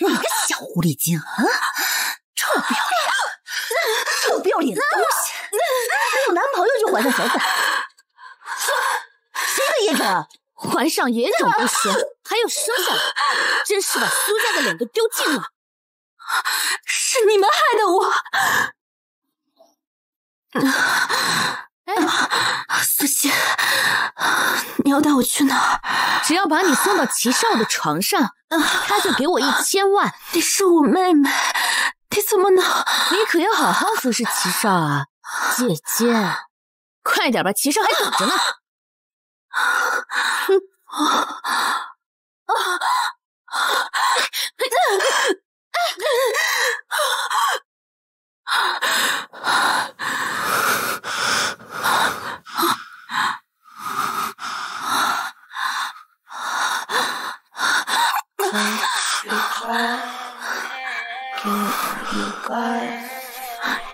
你个小狐狸精啊！臭不要脸，臭不要脸的东西！没有男朋友就怀上小崽子，谁跟爷种？怀上野种不行，还要生下来，真是把苏家的脸都丢尽了。是你们害的我！哎，苏七，你要带我去哪儿？只要把你送到齐少的床上，他就给我1000万。你是我妹妹，你怎么能？你可要好好服侍齐少啊，姐姐！快点吧，齐少还等着呢。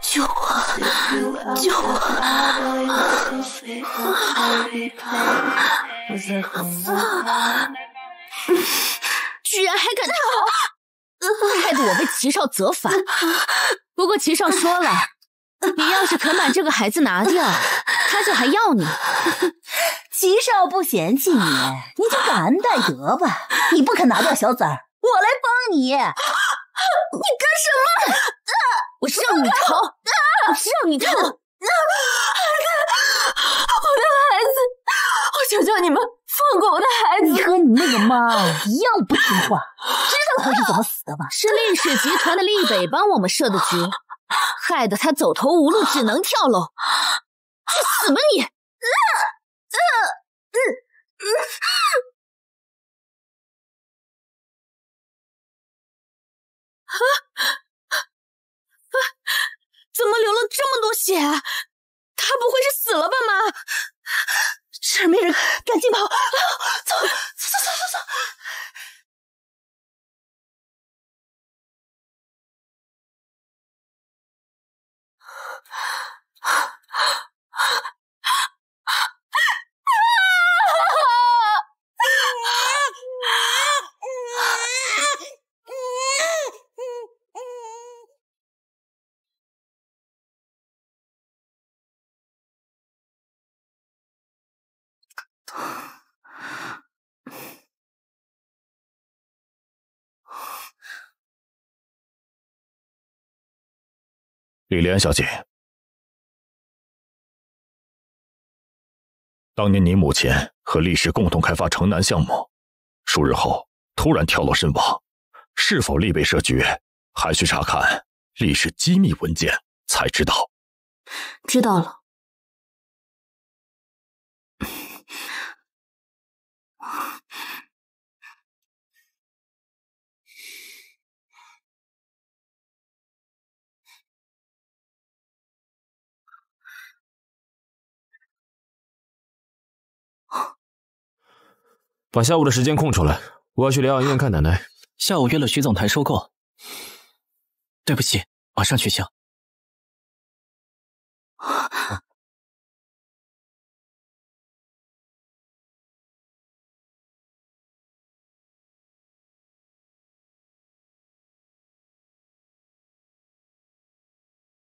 救我！救我！居然还敢逃！害得我被齐少责罚。不过齐少说了，你要是肯把这个孩子拿掉，他就还要你。齐少不嫌弃你，你就感恩戴德吧。你不肯拿掉小崽儿，我来帮你。你干什么？我让你逃！我让你逃！我的孩子！我求求你们放过我的孩子！你和你那个妈一样不听话，知道他是怎么死的吗？是厉氏集团的厉北帮我们设的局，害得他走投无路，只能跳楼。去死吧你！怎么流了这么多血啊？他不会是死了吧，妈？这儿没人，赶紧跑！走走走走走！李莲小姐，当年你母亲和厉氏共同开发城南项目，数日后突然跳楼身亡，是否厉北设局，还需查看厉氏机密文件才知道。知道了。把下午的时间空出来，我要去疗养院看奶奶。下午约了徐总谈收购。对不起，马上取消。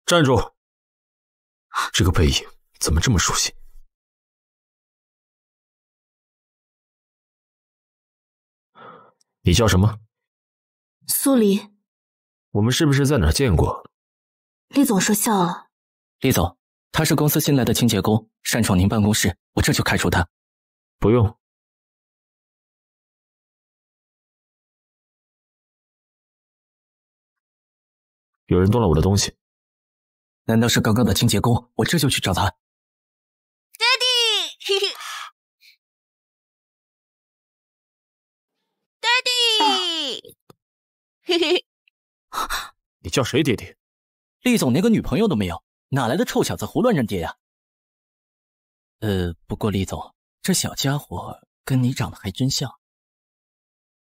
站住！这个背影怎么这么熟悉？你叫什么？苏黎。我们是不是在哪儿见过？厉总说笑了。厉总，他是公司新来的清洁工，擅闯您办公室，我这就开除他。不用。有人动了我的东西。难道是刚刚的清洁工？我这就去找他。爹地，嘿嘿。嘿嘿，你叫谁爹爹？厉总连个女朋友都没有，哪来的臭小子胡乱认爹呀？不过厉总，这小家伙跟你长得还真像。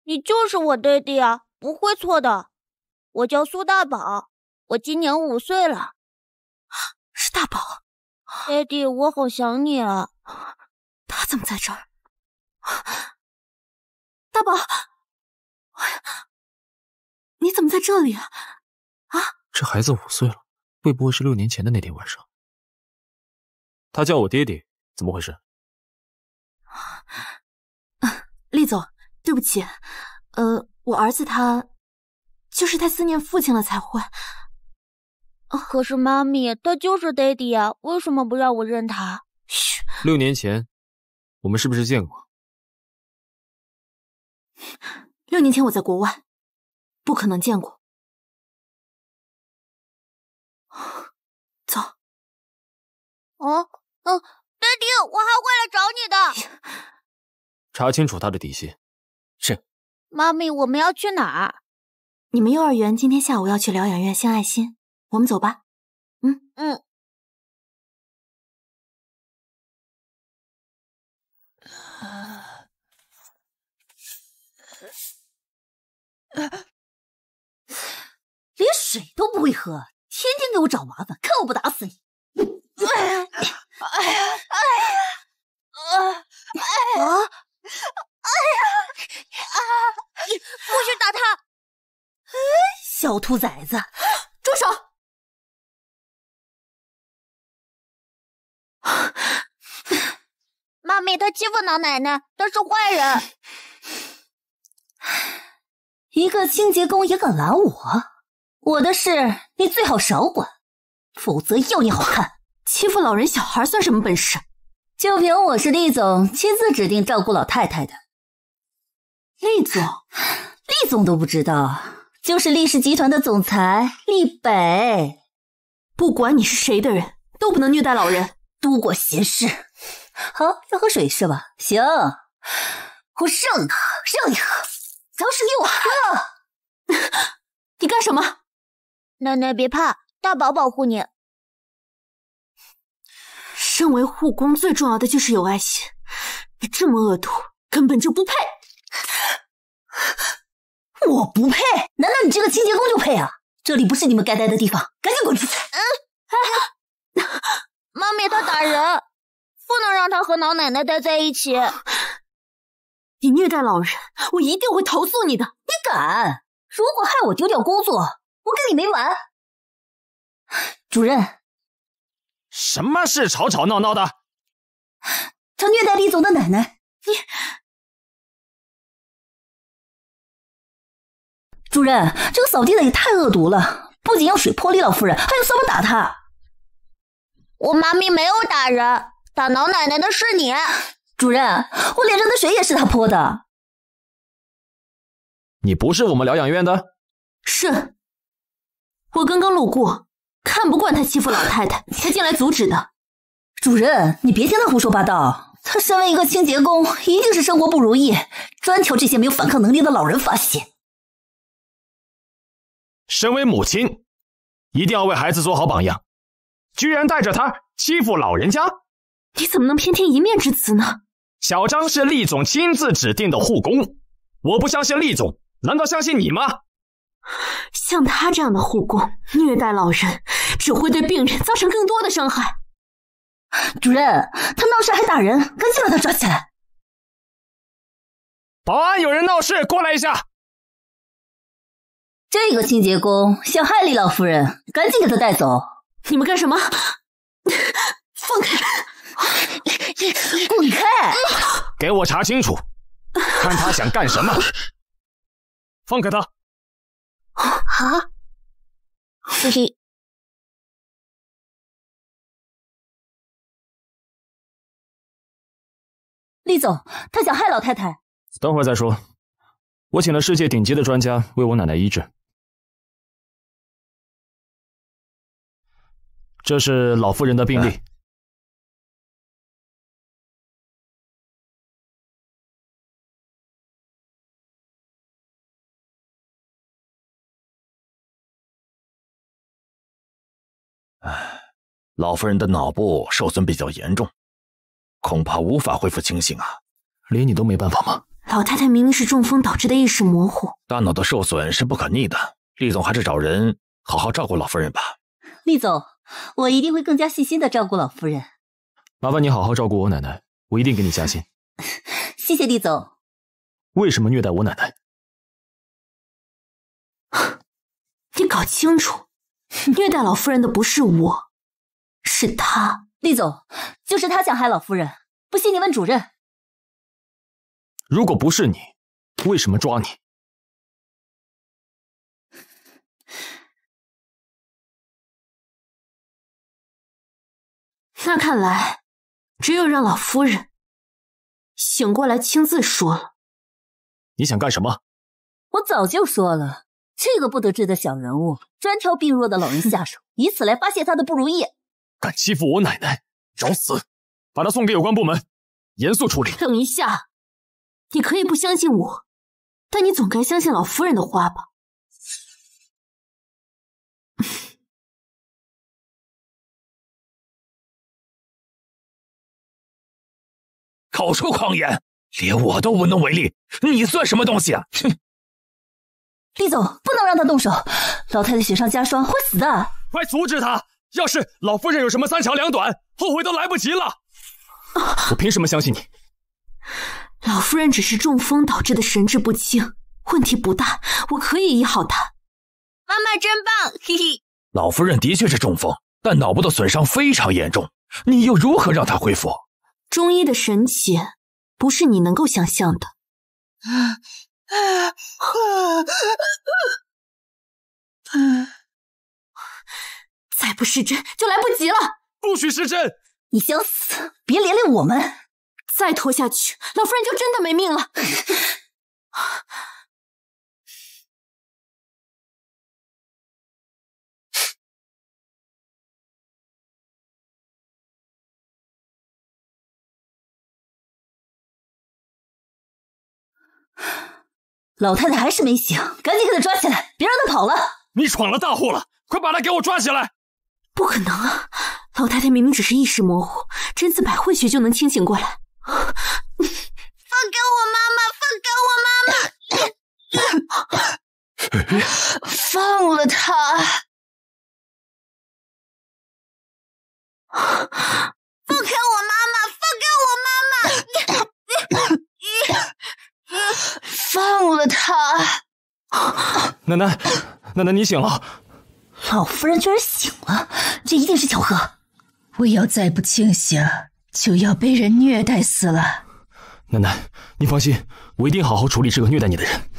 你就是我爹爹啊，不会错的。我叫苏大宝，我今年5岁了。是大宝，爹爹，我好想你啊。他怎么在这儿？大宝。你怎么在这里啊？啊！这孩子5岁了，会不会是6年前的那天晚上？他叫我爹爹，怎么回事？厉总，对不起，我儿子他就是太思念父亲了才会。可是妈咪，他就是爹爹呀，为什么不让我认他？嘘，6年前，我们是不是见过？ 6年前我在国外，不可能见过。走。别停，我还会来找你的。查清楚他的底细。是。妈咪，我们要去哪儿？你们幼儿园今天下午要去疗养院献爱心，我们走吧。嗯。连水都不会喝，天天给我找麻烦，看我不打死你！不许打他！小兔崽子，住手！妈咪，他欺负老奶奶，他是坏人。一个清洁工也敢拦我，我的事你最好少管，否则要你好看！欺负老人小孩算什么本事？就凭我是厉总亲自指定照顾老太太的。厉总都不知道，就是厉氏集团的总裁厉北。不管你是谁的人，都不能虐待老人，多管闲事。好，要喝水是吧？行，我让你喝。 老师给我喝！你干什么？奶奶别怕，大宝保护你。身为护工，最重要的就是有爱心。你这么恶毒，根本就不配。我不配？难道你这个清洁工就配啊？这里不是你们该待的地方，赶紧滚出去！妈咪，他打人，不能让他和老奶奶待在一起。 你虐待老人，我一定会投诉你的！你敢？如果害我丢掉工作，我跟你没完！主任，什么事吵吵闹闹的？他虐待厉总的奶奶！你，主任，这个扫地的也太恶毒了，不仅用水泼厉老夫人，还用扫把打她。我妈咪没有打人，打老奶奶的是你。 主任，我脸上的水也是他泼的。你不是我们疗养院的？是，我刚刚路过，看不惯他欺负老太太，才进来阻止的。主任，你别听他胡说八道，他身为一个清洁工，一定是生活不如意，专挑这些没有反抗能力的老人发泄。身为母亲，一定要为孩子做好榜样，居然带着他欺负老人家，你怎么能偏听一面之词呢？ 小张是厉总亲自指定的护工，我不相信厉总，难道相信你吗？像他这样的护工虐待老人，只会对病人造成更多的伤害。主任，他闹事还打人，赶紧把他抓起来！保安，有人闹事，过来一下。这个清洁工想害厉老夫人，赶紧给他带走！你们干什么？放开！ 滚开！给我查清楚，看他想干什么！放开他！啊！嘿嘿。厉总，他想害老太太。等会儿再说，我请了世界顶级的专家为我奶奶医治。这是老夫人的病历。 老夫人的脑部受损比较严重，恐怕无法恢复清醒啊！连你都没办法吗？老太太明明是中风导致的意识模糊，大脑的受损是不可逆的。厉总还是找人好好照顾老夫人吧。厉总，我一定会更加细心的照顾老夫人。麻烦你好好照顾我奶奶，我一定给你加薪。谢谢厉总。为什么虐待我奶奶？你搞清楚，虐待老夫人的不是我，是他。厉总，就是他想害老夫人，不信你问主任。如果不是你，为什么抓你？那看来，只有让老夫人醒过来亲自说了。你想干什么？我早就说了。 这个不得志的小人物，专挑病弱的老人下手，以此来发泄他的不如意。敢欺负我奶奶，找死！把他送给有关部门，严肃处理。等一下，你可以不相信我，但你总该相信老夫人的话吧？口出狂言，连我都无能为力，你算什么东西啊？哼！ 厉总，不能让他动手，老太太雪上加霜，会死的。快阻止他！要是老夫人有什么三长两短，后悔都来不及了。啊、我凭什么相信你？老夫人只是中风导致的神志不清，问题不大，我可以医好她。妈妈真棒，嘿嘿。老夫人的确是中风，但脑部的损伤非常严重，你又如何让她恢复？中医的神奇不是你能够想象的。啊 再不失针就来不及了！不许失针！你想死，别连累我们！再拖下去，老夫人就真的没命了！老太太还是没醒，赶紧给她抓起来，别让她跑了！你闯了大祸了，快把她给我抓起来！不可能啊，老太太明明只是意识模糊，针刺百会穴就能清醒过来。放开我妈妈！放开我妈妈！放了她！放开我妈妈！放开我妈妈！放了他！奶奶，奶奶，你醒了！老夫人居然醒了，这一定是巧合。我要再不清醒，就要被人虐待死了。奶奶，您放心，我一定好好处理这个虐待你的人。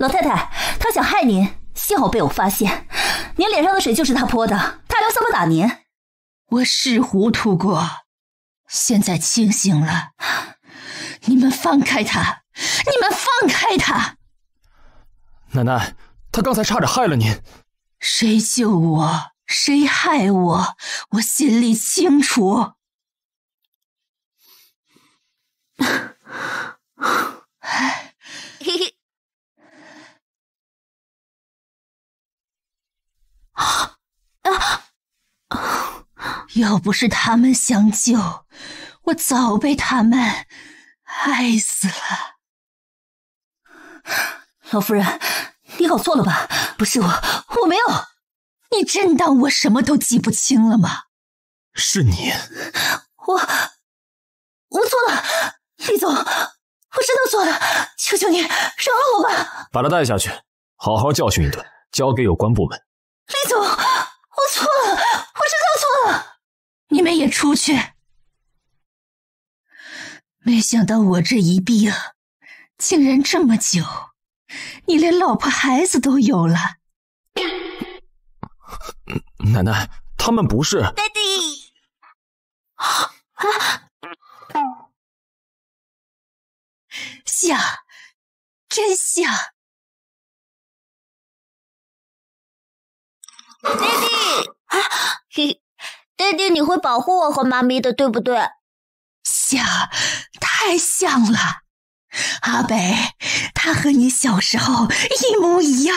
老太太，他想害您，幸好被我发现。您脸上的水就是他泼的，他还想打您。我是糊涂过，现在清醒了。你们放开他！ 你们放开他！奶奶，他刚才差点害了您。谁救我，谁害我，我心里清楚。嘿嘿，要不是他们相救，我早被他们害死了。 老夫人，你搞错了吧？不是我，我没有。你真当我什么都记不清了吗？是你，我错了，厉总，我真的错了，求求你饶了我吧！把他带下去，好好教训一顿，交给有关部门。厉总，我错了，我真的错了。你们也出去。没想到我这一病。 竟然这么久，你连老婆孩子都有了。奶奶，他们不是。Daddy， 啊，像，真像。Daddy， 啊，嘿 ，Daddy， 你会保护我和妈咪的，对不对？像，太像了。 阿北，他和你小时候一模一样。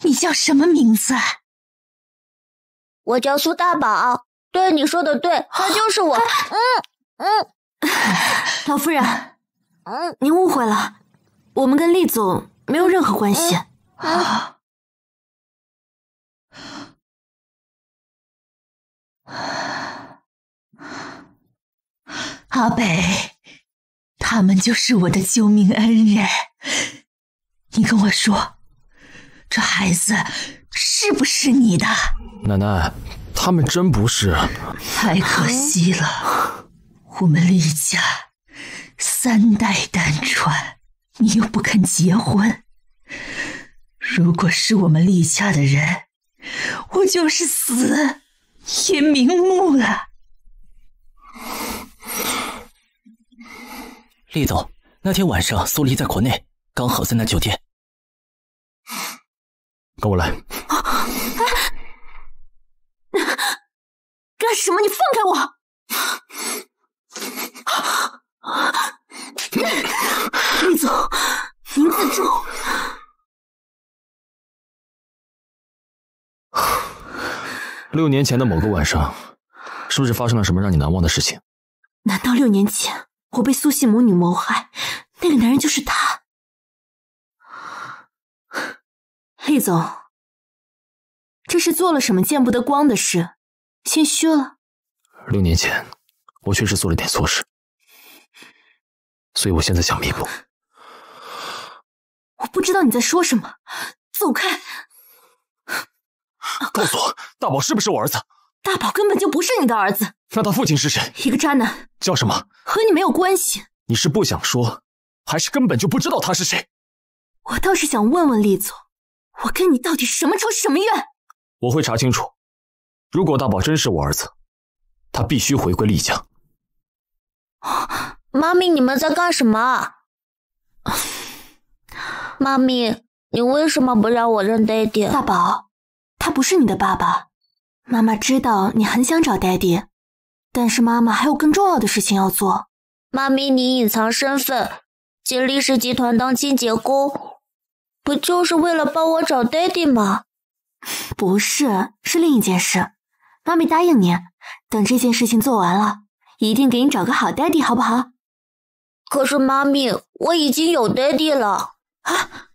你叫什么名字？我叫苏大宝。对，你说的对，他就是我。老夫人，您误会了，我们跟厉总没有任何关系。阿北。 他们就是我的救命恩人。你跟我说，这孩子是不是你的？奶奶，他们真不是。太可惜了，我们厉家三代单传，你又不肯结婚。如果是我们厉家的人，我就是死也瞑目了。厉总，那天晚上苏黎在国内，刚好在那酒店。 跟我来！啊！干什么？你放开我！厉总，您自重。6年前的某个晚上，是不是发生了什么让你难忘的事情？难道6年前我被苏姓母女谋害，那个男人就是他？ 厉总，这是做了什么见不得光的事？心虚了。6年前，我确实做了点错事，所以我现在想弥补。我不知道你在说什么，走开！告诉我，大宝是不是我儿子？大宝根本就不是你的儿子。那他父亲是谁？一个渣男。叫什么？和你没有关系。你是不想说，还是根本就不知道他是谁？我倒是想问问厉总。 我跟你到底什么仇什么怨？我会查清楚。如果大宝真是我儿子，他必须回归厉家。妈咪，你们在干什么？妈咪，你为什么不让我认 daddy？ 大宝，他不是你的爸爸。妈妈知道你很想找 daddy， 但是妈妈还有更重要的事情要做。妈咪，你隐藏身份，进厉氏集团当清洁工。 不就是为了帮我找 daddy 吗？不是，是另一件事。妈咪答应你，等这件事情做完了，一定给你找个好 daddy， 好不好？可是妈咪，我已经有 daddy 了啊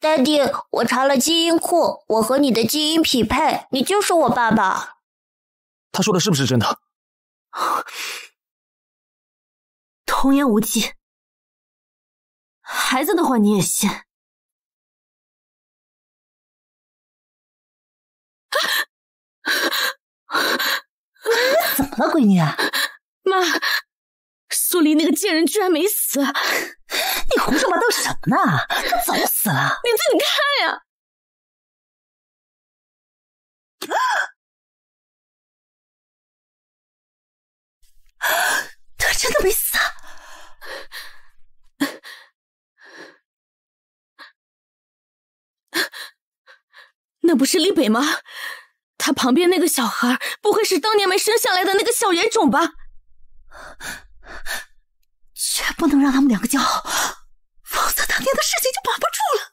！daddy， 我查了基因库，我和你的基因匹配，你就是我爸爸。他说的是不是真的？童言无忌。 孩子的话你也信？怎么了，闺女？妈，苏黎那个贱人居然没死！你胡说八道什么呢？她早死了！你自己看呀！她真的没死！ 那不是厉北吗？他旁边那个小孩，不会是当年没生下来的那个小野种吧？绝不能让他们两个骄傲，否则当年的事情就把不住了。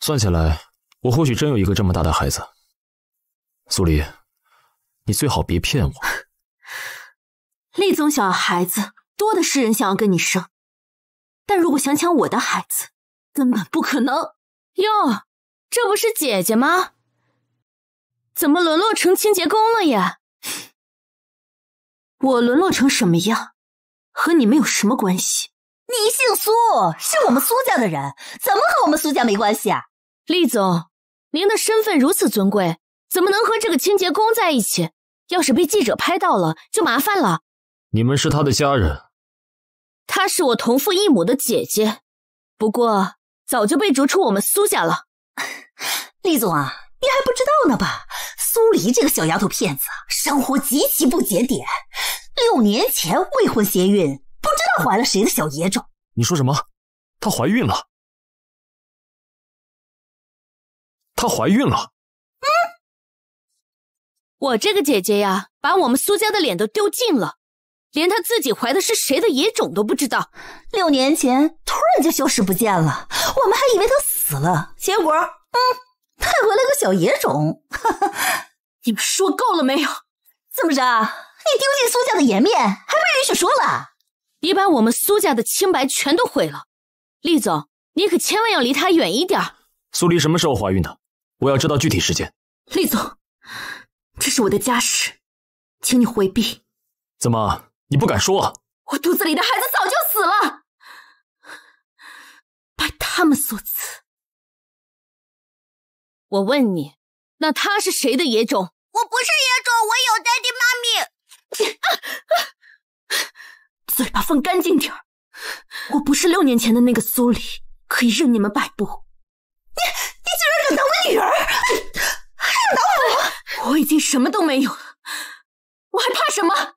算起来，我或许真有一个这么大的孩子。苏黎，你最好别骗我。厉总想要孩子，多的是人想要跟你生，但如果想抢我的孩子，根本不可能。哟。 这不是姐姐吗？怎么沦落成清洁工了呀？我沦落成什么样，和你们有什么关系？你姓苏，是我们苏家的人，怎么和我们苏家没关系啊？厉总，您的身份如此尊贵，怎么能和这个清洁工在一起？要是被记者拍到了，就麻烦了。你们是他的家人。她是我同父异母的姐姐，不过早就被逐出我们苏家了。 厉总啊，你还不知道呢吧？苏黎这个小丫头片子，生活极其不检点。6年前未婚先孕，不知道怀了谁的小野种。你说什么？她怀孕了？她怀孕了？嗯，我这个姐姐呀，把我们苏家的脸都丢尽了，连她自己怀的是谁的野种都不知道。6年前突然就消失不见了，我们还以为她死了，结果…… 带回来个小野种，你们说够了没有？怎么着？你丢尽苏家的颜面，还不允许说了？你把我们苏家的清白全都毁了，厉总，你可千万要离他远一点。苏黎什么时候怀孕的？我要知道具体时间。厉总，这是我的家事，请你回避。怎么？你不敢说？我肚子里的孩子早就死了，拜他。他们所赐。我问你，那他是谁的野种？我不是野种，我有爹地妈咪。嘴巴放干净点儿！我不是6年前的那个苏黎，可以任你们摆布。你竟然敢打我女儿！敢打我！我已经什么都没有了，我还怕什么？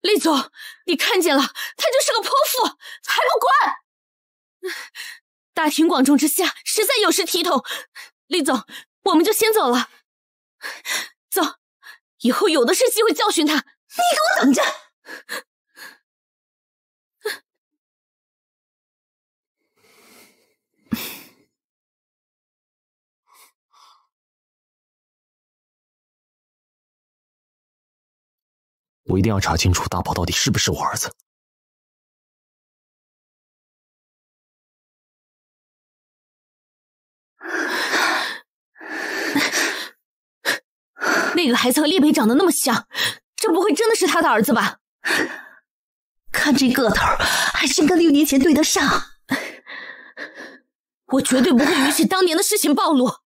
厉总，你看见了，他就是个泼妇，还不管！大庭广众之下，实在有失体统。厉总，我们就先走了。走，以后有的是机会教训他。你给我等着！ 我一定要查清楚大宝到底是不是我儿子。那个孩子和列北长得那么像，这不会真的是他的儿子吧？看这个头，还真跟6年前对得上。我绝对不会允许当年的事情暴露。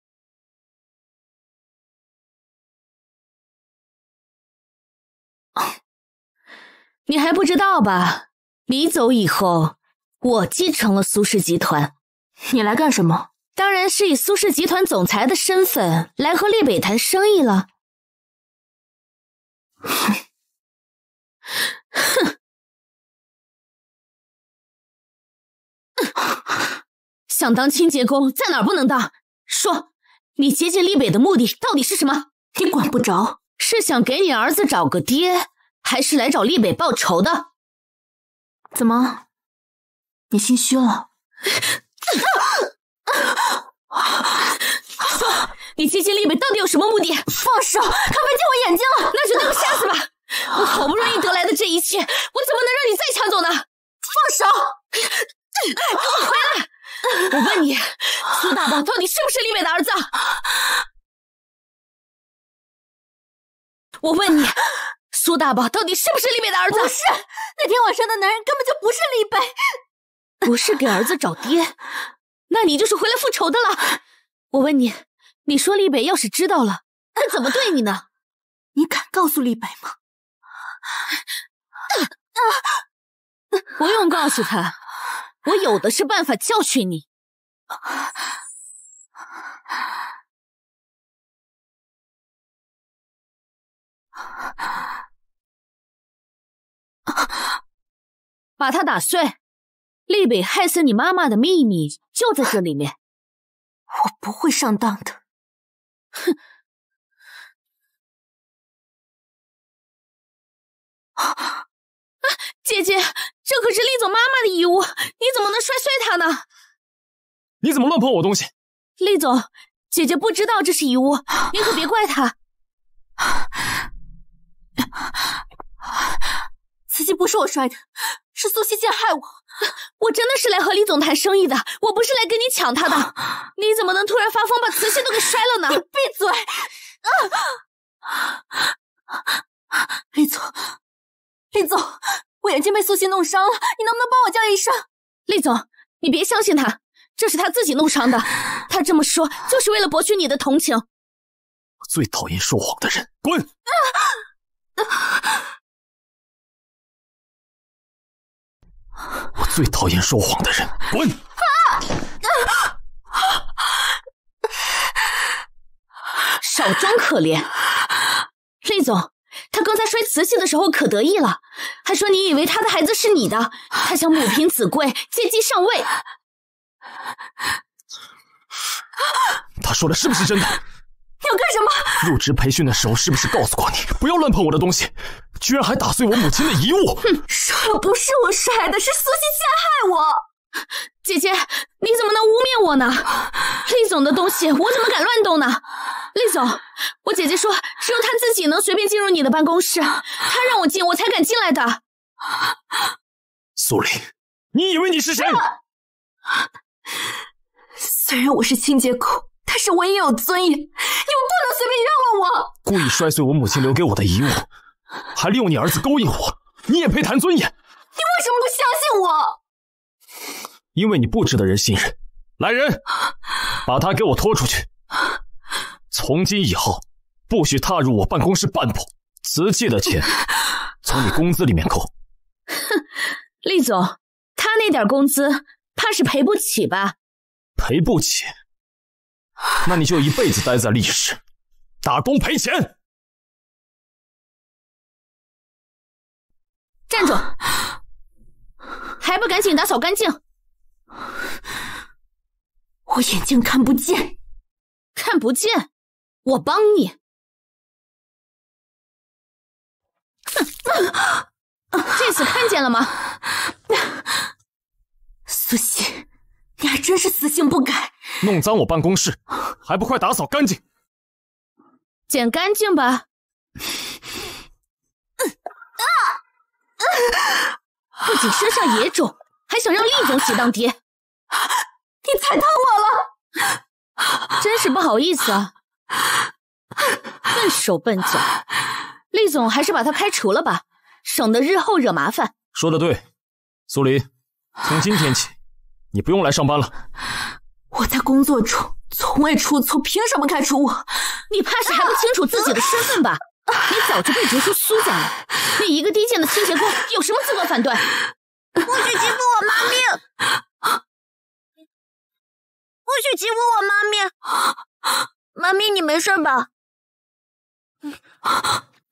你还不知道吧？你走以后，我继承了苏氏集团。你来干什么？当然是以苏氏集团总裁的身份来和列北谈生意了。哼！想当清洁工，在哪儿不能当？说，你接近列北的目的到底是什么？你管不着。是想给你儿子找个爹？ 还是来找立北报仇的？怎么，你心虚了？说，你接近立北到底有什么目的？放手！他看见我眼睛了，那就给我杀死吧！我好不容易得来的这一切，我怎么能让你再抢走呢？放手！给我回来！我问你，苏大宝到底是不是立北的儿子？我问你。 苏大宝到底是不是立北的儿子？不是，那天晚上的男人根本就不是立北，不是给儿子找爹，那你就是回来复仇的了。我问你，你说立北要是知道了，他怎么对你呢？你敢告诉立北吗？不用告诉他，我有的是办法教训你。把它打碎，立北害死你妈妈的秘密就在这里面。我不会上当的。哼！啊，姐姐，这可是厉总妈妈的遗物，你怎么能摔碎它呢？你怎么乱碰我东西？厉总，姐姐不知道这是遗物，您可别怪她。此棋不是我摔的，是苏西陷害我。我真的是来和李总谈生意的，我不是来跟你抢他的。你怎么能突然发疯，把瓷器都给摔了呢？你闭嘴！李总，李总，我眼睛被苏西弄伤了，你能不能帮我叫医生？李总，你别相信他，这是他自己弄伤的。他这么说就是为了博取你的同情。我最讨厌说谎的人，滚！我最讨厌说谎的人，滚！少装可怜，厉总，他刚才摔瓷器的时候可得意了，还说你以为他的孩子是你的，他想母凭子贵，阶级上位。他说的是不是真的？你要干什么？入职培训的时候是不是告诉过你，不要乱碰我的东西？ 居然还打碎我母亲的遗物！哼，说了不是我摔的，是苏西陷害我。姐姐，你怎么能污蔑我呢？厉总的东西，我怎么敢乱动呢？厉总，我姐姐说，只有她自己能随便进入你的办公室，她让我进，我才敢进来的。苏林，你以为你是谁？虽然我是清洁工，但是我也有尊严，你们不能随便冤枉我。故意摔碎我母亲留给我的遗物。 还利用你儿子勾引我，你也配谈尊严？你为什么不相信我？因为你不值得人信任，来人，把他给我拖出去！从今以后，不许踏入我办公室半步。瓷器的钱，从你工资里面扣。哼，厉总，他那点工资，怕是赔不起吧？赔不起？那你就一辈子待在历史，打工赔钱。站住！还不赶紧打扫干净！ 我眼睛看不见，看不见，我帮你。这次看见了吗？苏西，你还真是死性不改，弄脏我办公室，还不快打扫干净？捡干净吧。不仅身上野种，还想让厉总喜当爹。 你踩踏我了，真是不好意思啊！笨手笨脚，厉总还是把他开除了吧，省得日后惹麻烦。说得对，苏黎，从今天起，你不用来上班了。我在工作中从未出错，凭什么开除我？你怕是还不清楚自己的身份吧？你早就被逐出苏家了，你一个低贱的清洁工，有什么资格反对？不许欺负我妈咪！ 不许欺负我妈咪！妈咪，你没事吧？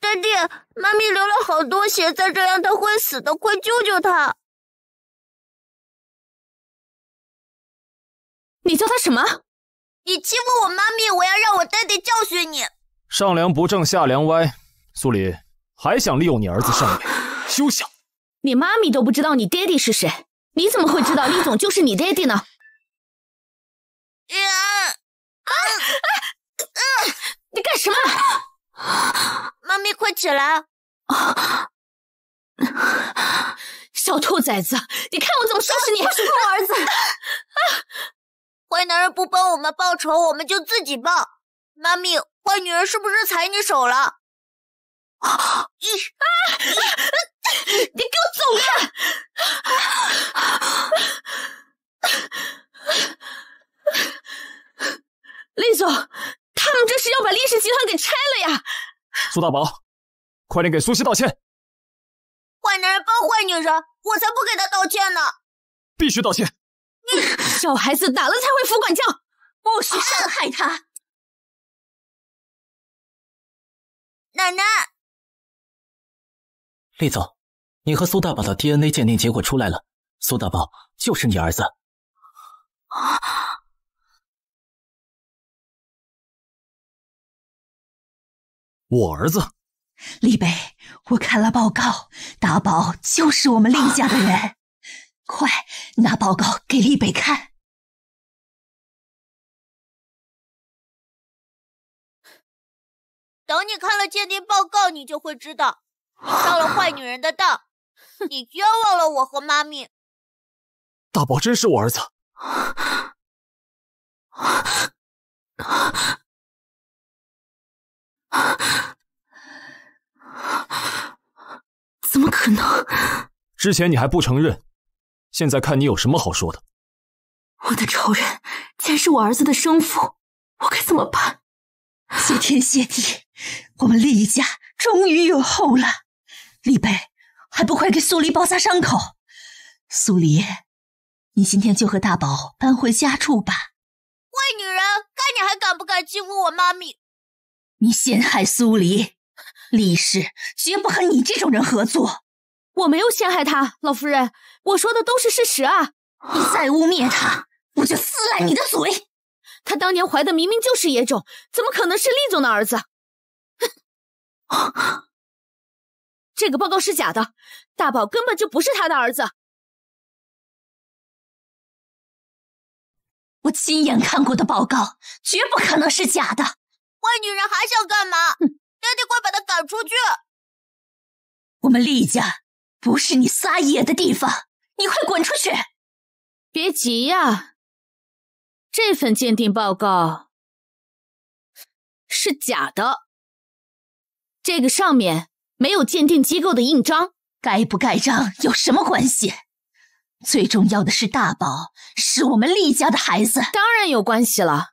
爹地，妈咪流了好多血，再这样她会死的，快救救她！你叫她什么？你欺负我妈咪，我要让我爹地教训你！上梁不正下梁歪，苏黎还想利用你儿子上位，休想！你妈咪都不知道你爹地是谁，你怎么会知道厉总就是你爹地呢？ 你干什么？妈咪，快起来！小兔崽子，你看我怎么收拾你！是我儿子！坏男人不帮我们报仇，我们就自己报。妈咪，坏女人是不是踩你手了？你给我走开！ 厉总，他们这是要把厉氏集团给拆了呀！苏大宝，快点给苏西道歉！坏男人帮坏女人，我才不给他道歉呢！必须道歉！小孩子打了才会服管教，不许伤害他！奶奶，厉总，你和苏大宝的 DNA 鉴定结果出来了，苏大宝就是你儿子。啊！ 我儿子，李北，我看了报告，大宝就是我们厉家的人，快拿报告给李北看。等你看了鉴定报告，你就会知道，你上了坏女人的当，你冤枉了我和妈咪。大宝真是我儿子。怎么可能？之前你还不承认，现在看你有什么好说的。我的仇人竟然是我儿子的生父，我该怎么办？谢天谢地，我们厉家终于有后了。厉北，还不快给苏黎包扎伤口？苏黎，你今天就和大宝搬回家住吧。坏女人，看你还敢不敢欺负我妈咪！ 你陷害苏黎，厉氏绝不和你这种人合作。我没有陷害他，老夫人，我说的都是事实啊！你再污蔑他，我就撕烂你的嘴！他当年怀的明明就是野种，怎么可能是厉总的儿子？这个报告是假的，大宝根本就不是他的儿子。我亲眼看过的报告，绝不可能是假的。 坏女人还想干嘛？爹地，快把她赶出去！我们厉家不是你撒野的地方，你快滚出去！别急呀，这份鉴定报告是假的，这个上面没有鉴定机构的印章，盖不盖章有什么关系？最重要的是大宝是我们厉家的孩子，当然有关系了。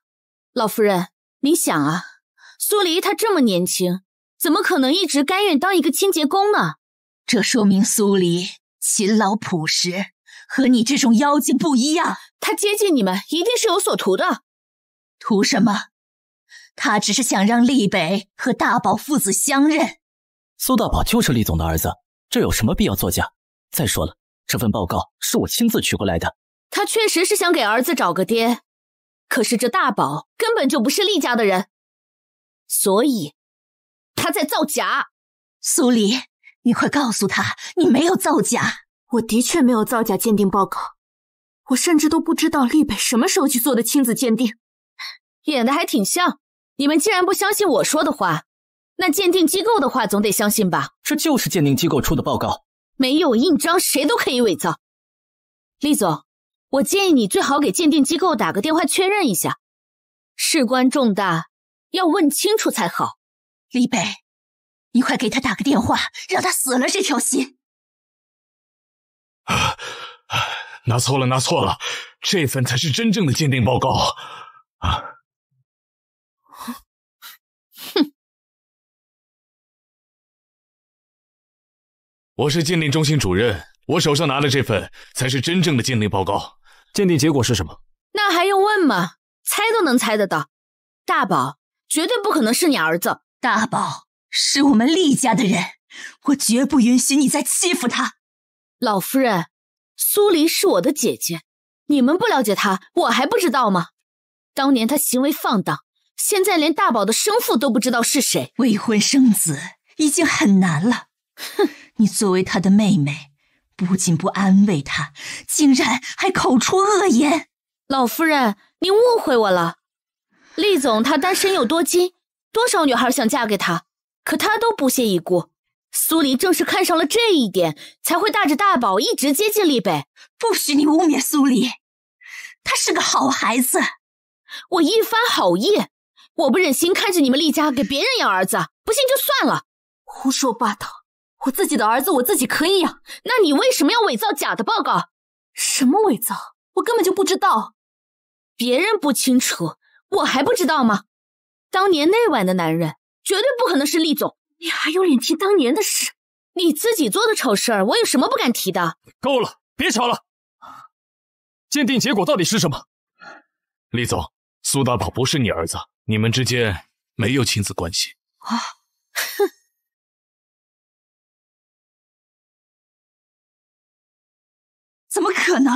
老夫人，你想啊，苏黎她这么年轻，怎么可能一直甘愿当一个清洁工呢？这说明苏黎勤劳朴实，和你这种妖精不一样。她接近你们一定是有所图的。图什么？她只是想让厉北和大宝父子相认。苏大宝就是厉总的儿子，这有什么必要作假？再说了，这份报告是我亲自取过来的。他确实是想给儿子找个爹，可是这大宝根本就不是厉家的人，所以他在造假。苏黎，你快告诉他，你没有造假。我的确没有造假鉴定报告，我甚至都不知道厉北什么时候去做的亲子鉴定。演的还挺像。你们既然不相信我说的话，那鉴定机构的话总得相信吧？这就是鉴定机构出的报告。没有印章，谁都可以伪造。厉总，我建议你最好给鉴定机构打个电话确认一下，事关重大，要问清楚才好。厉北，你快给他打个电话，让他死了这条心。拿错了，拿错了，这份才是真正的鉴定报告。哼。我是鉴定中心主任，我手上拿的这份才是真正的鉴定报告。鉴定结果是什么？那还用问吗？猜都能猜得到。大宝绝对不可能是你儿子。大宝是我们厉家的人，我绝不允许你再欺负他。老夫人，苏黎是我的姐姐，你们不了解她，我还不知道吗？当年她行为放荡，现在连大宝的生父都不知道是谁。未婚生子已经很难了。哼。你作为他的妹妹，不仅不安慰他，竟然还口出恶言。老夫人，您误会我了。厉总他单身又多金，多少女孩想嫁给他，可他都不屑一顾。苏黎正是看上了这一点，才会带着大宝一直接近厉北。不许你污蔑苏黎，他是个好孩子。我一番好意，我不忍心看着你们厉家给别人养儿子，不信就算了。胡说八道。我自己的儿子我自己可以养，那你为什么要伪造假的报告？什么伪造？我根本就不知道。别人不清楚，我还不知道吗？当年那晚的男人绝对不可能是厉总。你还有脸提当年的事？你自己做的丑事儿，我有什么不敢提的？够了，别吵了。鉴定结果到底是什么？厉总，苏大宝不是你儿子，你们之间没有亲子关系。啊，哼。怎么可能？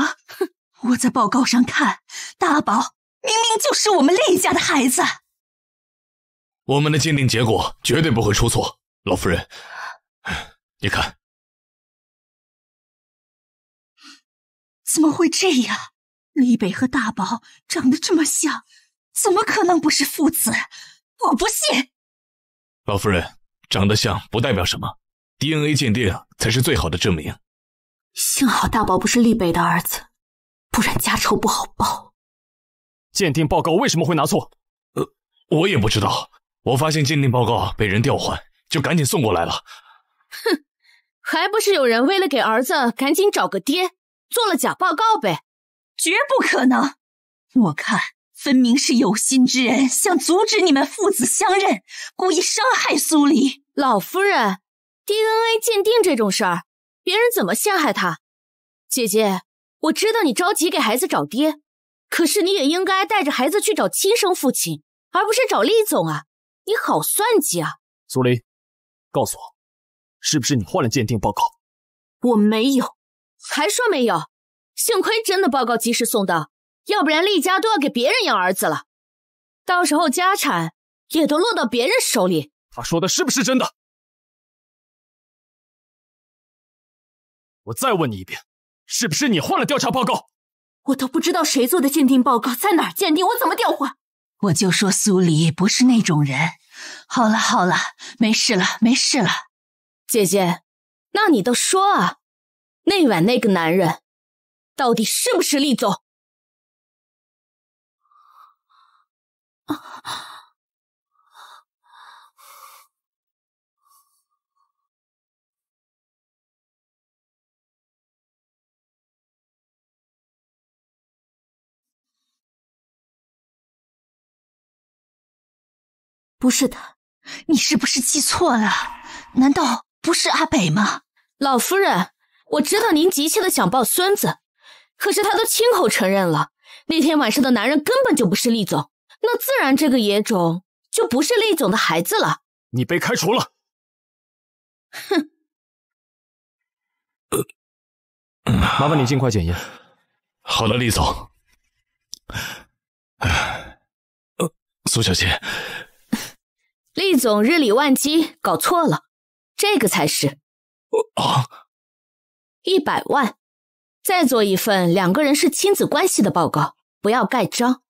我在报告上看，大宝明明就是我们厉家的孩子。我们的鉴定结果绝对不会出错，老夫人，你看，怎么会这样？厉北和大宝长得这么像，怎么可能不是父子？我不信。老夫人，长得像不代表什么 ，DNA 鉴定才是最好的证明。幸好大宝不是厉北的儿子，不然家仇不好报。鉴定报告为什么会拿错？我也不知道。我发现鉴定报告被人调换，就赶紧送过来了。哼，还不是有人为了给儿子赶紧找个爹，做了假报告呗？绝不可能！我看分明是有心之人想阻止你们父子相认，故意伤害苏黎。老夫人 ，DNA 鉴定这种事儿。别人怎么陷害他？姐姐，我知道你着急给孩子找爹，可是你也应该带着孩子去找亲生父亲，而不是找厉总啊！你好算计啊！苏黎，告诉我，是不是你换了鉴定报告？我没有，还说没有？幸亏真的报告及时送到，要不然厉家都要给别人养儿子了，到时候家产也都落到别人手里。他说的是不是真的？我再问你一遍，是不是你换了调查报告？我都不知道谁做的鉴定报告，在哪儿鉴定，我怎么调换？我就说苏黎不是那种人。好了好了，没事了没事了。姐姐，那你都说啊，那晚那个男人到底是不是厉总？不是的，你是不是记错了？难道不是阿北吗？老夫人，我知道您急切的想抱孙子，可是他都亲口承认了，那天晚上的男人根本就不是厉总，那自然这个野种就不是厉总的孩子了。你被开除了。哼。麻烦你尽快检验。好了，厉总。苏小姐，厉总日理万机，搞错了，这个才是。啊！100万，再做一份两个人是亲子关系的报告，不要盖章。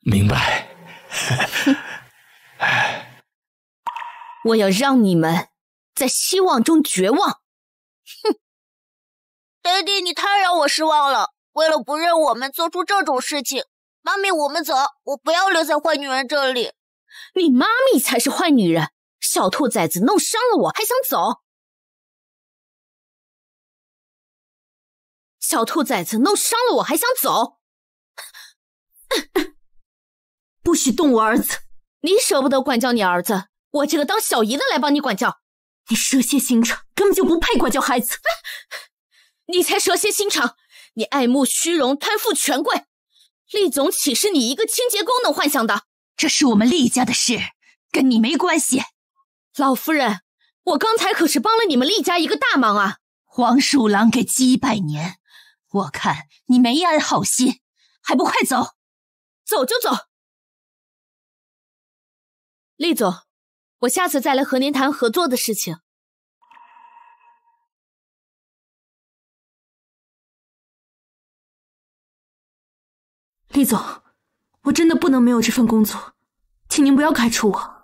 明白。我要让你们在希望中绝望。哼！爹地，你太让我失望了。为了不让我们做出这种事情，妈咪，我们走，我不要留在坏女人这里。你妈咪才是坏女人，小兔崽子弄伤了我还想走？小兔崽子弄伤了我还想走？不许动我儿子！你舍不得管教你儿子，我这个当小姨的来帮你管教。你蛇蝎心肠，根本就不配管教孩子。你才蛇蝎心肠！你爱慕虚荣，贪慕权贵，厉总岂是你一个清洁工能幻想的？这是我们厉家的事，跟你没关系。老夫人，我刚才可是帮了你们厉家一个大忙啊！黄鼠狼给鸡100年，我看你没安好心，还不快走！走就走。厉总，我下次再来和您谈合作的事情。厉总，我真的不能没有这份工作，请您不要开除我。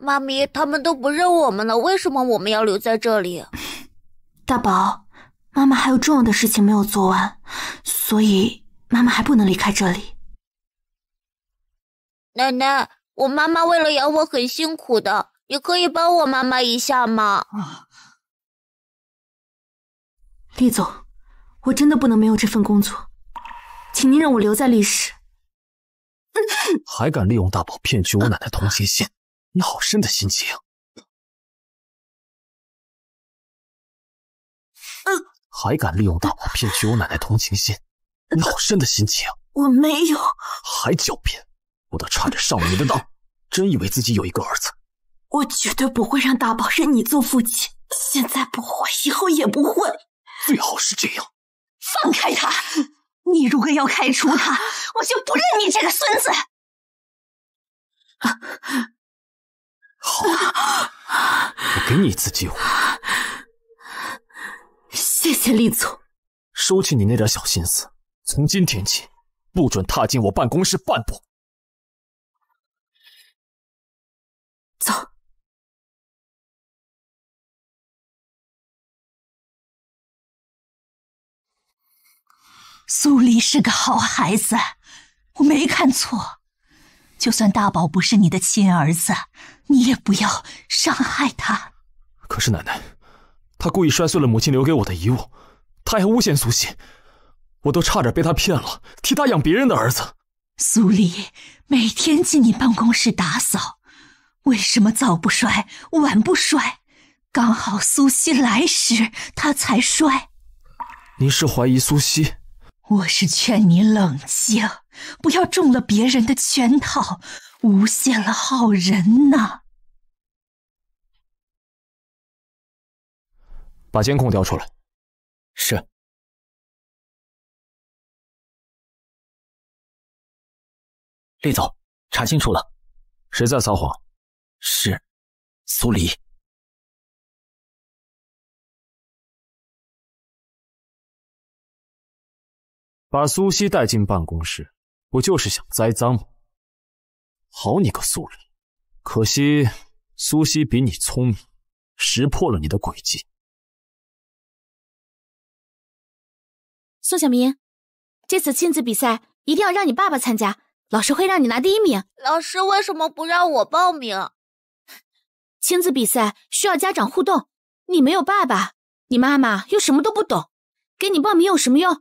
妈咪，他们都不认我们了，为什么我们要留在这里？大宝，妈妈还有重要的事情没有做完，所以妈妈还不能离开这里。奶奶，我妈妈为了养我很辛苦的，你可以帮我妈妈一下吗？厉总，我真的不能没有这份工作。请您让我留在历史。还敢利用大宝骗取我奶奶同情心，你好深的心情。还敢利用大宝骗取我奶奶同情心，你好深的心情。我没有。还狡辩，我都差点上了你的当，真以为自己有一个儿子。我绝对不会让大宝认你做父亲，现在不会，以后也不会。最好是这样。放开他！你如果要开除他，我就不认你这个孙子。好，我给你一次机会。谢谢厉总。收起你那点小心思，从今天起，不准踏进我办公室半步。走。苏黎是个好孩子，我没看错。就算大宝不是你的亲儿子，你也不要伤害他。可是奶奶，他故意摔碎了母亲留给我的遗物，他还诬陷苏西，我都差点被他骗了，替他养别人的儿子。苏黎每天进你办公室打扫，为什么早不摔，晚不摔？刚好苏西来时，他才摔。您是怀疑苏西？我是劝你冷静，不要中了别人的圈套，诬陷了好人呢。把监控调出来。是。厉总，查清楚了。谁在撒谎？是苏黎。把苏西带进办公室，不就是想栽赃吗？好你个苏黎！可惜苏西比你聪明，识破了你的诡计。宋小明，这次亲子比赛一定要让你爸爸参加，老师会让你拿第1名。老师为什么不让我报名？亲子比赛需要家长互动，你没有爸爸，你妈妈又什么都不懂，给你报名有什么用？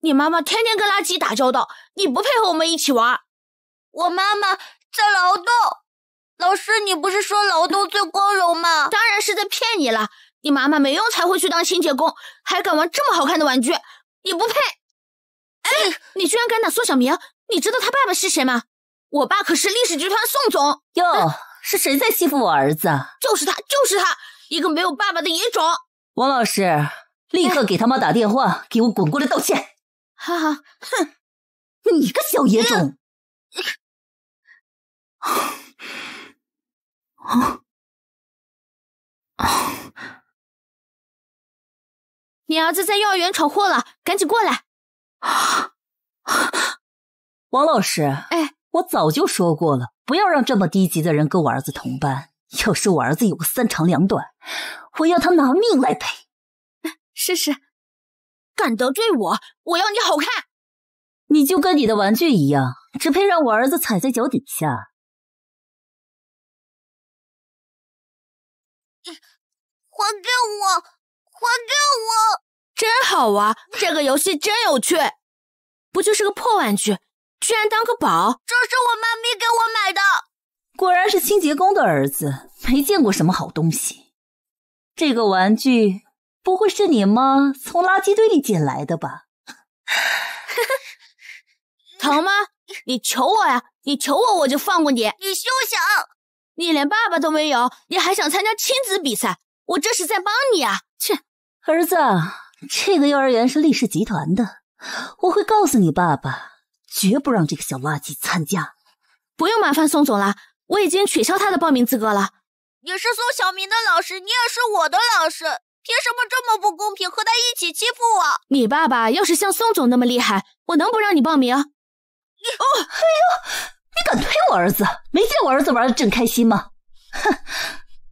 你妈妈天天跟垃圾打交道，你不配合我们一起玩，我妈妈在劳动。老师，你不是说劳动最光荣吗？当然是在骗你了。你妈妈没用才会去当清洁工，还敢玩这么好看的玩具，你不配！哎，你居然敢打宋小明！你知道他爸爸是谁吗？我爸可是历史集团宋总。哟，是谁在欺负我儿子？就是他，就是他，一个没有爸爸的野种！王老师，立刻给他妈打电话，给我滚过来道歉！哈哈，哼，你个小野种！你儿子在幼儿园闯祸了，赶紧过来！王老师，哎，我早就说过了，不要让这么低级的人跟我儿子同班。要是我儿子有个三长两短，我要他拿命来赔。试试，敢得罪我，我要你好看！你就跟你的玩具一样，只配让我儿子踩在脚底下。还给我！还给我！真好玩，这个游戏真有趣。不就是个破玩具，居然当个宝！这是我妈咪给我买的。果然是清洁工的儿子，没见过什么好东西。这个玩具不会是你妈从垃圾堆里捡来的吧？疼吗？你求我呀！你求我，我就放过你。你休想！你连爸爸都没有，你还想参加亲子比赛？我这是在帮你啊！切，儿子，这个幼儿园是力士集团的，我会告诉你爸爸，绝不让这个小垃圾参加。不用麻烦宋总了，我已经取消他的报名资格了。你是宋小明的老师，你也是我的老师，凭什么这么不公平，和他一起欺负我？你爸爸要是像宋总那么厉害，我能不让你报名？你哦，哎呦！你敢推我儿子？没见我儿子玩的正开心吗？哼，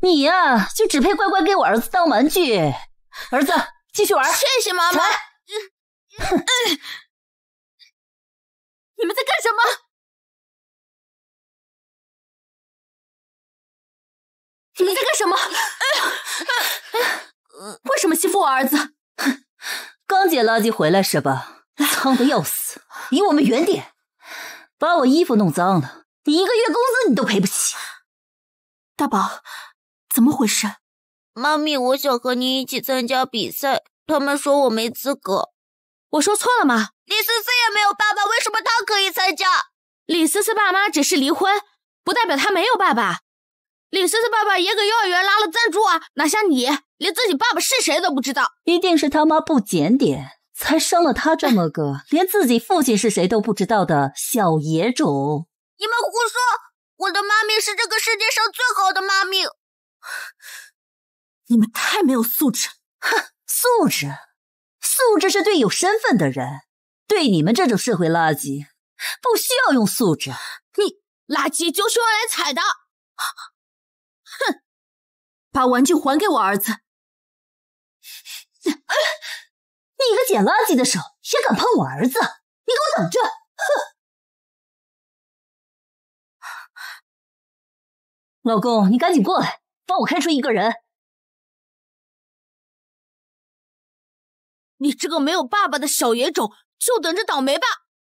你呀、就只配乖乖给我儿子当玩具。儿子，继续玩。谢谢妈妈。哼、你们在干什么？你们在干什么？为什么欺负我儿子？刚捡垃圾回来是吧？脏的要死，离我们远点。把我衣服弄脏了，你一个月工资你都赔不起。大宝，怎么回事？妈咪，我想和你一起参加比赛，他们说我没资格。我说错了吗？李思思也没有爸爸，为什么她可以参加？李思思爸妈只是离婚，不代表她没有爸爸。李思思爸爸也给幼儿园拉了赞助啊，哪像你，连自己爸爸是谁都不知道。一定是他妈不检点。才生了他这么个连自己父亲是谁都不知道的小野种！你们胡说！我的妈咪是这个世界上最好的妈咪！你们太没有素质！哼，素质？素质是对有身份的人，对你们这种社会垃圾，不需要用素质。你垃圾就是用来踩的！哼，把玩具还给我儿子！你一个捡垃圾的手也敢碰我儿子，你给我等着！哼！老公，你赶紧过来，帮我开除一个人！你这个没有爸爸的小野种，就等着倒霉吧！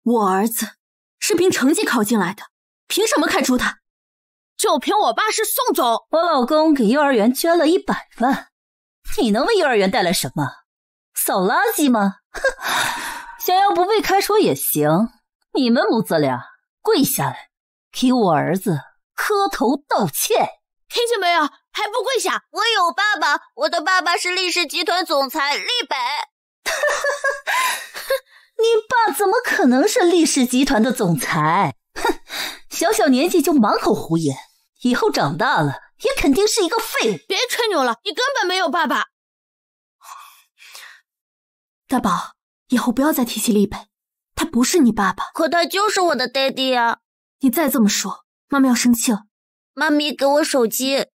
我儿子是凭成绩考进来的，凭什么开除他？就凭我爸是宋总！我老公给幼儿园捐了100万，你能为幼儿园带来什么？扫垃圾吗？哼，想要不被开除也行。你们母子俩跪下来，给我儿子磕头道歉。听见没有？还不跪下！我有爸爸，我的爸爸是力士集团总裁力北。你爸怎么可能是力士集团的总裁？哼，小小年纪就满口胡言，以后长大了也肯定是一个废物。别吹牛了，你根本没有爸爸。大宝，以后不要再提起立北，他不是你爸爸。可他就是我的 daddy 呀！你再这么说，妈妈要生气了。妈咪，给我手机。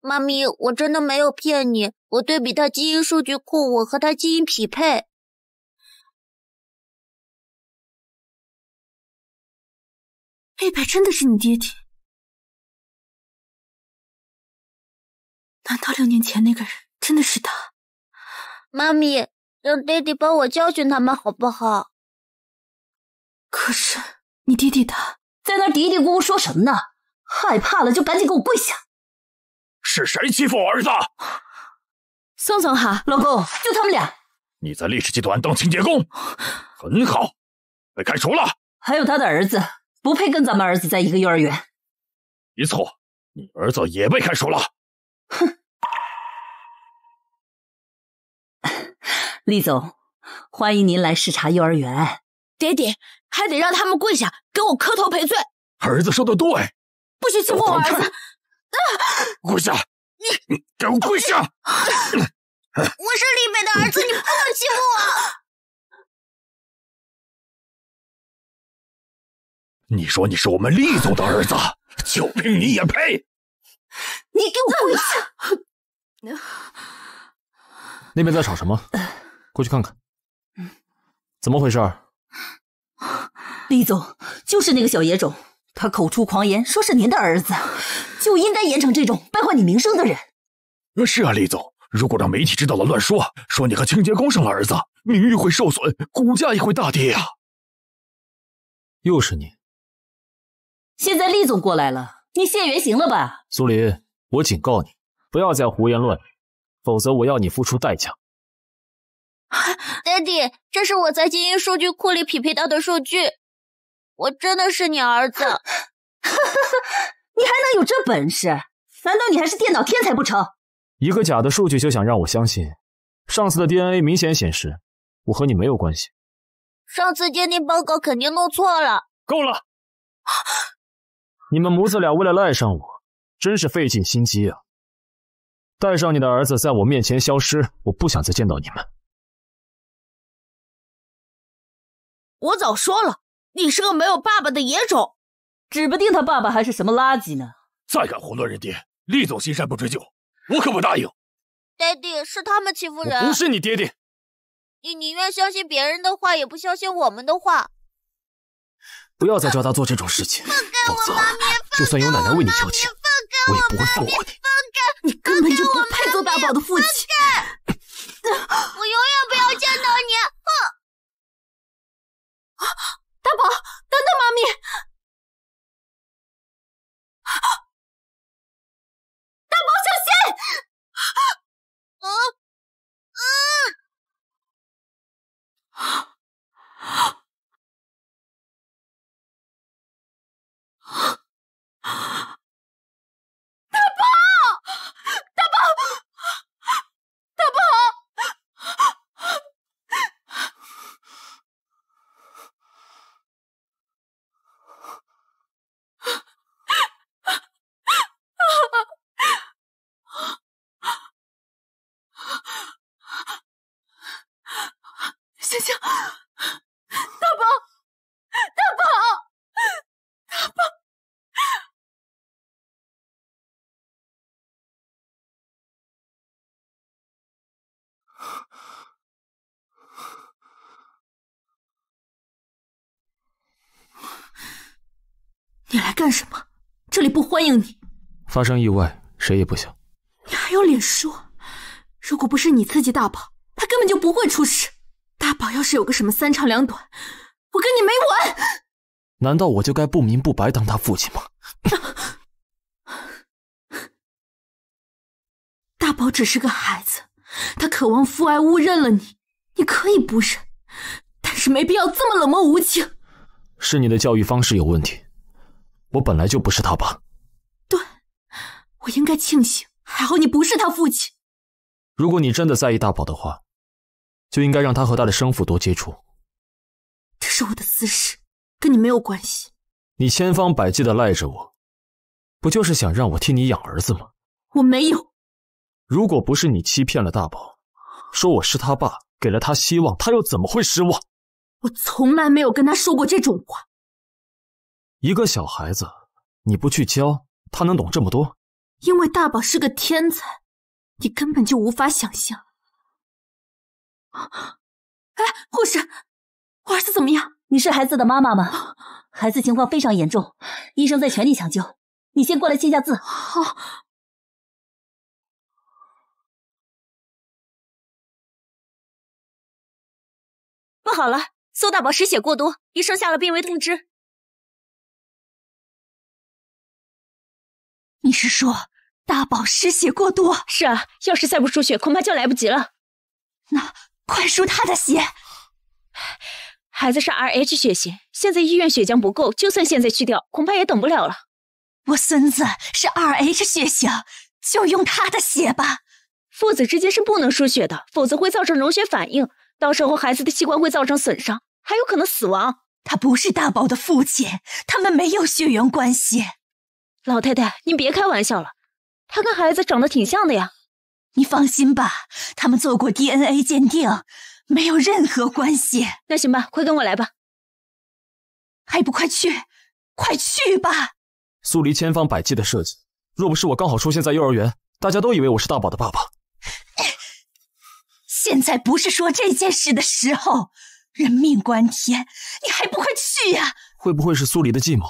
妈咪，我真的没有骗你，我对比他基因数据库，我和他基因匹配。贝贝真的是你爹爹？前那个人真的是他。妈咪，让爹地帮我教训他们好不好？可是你爹地他在那嘀嘀咕咕说什么呢？害怕了就赶紧给我跪下！是谁欺负我儿子？宋总好，老公，就他们俩。你在历史集团当清洁工，很好，被开除了。还有他的儿子，不配跟咱们儿子在一个幼儿园。没错，你儿子也被开除了。哼！厉总，欢迎您来视察幼儿园。爹爹，还得让他们跪下给我磕头赔罪。儿子说的对，不许欺负我儿子！啊！跪下！你给我跪下！我是李北的儿子，你不能欺负我！你说你是我们厉总的儿子，就凭你也配？你给我跪下！那边在吵什么？过去看看，怎么回事？厉总，就是那个小野种，他口出狂言，说是您的儿子，就应该严惩这种败坏你名声的人。是啊，厉总。 如果让媒体知道了乱说，说你和清洁工生了儿子，名誉会受损，股价也会大跌呀、啊。又是你！现在厉总过来了，你现原形了吧？苏林，我警告你，不要再胡言乱语，否则我要你付出代价。Daddy， 这是我在基因数据库里匹配到的数据，我真的是你儿子。你还能有这本事？难道你还是电脑天才不成？ 一个假的数据就想让我相信，上次的 DNA 明显显示我和你没有关系。上次鉴定报告肯定弄错了。够了！你们母子俩为了赖上我，真是费尽心机啊！带上你的儿子在我面前消失，我不想再见到你们。我早说了，你是个没有爸爸的野种，指不定他爸爸还是什么垃圾呢！再敢胡乱认爹，厉总心善不追究。 我可不答应，爹地是他们欺负人，不是你爹地。你宁愿相信别人的话，也不相信我们的话。不要再叫他做这种事情，否则就算有奶奶为你求情，我也不会放过你。你根本就不配做大宝的父亲。我永远不要见到你！哼！大宝，等等，妈咪。大宝，小心！ 你来干什么？这里不欢迎你。发生意外，谁也不想。你还有脸说？如果不是你刺激大宝，他根本就不会出事。大宝要是有个什么三长两短，我跟你没完！难道我就该不明不白当他父亲吗？大宝只是个孩子，他渴望父爱，误认了你，你可以不认，但是没必要这么冷漠无情。是你的教育方式有问题。 我本来就不是他爸，对，我应该庆幸，还好你不是他父亲。如果你真的在意大宝的话，就应该让他和他的生父多接触。这是我的私事，跟你没有关系。你千方百计的赖着我，不就是想让我替你养儿子吗？我没有。如果不是你欺骗了大宝，说我是他爸，给了他希望，他又怎么会失望？我从来没有跟他说过这种话。 一个小孩子，你不去教，他能懂这么多？因为大宝是个天才，你根本就无法想象。哎，护士，我儿子怎么样？你是孩子的妈妈吗？孩子情况非常严重，医生在全力抢救。你先过来签下字。好。不好了，邹大宝失血过多，医生下了病危通知。你是说大宝失血过多？是啊，要是再不输血，恐怕就来不及了。那快输他的血。孩子是 Rh 血型，现在医院血浆不够，就算现在去掉，恐怕也等不了了。我孙子是 Rh 血型，就用他的血吧。父子之间是不能输血的，否则会造成溶血反应，到时候孩子的器官会造成损伤，还有可能死亡。他不是大宝的父亲，他们没有血缘关系。老太太，您别开玩笑了，他跟孩子长得挺像的呀。你放心吧，他们做过 DNA 鉴定。 没有任何关系。那行吧，快跟我来吧。还不快去，快去吧！苏黎千方百计的设计，若不是我刚好出现在幼儿园，大家都以为我是大宝的爸爸。现在不是说这件事的时候，人命关天，你还不快去呀？会不会是苏黎的计谋？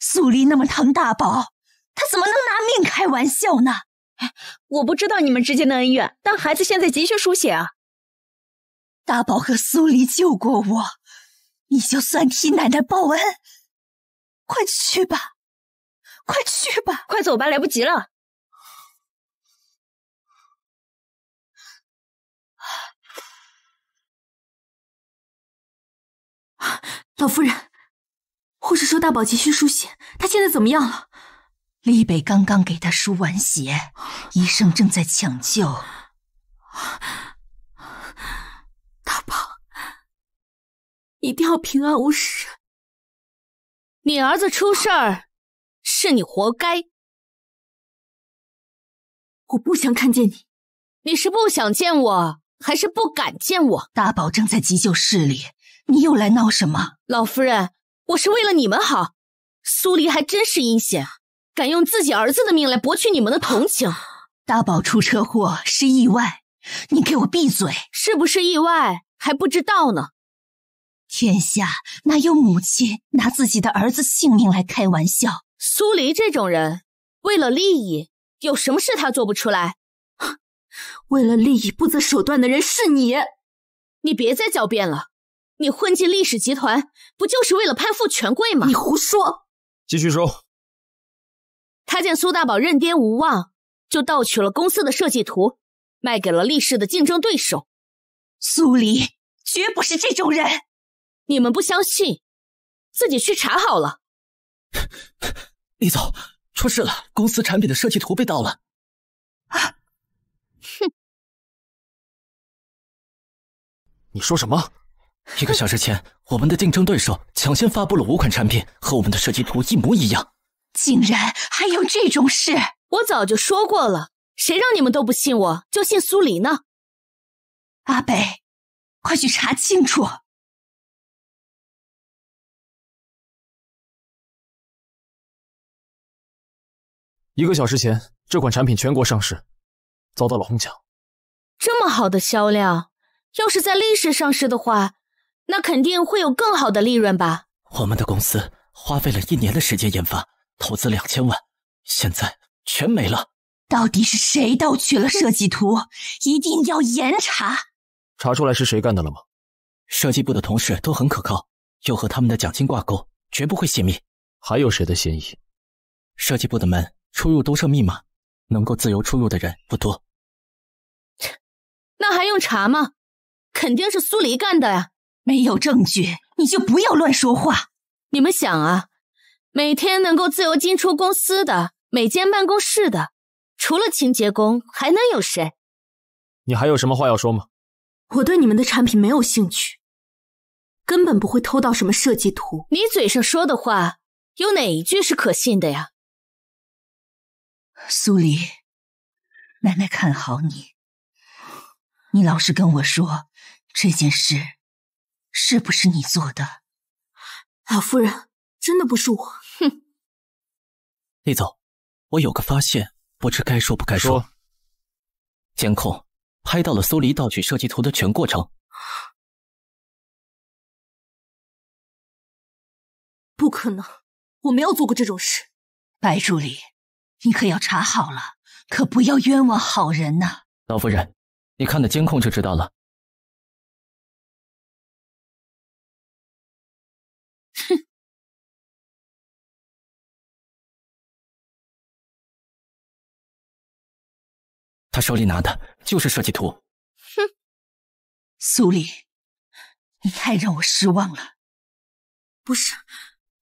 苏黎那么疼大宝，他怎么能拿命开玩笑呢？我不知道你们之间的恩怨，但孩子现在急需输血啊。 大宝和苏黎救过我，你就算替奶奶报恩。快去吧，快去吧，快走吧，来不及了。老夫人，护士说大宝急需输血，他现在怎么样了？李北刚刚给他输完血，医生正在抢救。 一定要平安无事。你儿子出事儿，是你活该。我不想看见你，你是不想见我，还是不敢见我？大宝正在急救室里，你又来闹什么？老夫人，我是为了你们好。苏黎还真是阴险，敢用自己儿子的命来博取你们的同情。大宝出车祸是意外，你给我闭嘴！是不是意外还不知道呢。 天下哪有母亲拿自己的儿子性命来开玩笑？苏黎这种人，为了利益，有什么事他做不出来？为了利益不择手段的人是你！你别再狡辩了，你混进历史集团，不就是为了攀附权贵吗？你胡说！继续说。他见苏大宝认爹无望，就盗取了公司的设计图，卖给了历史的竞争对手。苏黎绝不是这种人。 你们不相信，自己去查好了。李总，出事了，公司产品的设计图被盗了。啊！哼！你说什么？1个小时前，我们的竞争对手抢先发布了5款产品，和我们的设计图一模一样。竟然还有这种事！我早就说过了，谁让你们都不信我，就信苏黎呢？阿北，快去查清楚。 1个小时前，这款产品全国上市，遭到了哄抢。这么好的销量，要是在历史上市的话，那肯定会有更好的利润吧？我们的公司花费了1年的时间研发，投资2000万，现在全没了。到底是谁盗取了设计图？一定要严查！查出来是谁干的了吗？设计部的同事都很可靠，又和他们的奖金挂钩，绝不会泄密。还有谁的嫌疑？设计部的门。 出入都设密码，能够自由出入的人不多。那还用查吗？肯定是苏黎干的呀！没有证据，你就不要乱说话。你们想啊，每天能够自由进出公司的，每间办公室的，除了清洁工，还能有谁？你还有什么话要说吗？我对你们的产品没有兴趣，根本不会偷到什么设计图。你嘴上说的话，有哪一句是可信的呀？ 苏黎，奶奶看好你。你老实跟我说，这件事是不是你做的？老夫人，真的不是我。哼！李总，我有个发现，不知该说不该说。监控拍到了苏黎盗取设计图的全过程。不可能，我没有做过这种事。白助理。 你可要查好了，可不要冤枉好人呐！老夫人，你看的监控就知道了。他手里拿的就是设计图。哼，苏黎，你太让我失望了。不是，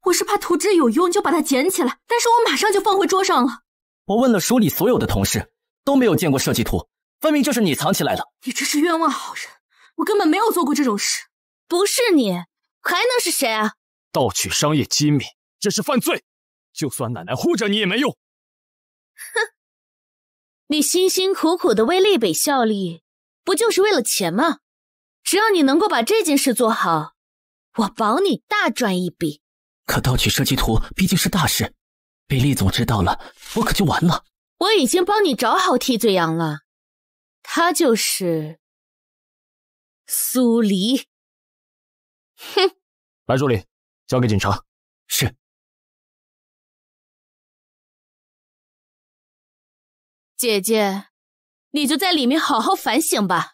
我是怕图纸有用，就把它捡起来，但是我马上就放回桌上了。我问了署里所有的同事，都没有见过设计图，分明就是你藏起来了。你真是冤枉好人，我根本没有做过这种事。不是你，还能是谁啊？盗取商业机密，这是犯罪，就算奶奶护着你也没用。哼。 你辛辛苦苦的为立北效力，不就是为了钱吗？只要你能够把这件事做好，我保你大赚一笔。可盗取设计图毕竟是大事，被厉总知道了，我可就完了。我已经帮你找好替罪羊了，他就是苏黎。哼！白助理，交给警察。是。 姐姐，你就在里面好好反省吧。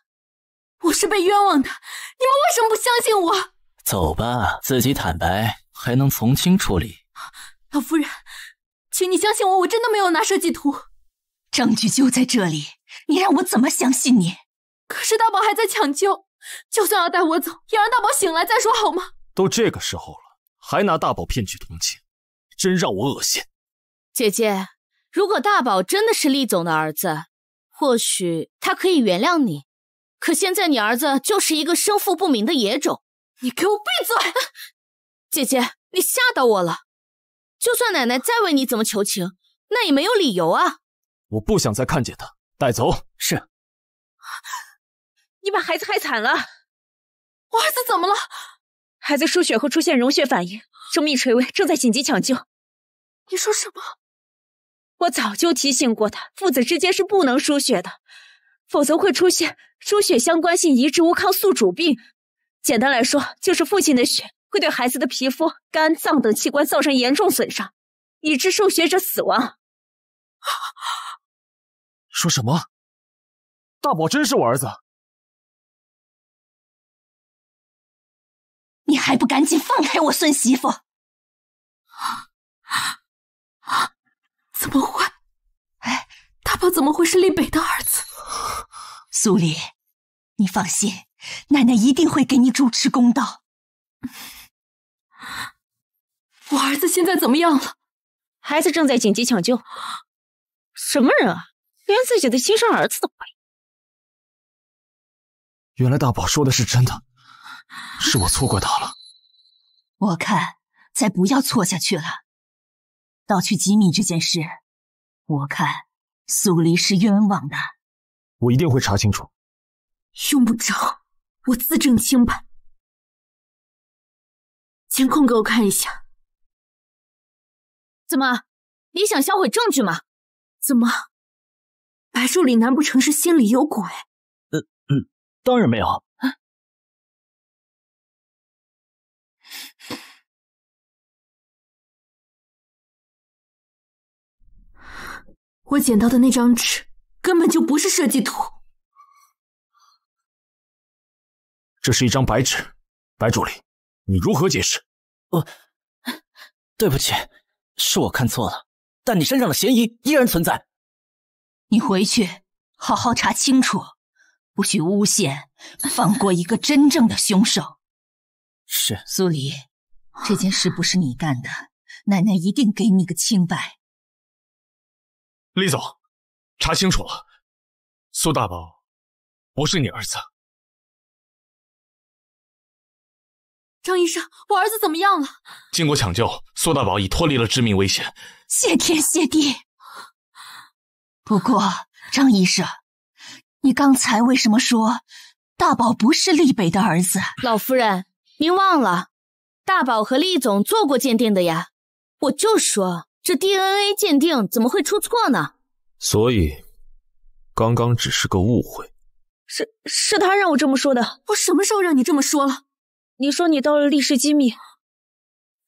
我是被冤枉的，你们为什么不相信我？走吧，自己坦白，还能从轻处理。老夫人，请你相信我，我真的没有拿设计图。证据就在这里，你让我怎么相信你？可是大宝还在抢救，就算要带我走，也让大宝醒来再说好吗？都这个时候了，还拿大宝骗取同情，真让我恶心。姐姐。 如果大宝真的是厉总的儿子，或许他可以原谅你。可现在你儿子就是一个生父不明的野种！你给我闭嘴！姐姐，你吓到我了。就算奶奶再为你怎么求情，那也没有理由啊！我不想再看见他，带走。是。你把孩子害惨了。我儿子怎么了？孩子输血后出现溶血反应，生命垂危，正在紧急抢救。你说什么？ 我早就提醒过他，父子之间是不能输血的，否则会出现输血相关性移植无抗宿主病。简单来说，就是父亲的血会对孩子的皮肤、肝脏等器官造成严重损伤，以致受血者死亡。说什么？大宝真是我儿子？你还不赶紧放开我孙媳妇！ 怎么会？哎，大宝怎么会是立北的儿子？苏黎，你放心，奶奶一定会给你主持公道。我儿子现在怎么样了？孩子正在紧急抢救。什么人啊，连自己的亲生儿子都怀疑。原来大宝说的是真的，是我错怪他了。我看再不要错下去了。 盗取机密这件事，我看苏黎是冤枉的。我一定会查清楚。用不着，我自证清白。监控给我看一下。怎么，你想销毁证据吗？怎么，白助理难不成是心里有鬼？当然没有。啊 我捡到的那张纸根本就不是设计图，这是一张白纸。白助理，你如何解释？对不起，是我看错了，但你身上的嫌疑依然存在。你回去好好查清楚，不许诬陷，放过一个真正的凶手。是苏黎，这件事不是你干的，奶奶一定给你个清白。 厉总，查清楚了，苏大宝不是你儿子。张医生，我儿子怎么样了？经过抢救，苏大宝已脱离了致命危险。谢天谢地！不过，张医生，你刚才为什么说大宝不是立北的儿子？老夫人，您忘了，大宝和厉总做过鉴定的呀。我就说。 这 DNA 鉴定怎么会出错呢？所以，刚刚只是个误会。是他让我这么说的。我什么时候让你这么说了？你说你盗了厉氏机密，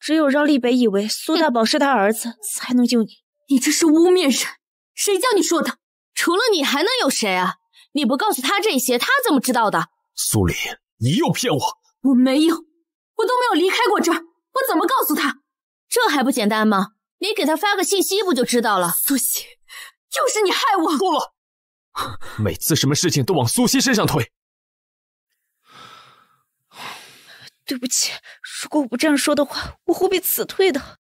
只有让厉北以为苏大宝是他儿子，才能救你。你这是污蔑人！谁叫你说的？除了你还能有谁啊？你不告诉他这些，他怎么知道的？苏黎，你又骗我！我没有，我都没有离开过这儿，我怎么告诉他？这还不简单吗？ 你给他发个信息不就知道了？苏西，又是你害我！够了！每次什么事情都往苏西身上推。对不起，如果我不这样说的话，我会被辞退的。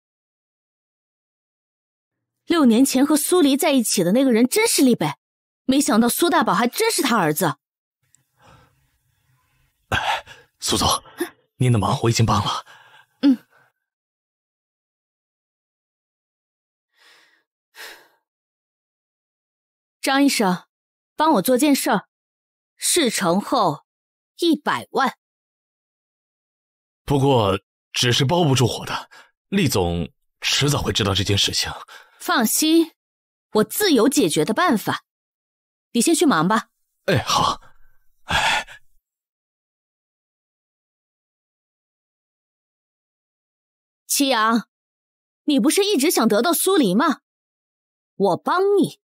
6年前和苏黎在一起的那个人真是立北，没想到苏大宝还真是他儿子。苏总，您的忙我已经帮了。嗯。 张医生，帮我做件事儿，事成后100万。不过纸是包不住火的，厉总迟早会知道这件事情。放心，我自有解决的办法。你先去忙吧。哎，好。哎，祁阳，你不是一直想得到苏黎吗？我帮你。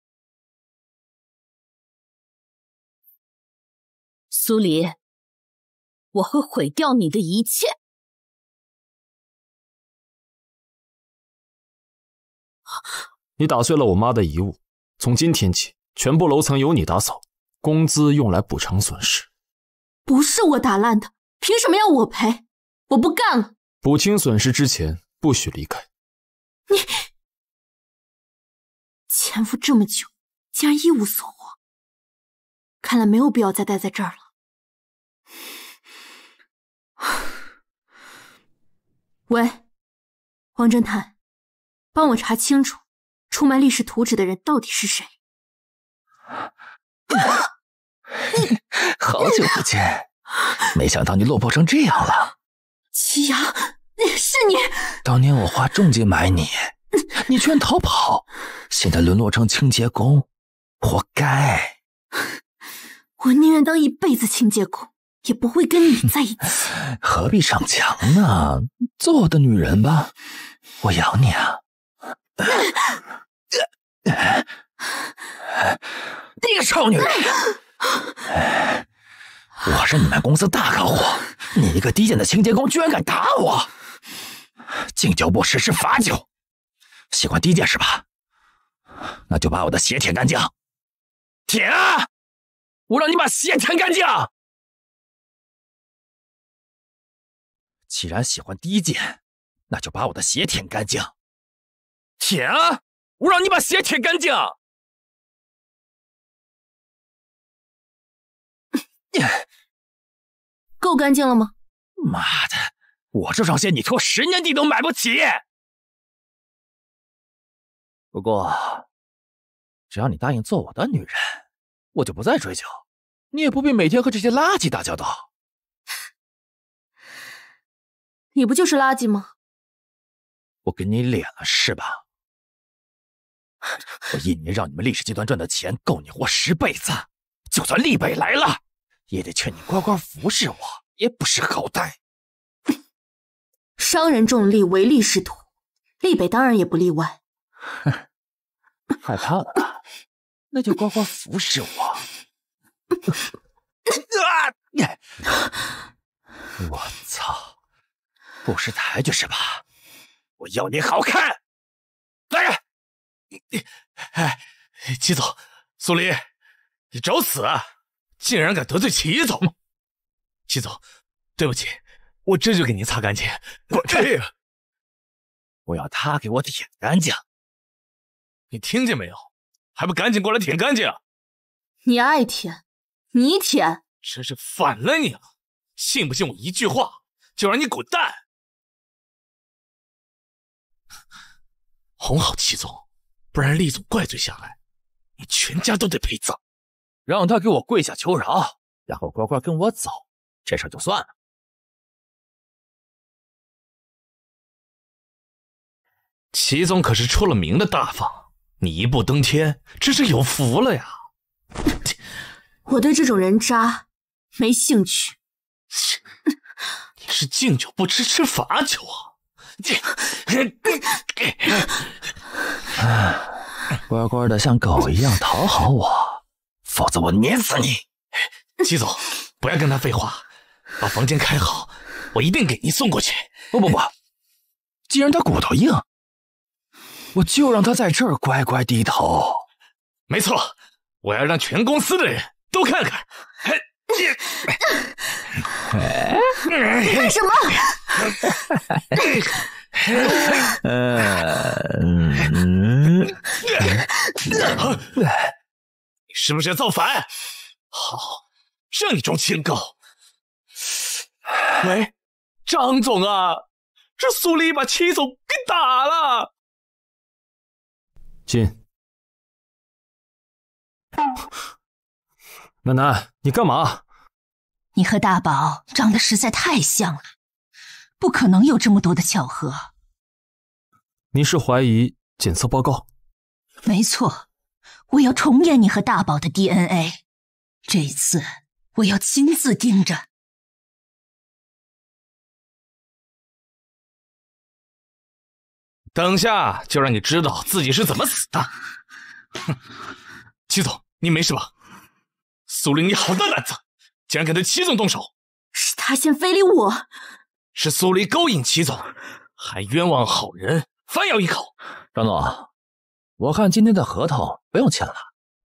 苏黎，我会毁掉你的一切。你打碎了我妈的遗物，从今天起，全部楼层由你打扫，工资用来补偿损失。不是我打烂的，凭什么要我赔？我不干了！补清损失之前，不许离开。你潜伏这么久，竟然一无所获，看来没有必要再待在这儿了。 喂，王侦探，帮我查清楚出卖历史图纸的人到底是谁。好久不见，没想到你落魄成这样了。祁阳，是你！当年我花重金买你，你居然逃跑，现在沦落成清洁工，活该。我宁愿当一辈子清洁工。 也不会跟你在一起，何必逞强呢？做我的女人吧，我养你啊！那个臭女人，我是你们公司大客户，你一个低贱的清洁工居然敢打我！敬酒不吃吃罚酒，喜欢低贱是吧？那就把我的鞋舔干净，舔啊！我让你把鞋舔干净！ 既然喜欢低贱，那就把我的鞋舔干净。舔啊！我让你把鞋舔干净。够干净了吗？妈的！我这双鞋你拖10年地都买不起。不过，只要你答应做我的女人，我就不再追究，你也不必每天和这些垃圾打交道。 你不就是垃圾吗？我给你脸了是吧？我1年让你们厉氏集团赚的钱够你活10辈子，就算厉北来了，也得劝你乖乖服侍我，也不识好歹。商人重利唯利是图，厉北当然也不例外。害怕了？那就乖乖服侍我。我操！ 不识抬举是吧？我要你好看！来人！哎，祁总，苏黎，你找死！竟然敢得罪祁总！祁总，对不起，我这就给您擦干净。滚开！我要他给我舔干净！你听见没有？还不赶紧过来舔干净！你爱舔，你舔！真是反了你了！信不信我一句话就让你滚蛋！ 哄好祁总，不然厉总怪罪下来，你全家都得陪葬。让他给我跪下求饶，然后乖乖跟我走，这事儿就算了。祁总可是出了名的大方，你一步登天，真是有福了呀！我对这种人渣没兴趣。你是敬酒不吃吃罚酒啊！ 乖乖的像狗一样讨好我，否则我碾死你！祁总，不要跟他废话，把房间开好，我一定给您送过去。不，既然他骨头硬，我就让他在这儿乖乖低头。没错，我要让全公司的人都看看。干什么？你是不是要造反？好，让你装清高。喂，张总啊，这苏黎把戚总给打了。进。 楠楠，你干嘛？你和大宝长得实在太像了，不可能有这么多的巧合。您是怀疑检测报告？没错，我要重演你和大宝的 DNA， 这一次我要亲自盯着。等下就让你知道自己是怎么死的。哼，戚总。 你没事吧，苏黎？你好大胆子，竟然敢对齐总动手！是他先非礼我，是苏黎勾引齐总，还冤枉好人，反咬一口。张总，我看今天的合同不用签了。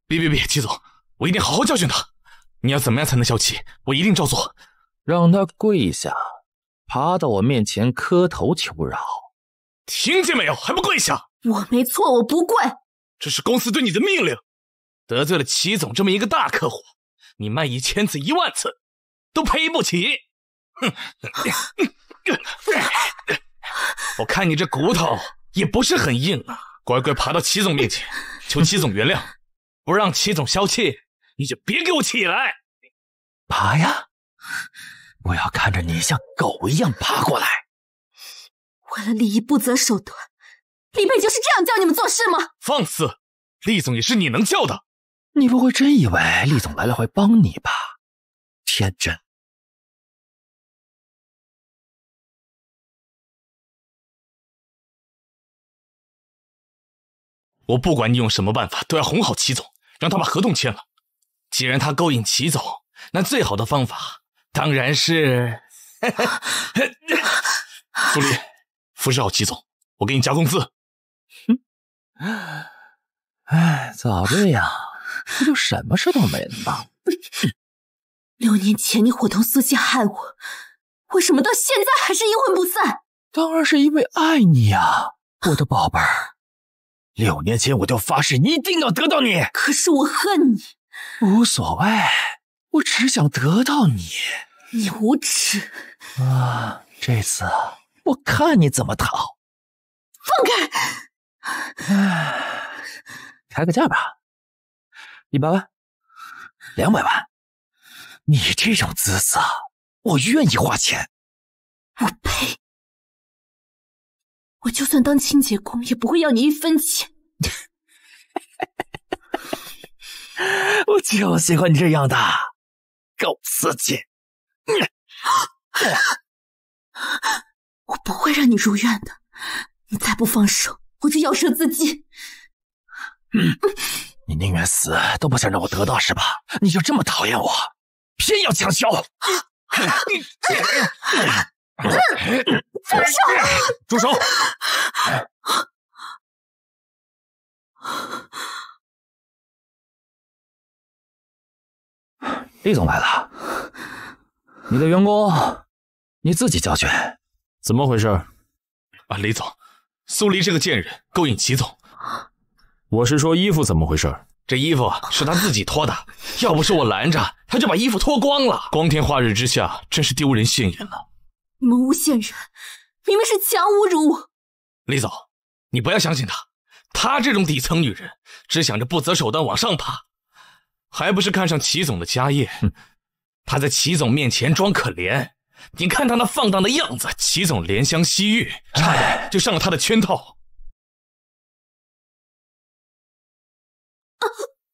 别，齐总，我一定好好教训他。你要怎么样才能消气？我一定照做。让他跪下，爬到我面前磕头求饶。听见没有？还不跪下！我没错，我不跪。这是公司对你的命令。 得罪了齐总这么一个大客户，你卖1000次10000次，都赔不起。哼！我看你这骨头也不是很硬啊，乖乖爬到齐总面前，求齐总原谅。不让齐总消气，你就别给我起来。爬呀！我要看着你像狗一样爬过来。为了利益不择手段，李贝就是这样教你们做事吗？放肆！厉总也是你能教的。 你不会真以为厉总来了会帮你吧？天真。我不管你用什么办法，都要哄好齐总，让他把合同签了。既然他勾引齐总，那最好的方法当然是……苏黎，服侍好齐总，我给你加工资。哼，哎，早这样。 这就什么事都没了吧？6年前你伙同苏夏害我，为什么到现在还是阴魂不散？当然是因为爱你啊，我的宝贝儿。6年前我就发誓一定要得到你，可是我恨你。无所谓，我只想得到你。你无耻！啊，这次我看你怎么逃！放开！哎，开个价吧。 100万，200万，你这种姿色，我愿意花钱。我呸！我就算当清洁工，也不会要你1分钱。我就喜欢你这样的，够刺激！我不会让你如愿的，你再不放手，我就咬舌自尽。你宁愿死都不想让我得到是吧？你就这么讨厌我，偏要强销！放手！住手！厉总来了，你的员工你自己教训，怎么回事？啊，李总，苏黎这个贱人勾引齐总。 我是说衣服怎么回事？这衣服是他自己脱的，要不是我拦着，他就把衣服脱光了。光天化日之下，真是丢人现眼了。你们诬陷人，明明是强侮辱我。李总，你不要相信他，他这种底层女人，只想着不择手段往上爬，还不是看上齐总的家业？他在齐总面前装可怜，你看他那放荡的样子，齐总怜香惜玉，差点就上了他的圈套。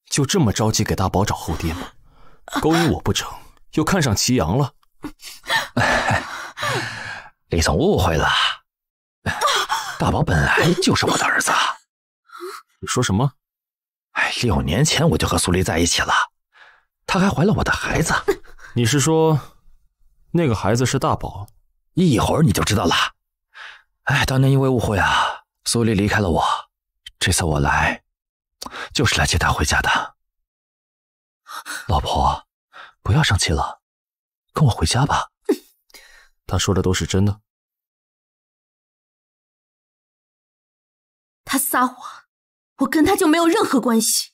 就这么着急给大宝找后爹吗？勾引我不成，又看上祁阳了。李总误会了，大宝本来就是我的儿子。你说什么？哎，6年前我就和苏黎在一起了，她还怀了我的孩子。你是说，那个孩子是大宝？一会儿你就知道了。哎，当年因为误会啊，苏黎离开了我。这次我来。 就是来接他回家的。老婆，不要生气了，跟我回家吧。他说的都是真的。他撒谎，我跟他就没有任何关系。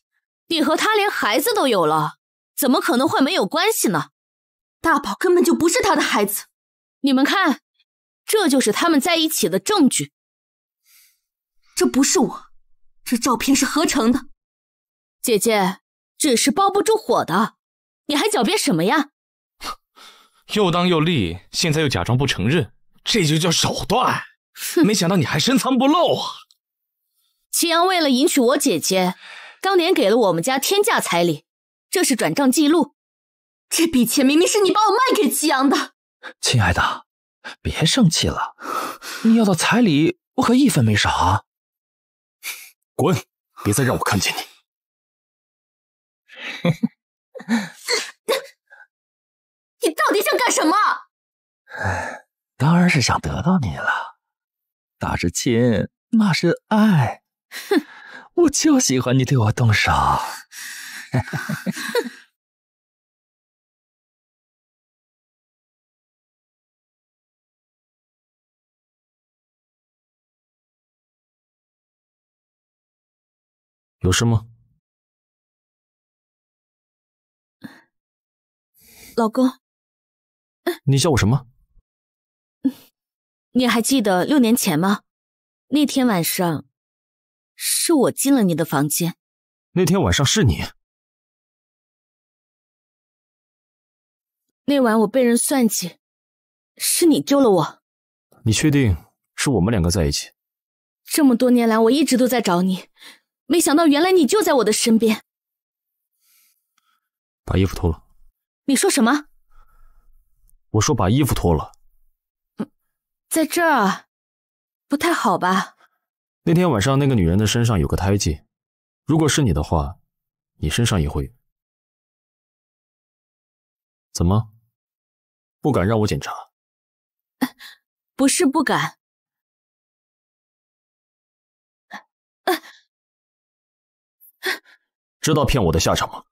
你和他连孩子都有了，怎么可能会没有关系呢？大宝根本就不是他的孩子。你们看，这就是他们在一起的证据。这不是我，这照片是合成的。 姐姐，纸是包不住火的，你还狡辩什么呀？又当又立，现在又假装不承认，这就叫手段。没想到你还深藏不露啊！祁阳为了迎娶我姐姐，当年给了我们家天价彩礼，这是转账记录。这笔钱明明是你把我卖给祁阳的。亲爱的，别生气了，你要的彩礼我可一分没少啊！滚，别再让我看见你！ 你到底想干什么？当然是想得到你了。打是亲，骂是爱。哼，我就喜欢你对我动手。有事吗？ 老公，你叫我什么？你还记得6年前吗？那天晚上，是我进了你的房间。那天晚上是你。那晚我被人算计，是你救了我。你确定是我们两个在一起？这么多年来，我一直都在找你，没想到原来你就在我的身边。把衣服脱了。 你说什么？我说把衣服脱了。在这儿不太好吧？那天晚上那个女人的身上有个胎记，如果是你的话，你身上也会有。怎么？不敢让我检查？不是不敢。知道骗我的下场吗？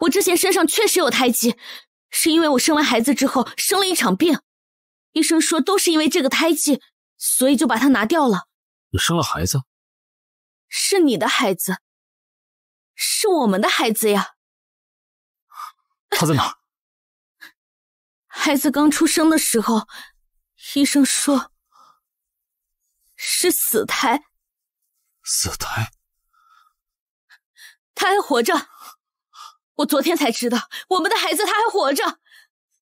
我之前身上确实有胎记，是因为我生完孩子之后生了一场病，医生说都是因为这个胎记，所以就把它拿掉了。你生了孩子？是你的孩子，是我们的孩子呀。他在哪？孩子刚出生的时候，医生说是死胎。死胎？他还活着。 我昨天才知道，我们的孩子他还活着，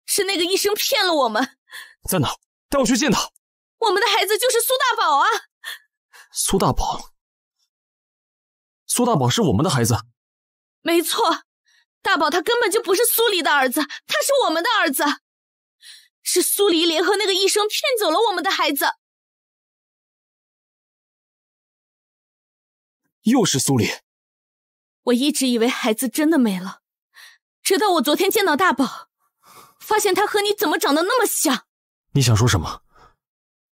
是那个医生骗了我们。在哪？带我去见他。我们的孩子就是苏大宝啊！苏大宝，苏大宝是我们的孩子。没错，大宝他根本就不是苏黎的儿子，他是我们的儿子。是苏黎联合那个医生骗走了我们的孩子。又是苏黎。 我一直以为孩子真的没了，直到我昨天见到大宝，发现他和你怎么长得那么像。你想说什么？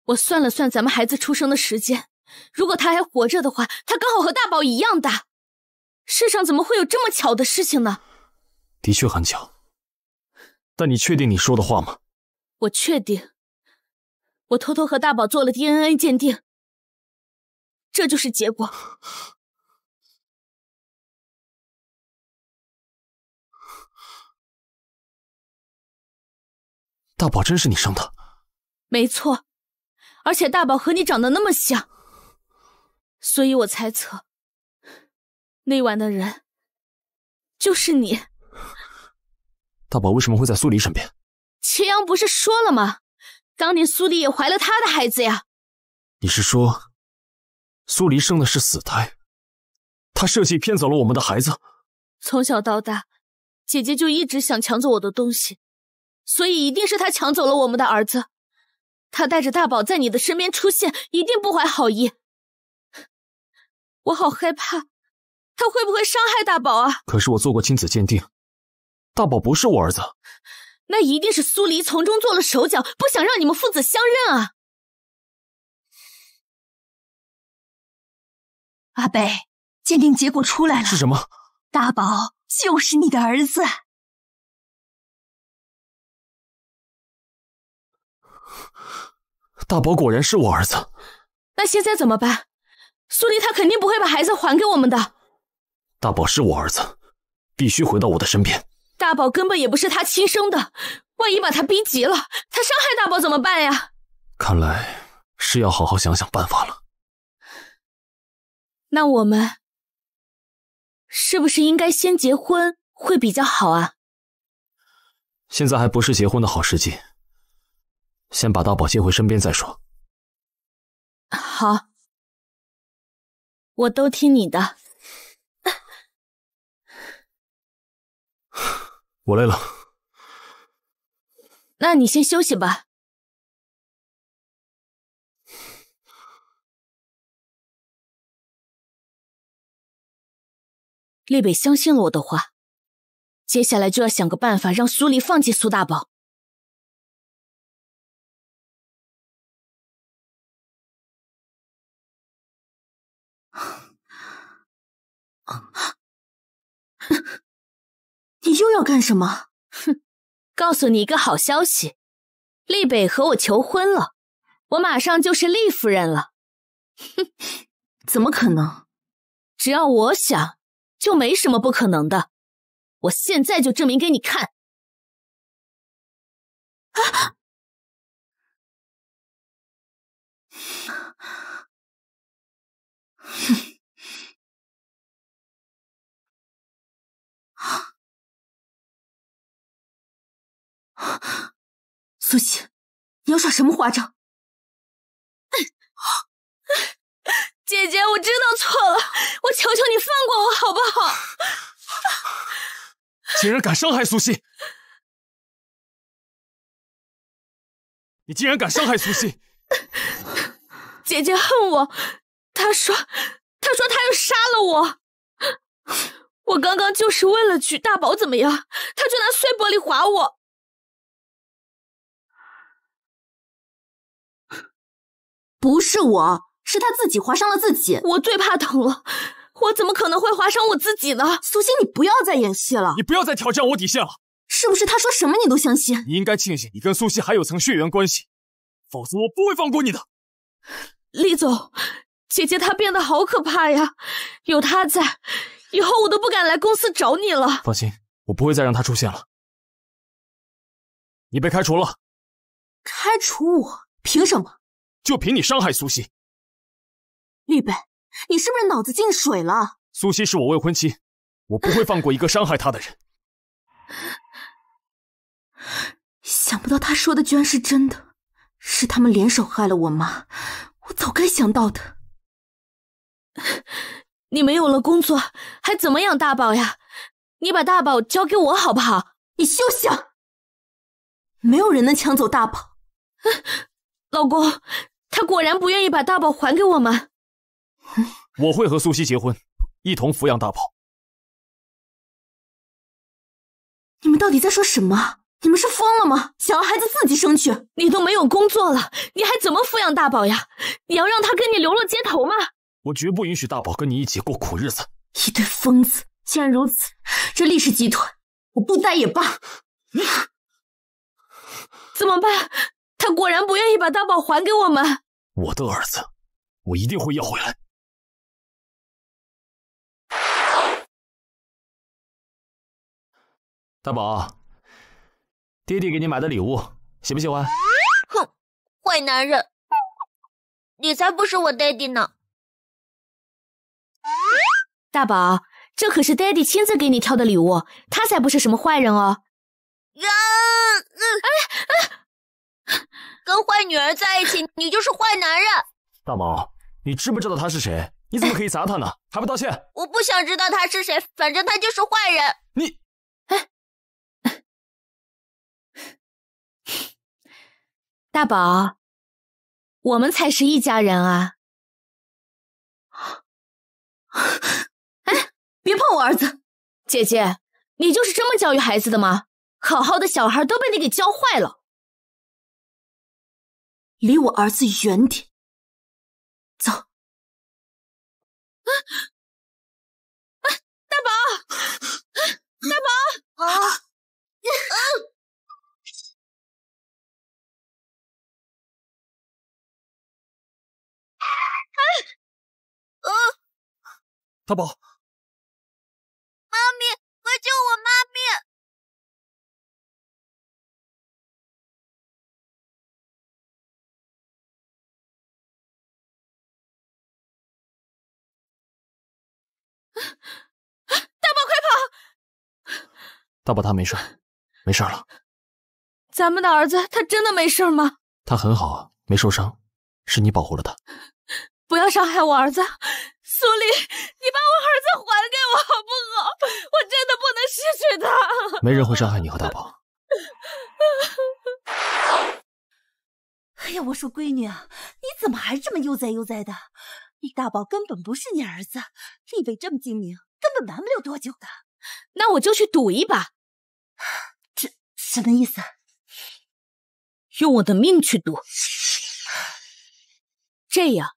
我算了算咱们孩子出生的时间，如果他还活着的话，他刚好和大宝一样大。世上怎么会有这么巧的事情呢？的确很巧，但你确定你说的话吗？我确定。我偷偷和大宝做了 DNA 鉴定，这就是结果。 大宝真是你生的，没错，而且大宝和你长得那么像，所以我猜测那晚的人就是你。大宝为什么会在苏黎身边？祁阳不是说了吗？当年苏黎也怀了他的孩子呀。你是说，苏黎生的是死胎，他设计骗走了我们的孩子？从小到大，姐姐就一直想抢走我的东西。 所以一定是他抢走了我们的儿子，他带着大宝在你的身边出现，一定不怀好意。我好害怕，他会不会伤害大宝啊？可是我做过亲子鉴定，大宝不是我儿子。那一定是苏黎从中做了手脚，不想让你们父子相认啊！阿北，鉴定结果出来了，是什么？大宝就是你的儿子。大宝果然是我儿子。那现在怎么办？苏黎他肯定不会把孩子还给我们的。大宝是我儿子，必须回到我的身边。大宝根本也不是他亲生的，万一把他逼急了，他伤害大宝怎么办呀？看来是要好好想想办法了。那我们是不是应该先结婚会比较好啊？现在还不是结婚的好时机，先把大宝接回身边再说。好，我都听你的。我累了，那你先休息吧。立北相信了我的话，接下来就要想个办法让苏黎放弃苏大宝。你又要干什么？哼，告诉你一个好消息，立北和我求婚了，我马上就是厉夫人了。哼，怎么可能？只要我想。就没什么不可能的，我现在就证明给你看。啊！苏琪，你要耍什么花招？姐姐，我知道错了，我求求你放过我好不好？竟然敢伤害苏西！你竟然敢伤害苏西！姐姐恨我，她说她要杀了我。我刚刚就是为了取大宝怎么样，她就拿碎玻璃划我。不是我。是他自己划伤了自己，我最怕疼了，我怎么可能会划伤我自己呢？苏西，你不要再演戏了，你不要再挑战我底线了，是不是？他说什么你都相信？你应该庆幸你跟苏西还有层血缘关系，否则我不会放过你的。厉总，姐姐她变得好可怕呀，有她在，以后我都不敢来公司找你了。放心，我不会再让她出现了。你被开除了。开除我？凭什么？就凭你伤害苏西。立北，你是不是脑子进水了？苏西是我未婚妻，我不会放过一个伤害她的人。想不到他说的居然是真的，是他们联手害了我妈，我早该想到的。你没有了工作，还怎么养大宝呀？你把大宝交给我好不好？你休想！没有人能抢走大宝。老公，他果然不愿意把大宝还给我们。我会和苏西结婚，一同抚养大宝。你们到底在说什么？你们是疯了吗？想要孩子自己生去？你都没有工作了，你还怎么抚养大宝呀？你要让他跟你流落街头吗？我绝不允许大宝跟你一起过苦日子。一对疯子！既然如此，这厉氏集团我不待也罢。怎么办？他果然不愿意把大宝还给我们。我的儿子，我一定会要回来。大宝，爹爹给你买的礼物，喜不喜欢？哼，坏男人，你才不是我爹爹呢！大宝，这可是爹爹亲自给你挑的礼物，他才不是什么坏人哦。跟坏女人在一起，你就是坏男人。大毛，你知不知道他是谁？你怎么可以砸他呢？还不道歉？我不想知道他是谁，反正他就是坏人。你，大宝，我们才是一家人啊！哎，别碰我儿子！姐姐，你就是这么教育孩子的吗？好好的小孩都被你给教坏了。离我儿子远点，走！啊啊，大宝！大宝，妈咪，快救我妈咪！大宝，快跑！大宝他没事，没事了。咱们的儿子他真的没事吗？他很好，没受伤，是你保护了他。不要伤害我儿子。 苏黎，你把我儿子还给我好不好？我真的不能失去他。没人会伤害你和大宝。哎呀，我说闺女啊，你怎么还这么悠哉悠哉的？你大宝根本不是你儿子，立伟这么精明，根本瞒不了多久的。那我就去赌一把。这什么意思？用我的命去赌。这样。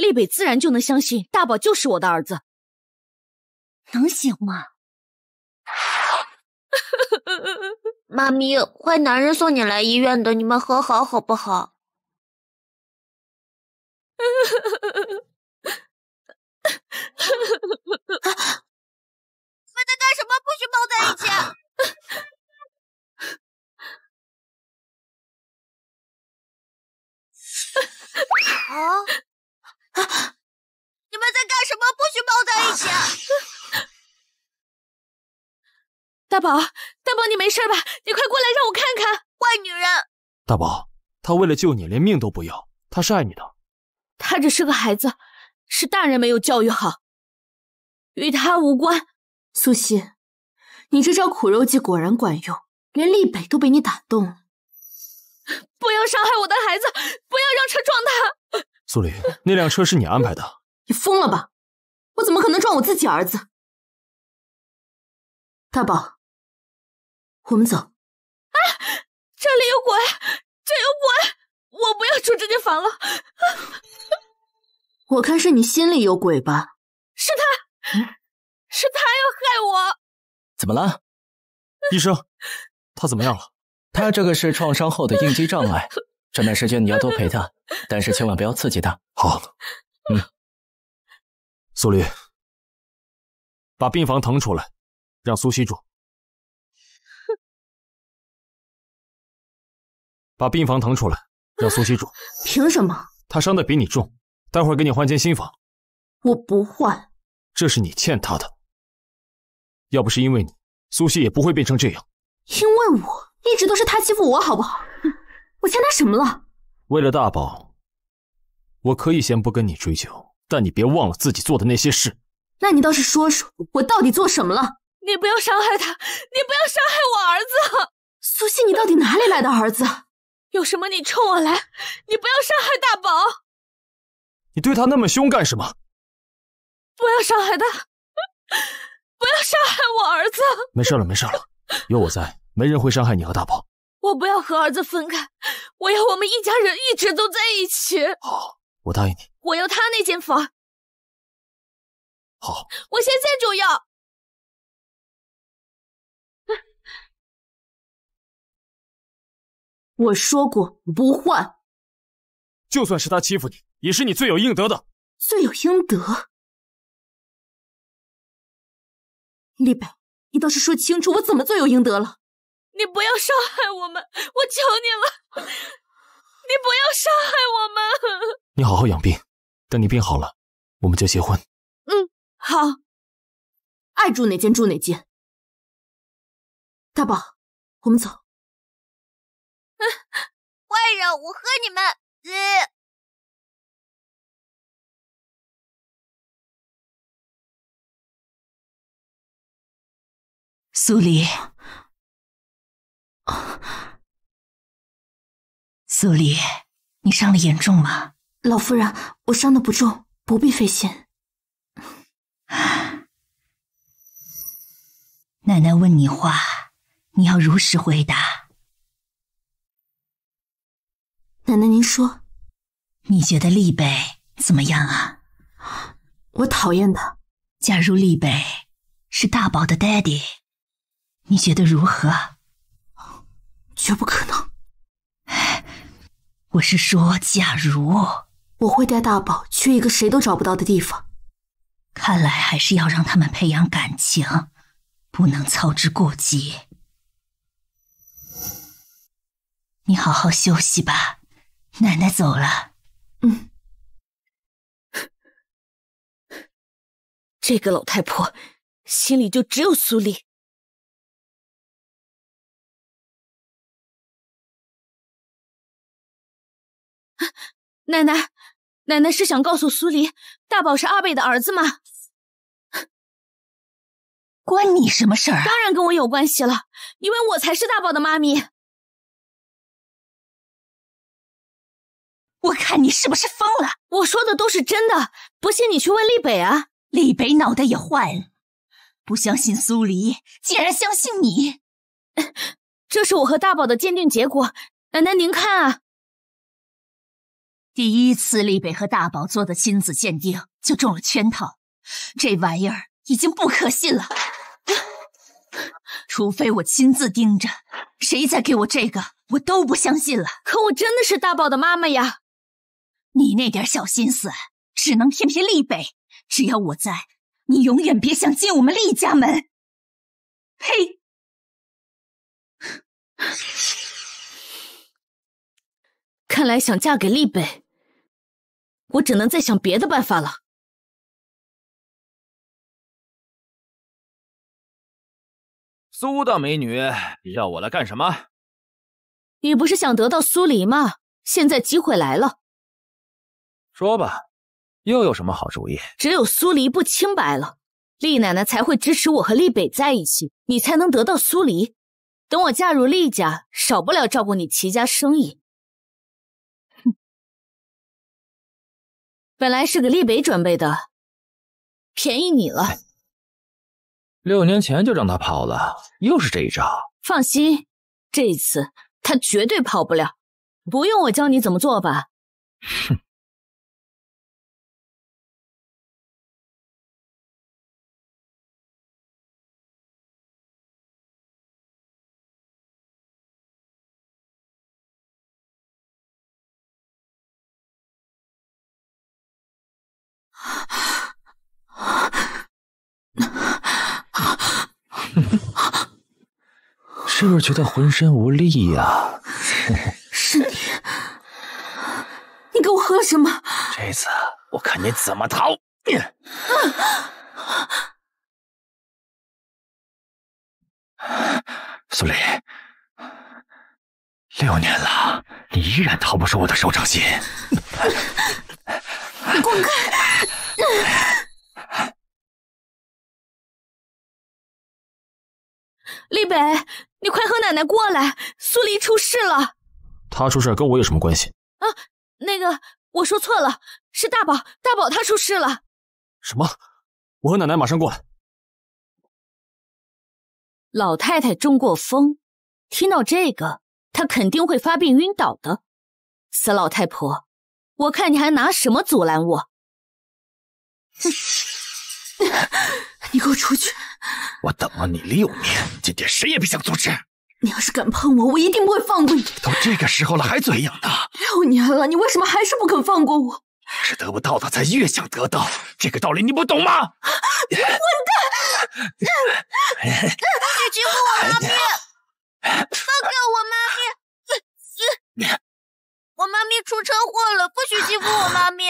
立北自然就能相信大宝就是我的儿子，能行吗？妈咪，坏男人送你来医院的，你们和好好不好？你们在干什么？不许抱在一起！啊！ 你们在干什么？不许抱在一起！大宝，大宝，你没事吧？你快过来让我看看！坏女人！大宝，他为了救你，连命都不要，他是爱你的。他只是个孩子，是大人没有教育好，与他无关。苏西，你这招苦肉计果然管用，连立北都被你打动了。不要伤害我的孩子，不要让车撞他！ 苏黎，那辆车是你安排的？你疯了吧！我怎么可能撞我自己儿子？大宝，我们走。啊！这里有鬼！这有鬼！我不要住这间房了。我看是你心里有鬼吧？是他，是他要害我。怎么了？医生，他怎么样了？他这个是创伤后的应激障碍。 这段时间你要多陪他，但是千万不要刺激他。好，嗯，苏黎，把病房腾出来，让苏西住。把病房腾出来，让苏西住。凭什么？他伤的比你重，待会儿给你换间新房。我不换。这是你欠他的。要不是因为你，苏西也不会变成这样。因为我一直都是他欺负我，好不好？ 我欠他什么了？为了大宝，我可以先不跟你追究，但你别忘了自己做的那些事。那你倒是说说，我到底做什么了？你不要伤害他，你不要伤害我儿子。苏西，你到底哪里来的儿子？有什么你冲我来，你不要伤害大宝。你对他那么凶干什么？不要伤害他，不要伤害我儿子。没事了，没事了，有我在，没人会伤害你和大宝。 我不要和儿子分开，我要我们一家人一直都在一起。好，我答应你。我要他那间房。好，我现在就要。我说过不换。就算是他欺负你，也是你罪有应得的。罪有应得？立北，你倒是说清楚，我怎么罪有应得了？ 你不要伤害我们，我求你了！你不要伤害我们！你好好养病，等你病好了，我们就结婚。嗯，好，爱住哪间住哪间。大宝，我们走。坏人，我喝你们！苏黎。 苏黎，你伤得严重吗？老夫人，我伤得不重，不必费心。奶奶问你话，你要如实回答。奶奶，您说，你觉得立北怎么样啊？我讨厌他。假如立北是大宝的 daddy， 你觉得如何？ 绝不可能！我是说，假如我会带大宝去一个谁都找不到的地方，看来还是要让他们培养感情，不能操之过急。你好好休息吧，奶奶走了。嗯。这个老太婆心里就只有苏丽。 奶奶，奶奶是想告诉苏黎，大宝是阿贝的儿子吗？关你什么事儿啊？当然跟我有关系了，因为我才是大宝的妈咪。我看你是不是疯了？我说的都是真的，不信你去问立北啊。立北脑袋也坏了，不相信苏黎，竟然相信你。这是我和大宝的鉴定结果，奶奶您看啊。 第一次，立北和大宝做的亲子鉴定就中了圈套，这玩意儿已经不可信了。除非我亲自盯着，谁再给我这个，我都不相信了。可我真的是大宝的妈妈呀！你那点小心思只能骗骗立北，只要我在，你永远别想进我们厉家门。呸！ 看来想嫁给立北，我只能再想别的办法了。苏大美女，要我来干什么？你不是想得到苏黎吗？现在机会来了。说吧，又有什么好主意？只有苏黎不清白了，厉奶奶才会支持我和立北在一起，你才能得到苏黎。等我嫁入厉家，少不了照顾你齐家生意。 本来是给立北准备的，便宜你了。6年前就让他跑了，又是这一招。放心，这一次他绝对跑不了。不用我教你怎么做吧？哼。是不是觉得浑身无力呀？是你，你给我喝了什么？这次我看你怎么逃！苏黎，6年了，你依然逃不出我的手掌心。你滚开！ 立北，你快和奶奶过来，苏黎出事了。他出事跟我有什么关系？啊，那个，我说错了，是大宝，大宝他出事了。什么？我和奶奶马上过来。老太太中过风，听到这个，她肯定会发病晕倒的。死老太婆，我看你还拿什么阻拦我？你给我出去！我等了你6年，今天谁也别想阻止！你要是敢碰我，我一定不会放过你！都这个时候了，还嘴硬呢！6年了，你为什么还是不肯放过我？是得不到的，才越想得到，这个道理你不懂吗？你混蛋！你只有我妈咪，放开我妈咪！我妈咪出车祸了，不许欺负我妈咪！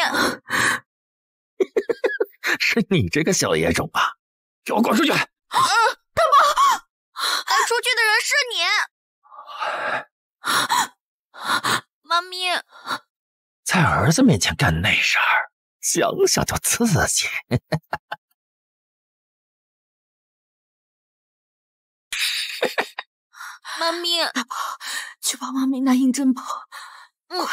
是你这个小野种吧？给我滚出去！啊，大宝，赶出去的人是你，妈咪。在儿子面前干那事儿，想想就刺激。妈咪，大宝，去帮妈咪拿银针吧。快！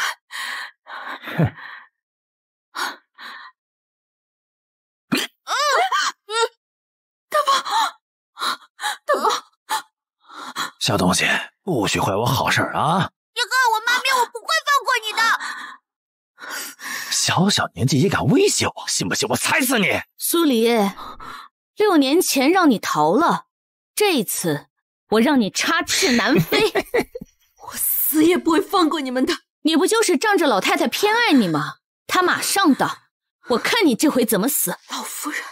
大宝，小东西，不许坏我好事啊！你告我妈咪，我不会放过你的。小小年纪也敢威胁我，信不信我踩死你！苏黎，6年前让你逃了，这一次我让你插翅难飞。我死也不会放过你们的！你不就是仗着老太太偏爱你吗？她马上到，我看你这回怎么死！老夫人。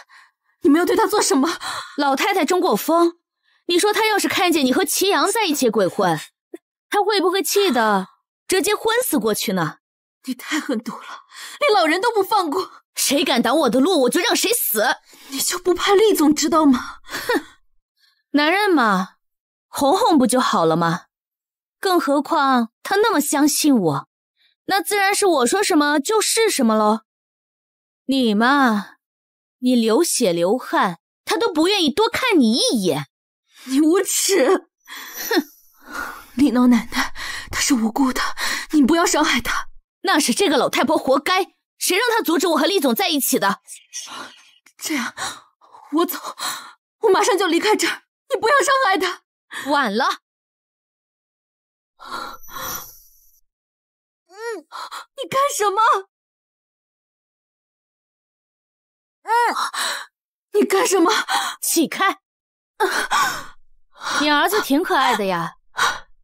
没有对他做什么。老太太中过风，你说她要是看见你和祁阳在一起鬼混，她会不会气得直接昏死过去呢？你太狠毒了，连老人都不放过。谁敢挡我的路，我就让谁死。你就不怕厉总知道吗？哼，男人嘛，哄哄不就好了吗？更何况他那么相信我，那自然是我说什么就是什么喽。你嘛。 你流血流汗，他都不愿意多看你一眼。你无耻！哼！李老奶奶，她是无辜的，你不要伤害她。那是这个老太婆活该，谁让她阻止我和厉总在一起的？这样，我走，我马上就离开这儿。你不要伤害她。晚了。嗯，你干什么？ 你干什么？起开！你儿子挺可爱的呀，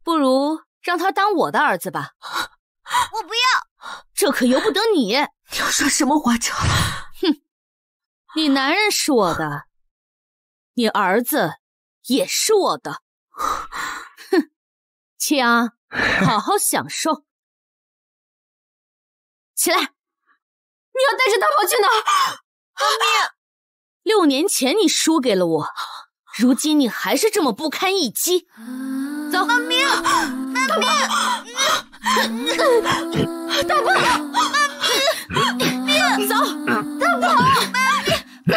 不如让他当我的儿子吧。我不要，这可由不得你！你要说什么话这？哼，你男人是我的，你儿子也是我的。哼，祁阳，好好享受。起来！你要带着大宝去哪儿？ 妈咪，6年前你输给了我，如今你还是这么不堪一击。走，妈咪，妈咪，大宝，妈咪，走，大宝，妈咪，大宝，妈咪，大宝，大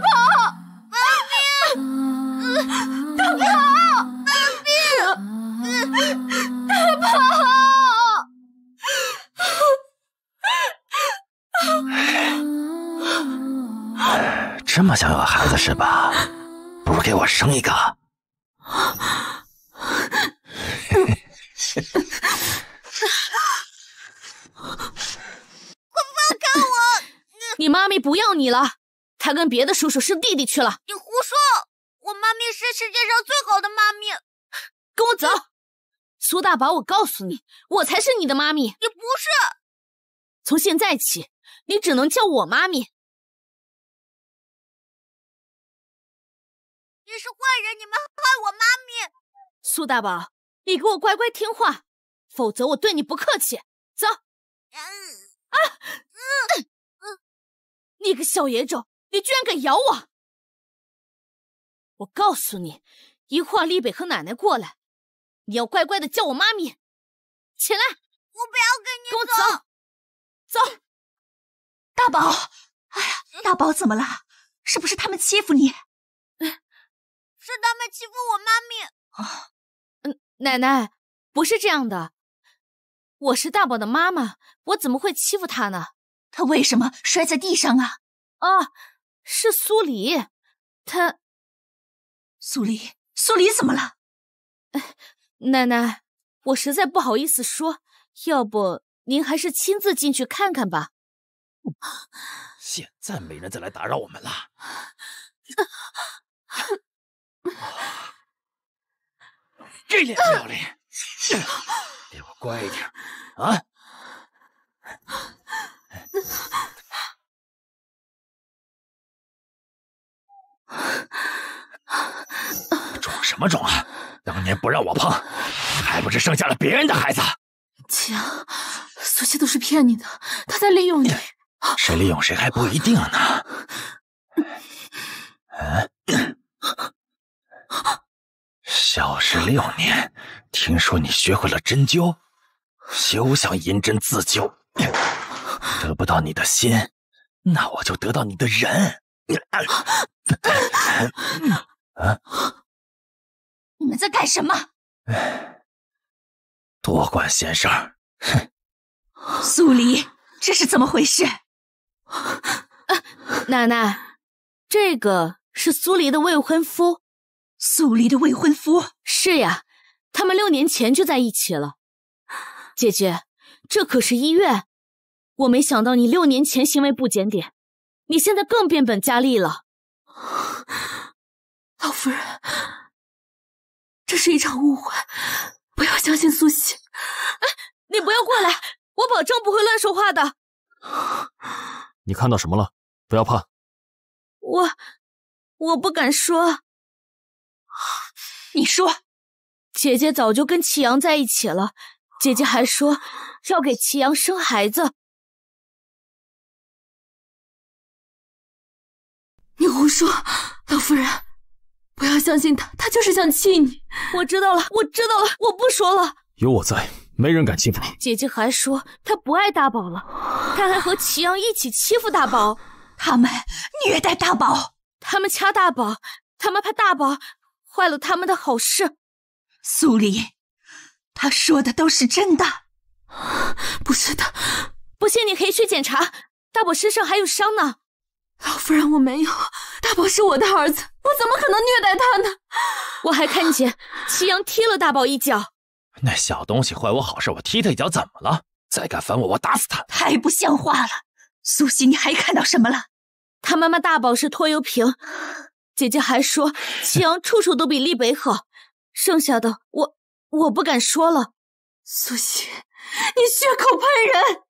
宝。 这么想要孩子是吧？不如给我生一个。快放开我！你妈咪不要你了，她跟别的叔叔是弟弟去了。你胡说！我妈咪是世界上最好的妈咪。跟我走，苏大宝，我告诉你，我才是你的妈咪。你不是。从现在起，你只能叫我妈咪。 你是坏人，你们害我妈咪！苏大宝，你给我乖乖听话，否则我对你不客气。走！啊！你个小野种，你居然敢咬我！我告诉你，一会儿立北和奶奶过来，你要乖乖的叫我妈咪。起来！我不要跟你走！跟我走！走！大宝，哎呀，大宝怎么了？是不是他们欺负你？ 是他们欺负我妈咪。奶奶，不是这样的，我是大宝的妈妈，我怎么会欺负他呢？他为什么摔在地上啊？啊，是苏黎，他……苏黎怎么了？奶奶，我实在不好意思说，要不您还是亲自进去看看吧。现在没人再来打扰我们了。这脸不要脸，给我乖一点啊！装什么装啊！当年不让我碰，还不是生下了别人的孩子？强，这些都是骗你的，他在利用你。谁利用谁还不一定呢。嗯。 小时6年，听说你学会了针灸，休想银针自灸。得不到你的心，那我就得到你的人。啊！你们在干什么？多管闲事儿！哼！苏黎，这是怎么回事？奶奶，这个是苏黎的未婚夫。 苏黎的未婚夫是呀，他们6年前就在一起了。姐姐，这可是医院，我没想到你6年前行为不检点，你现在更变本加厉了。老夫人，这是一场误会，不要相信苏西。哎，你不要过来，我保证不会乱说话的。你看到什么了？不要怕。我不敢说。你说，姐姐早就跟祁阳在一起了，姐姐还说要给祁阳生孩子。你胡说，老夫人，不要相信他，他就是想气你。我知道了，我不说了。有我在，没人敢欺负你。姐姐还说她不爱大宝了，她还和祁阳一起欺负大宝。 他们虐待大宝，他们掐大宝，他们怕大宝坏了他们的好事。苏黎，他说的都是真的。不是的，不信你可以去检查，大宝身上还有伤呢。老夫人，我没有，大宝是我的儿子，我怎么可能虐待他呢？我还看见祁阳踢了大宝一脚。那小东西坏我好事，我踢他一脚怎么了？再敢烦我，我打死他！太不像话了，苏西，你还看到什么了？ 他妈妈大宝是拖油瓶，姐姐还说祁阳处处都比立北好，剩下的我不敢说了。苏西，你血口喷人！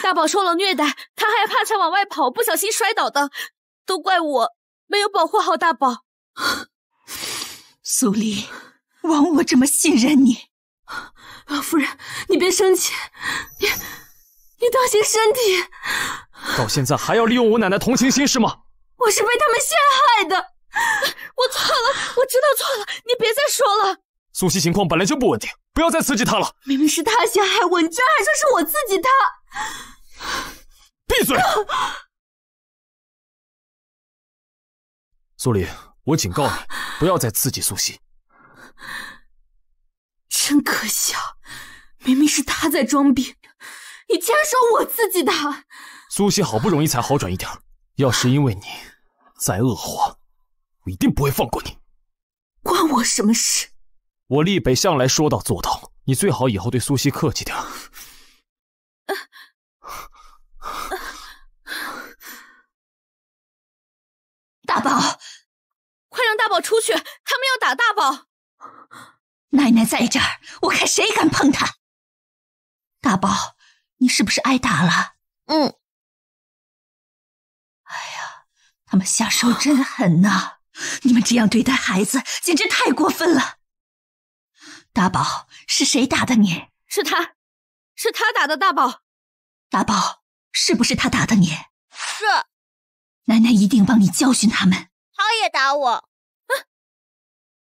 大宝受了虐待，他害怕才往外跑，不小心摔倒的，都怪我没有保护好大宝。苏黎，枉我这么信任你。老夫人，你别生气，你当心身体。 到现在还要利用我奶奶同情心是吗？我是被他们陷害的，我错了，我知道错了，你别再说了。苏西情况本来就不稳定，不要再刺激她了。明明是她陷害我，你居然还说是我刺激她！闭嘴！苏黎，我警告你，不要再刺激苏西。真可笑，明明是她在装病，你竟然说我刺激她！ 苏西好不容易才好转一点，要是因为你再恶化，我一定不会放过你。关我什么事？我立北向来说到做到，你最好以后对苏西客气点。大宝，快让大宝出去，他们要打大宝。奶奶在这儿，我看谁敢碰他。大宝，你是不是挨打了？嗯。 哎呀，他们下手真狠呐、啊！你们这样对待孩子，简直太过分了。大宝，是谁打的你？是他打的大宝。大宝，是不是他打的你？是。奶奶一定帮你教训他们。他也打我。啊！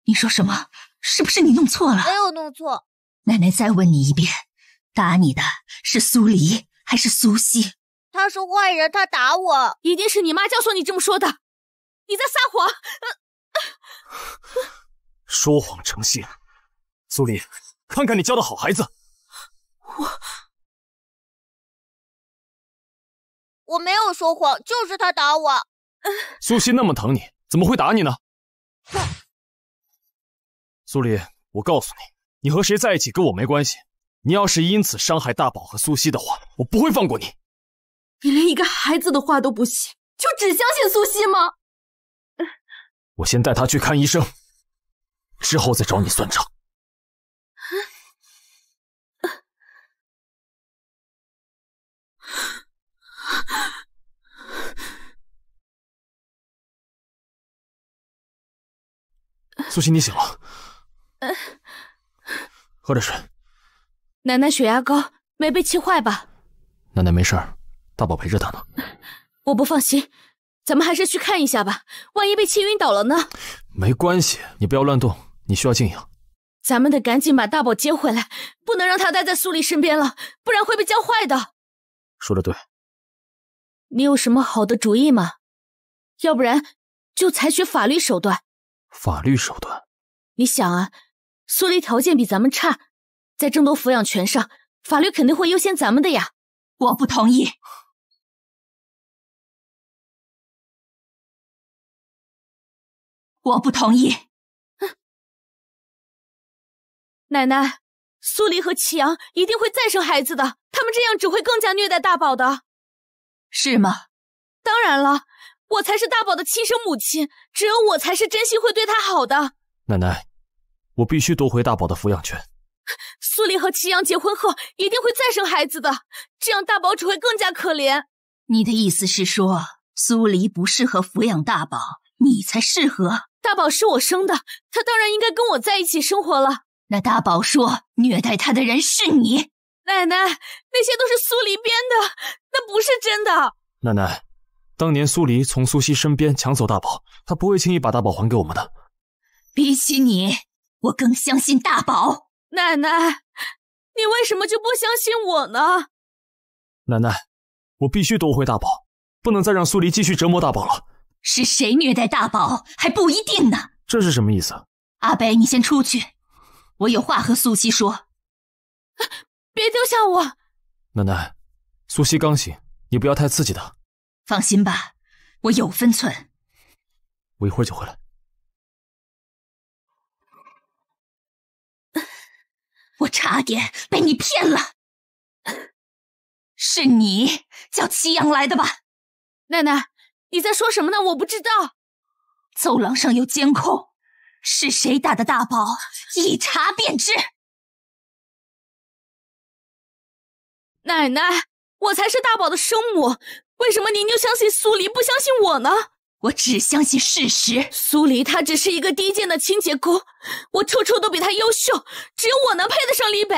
你说什么？是不是你弄错了？没有弄错。奶奶再问你一遍，打你的是苏黎还是苏西？ 他是坏人，他打我，一定是你妈教唆你这么说的。你在撒谎！说谎成性，苏黎，看看你教的好孩子。我没有说谎，就是他打我。苏西那么疼你，怎么会打你呢？苏黎，我告诉你，你和谁在一起跟我没关系。你要是因此伤害大宝和苏西的话，我不会放过你。 你连一个孩子的话都不信，就只相信苏西吗？我先带他去看医生，之后再找你算账。苏西，你醒了，喝点水。奶奶血压高，没被气坏吧？奶奶没事儿。 大宝陪着他呢，我不放心，咱们还是去看一下吧，万一被气晕倒了呢？没关系，你不要乱动，你需要静养。咱们得赶紧把大宝接回来，不能让他待在苏黎身边了，不然会被教坏的。说得对。你有什么好的主意吗？要不然就采取法律手段。法律手段？你想啊，苏黎条件比咱们差，在争夺抚养权上，法律肯定会优先咱们的呀。我不同意。 我不同意，奶奶，苏黎和祁阳一定会再生孩子的，他们这样只会更加虐待大宝的，是吗？当然了，我才是大宝的亲生母亲，只有我才是真心会对他好的。奶奶，我必须夺回大宝的抚养权。苏黎和祁阳结婚后一定会再生孩子的，这样大宝只会更加可怜。你的意思是说，苏黎不适合抚养大宝，你才适合？大宝是我生的，他当然应该跟我在一起生活了。那大宝说虐待他的人是你。奶奶，那些都是苏黎编的，那不是真的。奶奶，当年苏黎从苏西身边抢走大宝，他不会轻易把大宝还给我们的。比起你，我更相信大宝。奶奶，你为什么就不相信我呢？奶奶，我必须夺回大宝，不能再让苏黎继续折磨大宝了。是谁虐待大宝还不一定呢。这是什么意思？阿北，你先出去，我有话和苏西说。别丢下我。奶奶，苏西刚醒，你不要太刺激她。放心吧，我有分寸。我一会儿就回来。我差点被你骗了，是你叫祁阳来的吧？奶奶，你在说什么呢？我不知道。走廊上有监控，是谁打的大宝，一查便知。奶奶，我才是大宝的生母，为什么您就相信苏黎，不相信我呢？我只相信事实。苏黎她只是一个低贱的清洁工，我处处都比她优秀，只有我能配得上李北。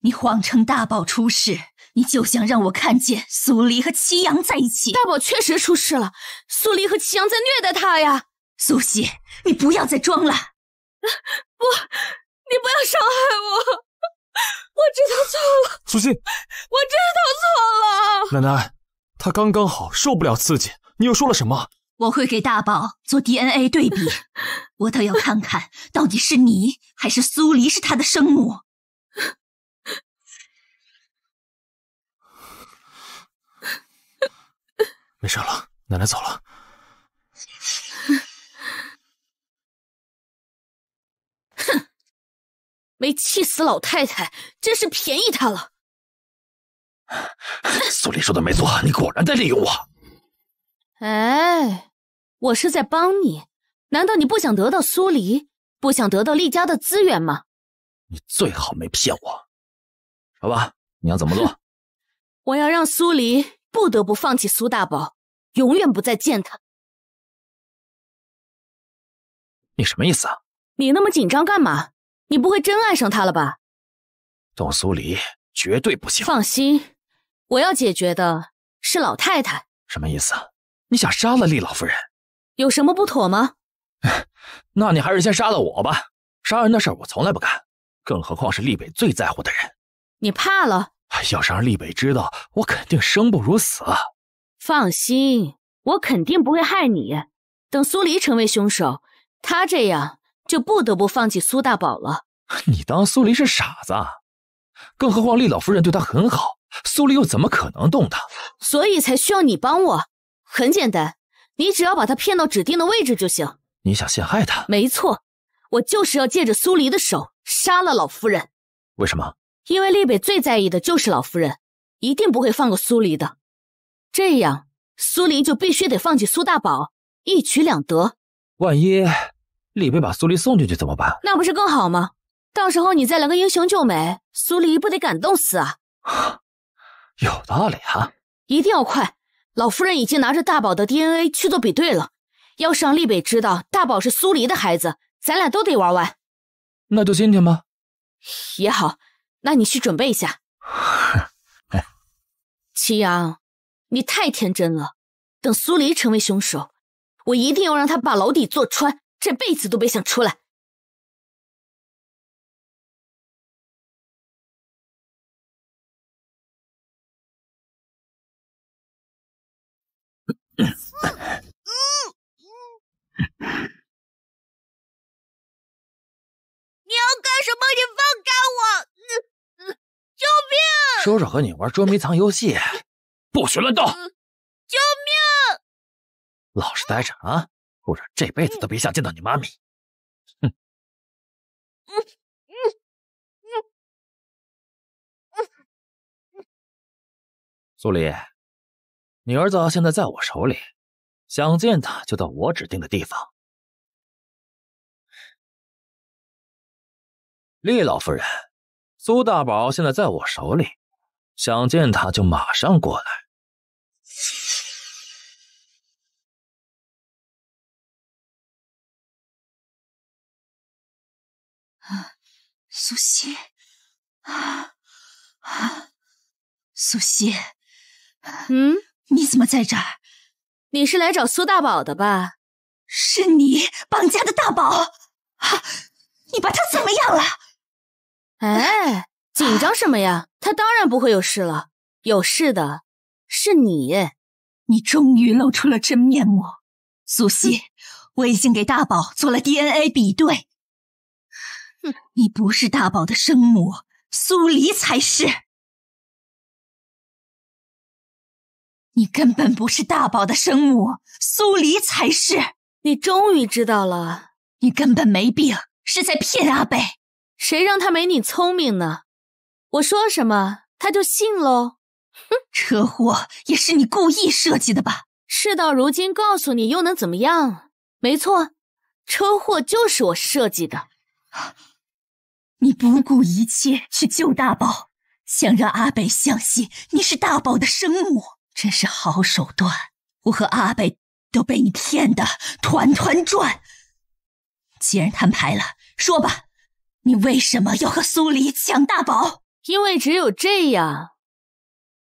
你谎称大宝出事，你就想让我看见苏黎和祁阳在一起。大宝确实出事了，苏黎和祁阳在虐待他呀。苏西，你不要再装了。不，你不要伤害我，我知道错了。苏西，我知道错了。奶奶，她刚刚好受不了刺激。你又说了什么？我会给大宝做 DNA 对比，我倒要看看到底是你还是苏黎是他的生母。没事了，奶奶走了。哼，没气死老太太，真是便宜她了。苏黎说的没错，你果然在利用我。哎，我是在帮你，难道你不想得到苏黎，不想得到厉家的资源吗？你最好没骗我。说吧，你要怎么做？我要让苏黎不得不放弃苏大宝，永远不再见他。你什么意思啊？你那么紧张干嘛？你不会真爱上他了吧？动苏黎绝对不行。放心，我要解决的是老太太。什么意思啊？你想杀了厉老夫人，有什么不妥吗？那你还是先杀了我吧。杀人的事儿我从来不干，更何况是厉北最在乎的人。你怕了？要是让厉北知道，我肯定生不如死。放心，我肯定不会害你。等苏黎成为凶手，他这样就不得不放弃苏大宝了。你当苏黎是傻子？更何况厉老夫人对他很好，苏黎又怎么可能动他？所以才需要你帮我。很简单，你只要把他骗到指定的位置就行。你想陷害他？没错，我就是要借着苏黎的手杀了老夫人。为什么？因为厉北最在意的就是老夫人，一定不会放过苏黎的。这样，苏黎就必须得放弃苏大宝，一举两得。万一厉北把苏黎送进去怎么办？那不是更好吗？到时候你再来个英雄救美，苏黎不得感动死啊！有道理啊！一定要快！老夫人已经拿着大宝的 DNA 去做比对了，要是让厉北知道大宝是苏黎的孩子，咱俩都得玩完。那就今天吧。也好，那你去准备一下。祁阳，你太天真了。等苏黎成为凶手，我一定要让他把牢底坐穿，这辈子都别想出来。你要干什么？你放开我！救命！叔叔和你玩捉迷藏游戏，不许乱动！救命！老实待着啊，不然这辈子都别想见到你妈咪。哼！苏黎，你儿子现在在我手里。想见他就到我指定的地方。厉老夫人，苏大宝现在在我手里，想见他就马上过来。”啊，苏西，啊啊，苏西，嗯，你怎么在这儿？你是来找苏大宝的吧？是你绑架的大宝，啊，你把他怎么样了？哎，紧张什么呀？他当然不会有事了，有事的是你。你终于露出了真面目，苏西，我已经给大宝做了 DNA 比对。你不是大宝的生母，苏黎才是。你根本不是大宝的生母，苏黎才是。你终于知道了，你根本没病，是在骗阿北。谁让他没你聪明呢？我说什么他就信喽。哼，车祸也是你故意设计的吧？事到如今告诉你又能怎么样？没错，车祸就是我设计的。你不顾一切去救大宝，想让阿北相信你是大宝的生母，真是好手段！我和阿北都被你骗得团团转。既然摊牌了，说吧，你为什么要和苏黎抢大宝？因为只有这样，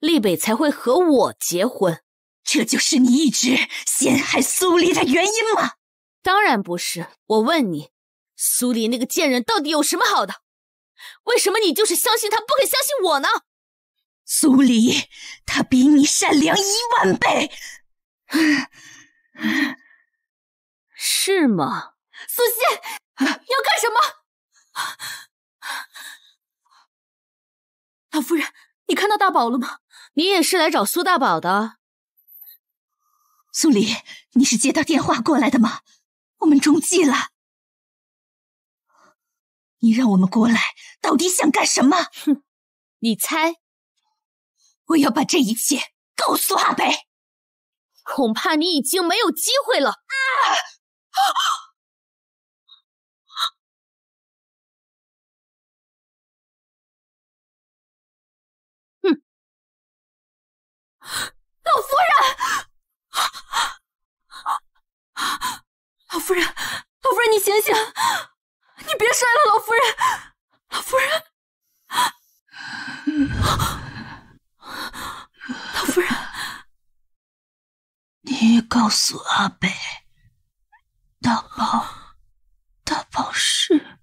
立北才会和我结婚。这就是你一直陷害苏黎的原因吗？当然不是，我问你。苏黎那个贱人到底有什么好的？为什么你就是相信他，不肯相信我呢？苏黎，他比你善良10000倍，是吗？苏西，你要干什么？老夫人，你看到大宝了吗？你也是来找苏大宝的？苏黎，你是接到电话过来的吗？我们中计了。你让我们过来，到底想干什么？哼，你猜？我要把这一切告诉阿北。恐怕你已经没有机会了。啊！哼！老夫人！老夫人，老夫人，你醒醒！你别摔了，老夫人！老夫人，老夫人，你告诉阿北，大宝是……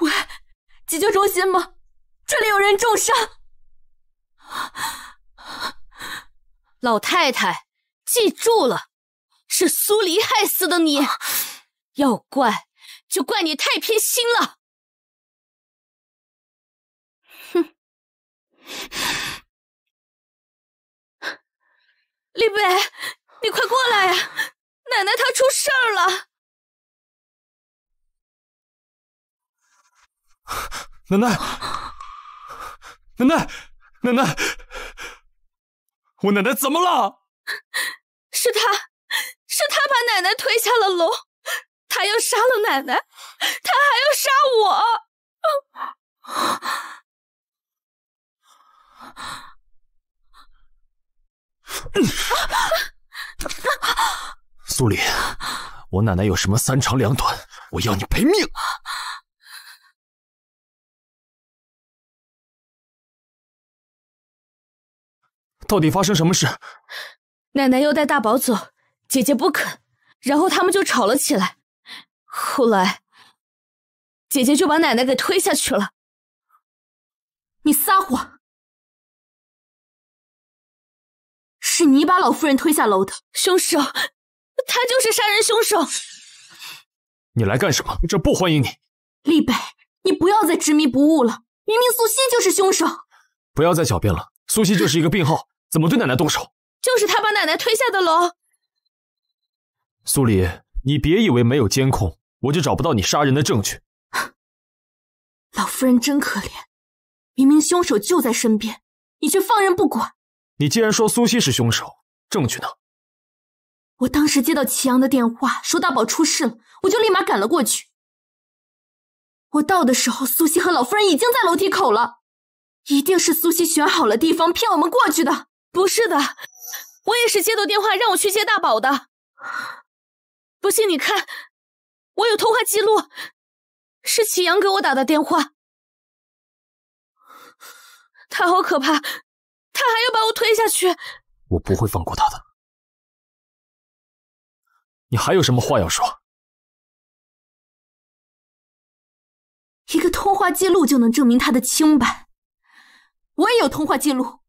喂，急救中心吗？这里有人重伤。老太太，记住了，是苏黎害死的你。要怪就怪你太偏心了。哼，立北，你快过来呀！奶奶她出事儿了。奶奶，奶奶，奶奶。我奶奶怎么了？是他把奶奶推下了楼，他要杀了奶奶，他还要杀我。苏黎，我奶奶有什么三长两短，我要你赔命。到底发生什么事？奶奶要带大宝走，姐姐不肯，然后他们就吵了起来。后来，姐姐就把奶奶给推下去了。你撒谎！是你把老夫人推下楼的，凶手，他就是杀人凶手。你来干什么？这不欢迎你。立北，你不要再执迷不悟了，明明苏西就是凶手。不要再狡辩了，苏西就是一个病号。怎么对奶奶动手？就是他把奶奶推下的楼。苏黎，你别以为没有监控，我就找不到你杀人的证据。老夫人真可怜，明明凶手就在身边，你却放任不管。你既然说苏西是凶手，证据呢？我当时接到祁阳的电话，说大宝出事了，我就立马赶了过去。我到的时候，苏西和老夫人已经在楼梯口了。一定是苏西选好了地方骗我们过去的。不是的，我也是接到电话让我去接大宝的。不信你看，我有通话记录，是祁阳给我打的电话。他好可怕，他还要把我推下去。我不会放过他的。你还有什么话要说？ 一个通话记录就能证明他的清白，我也有通话记录。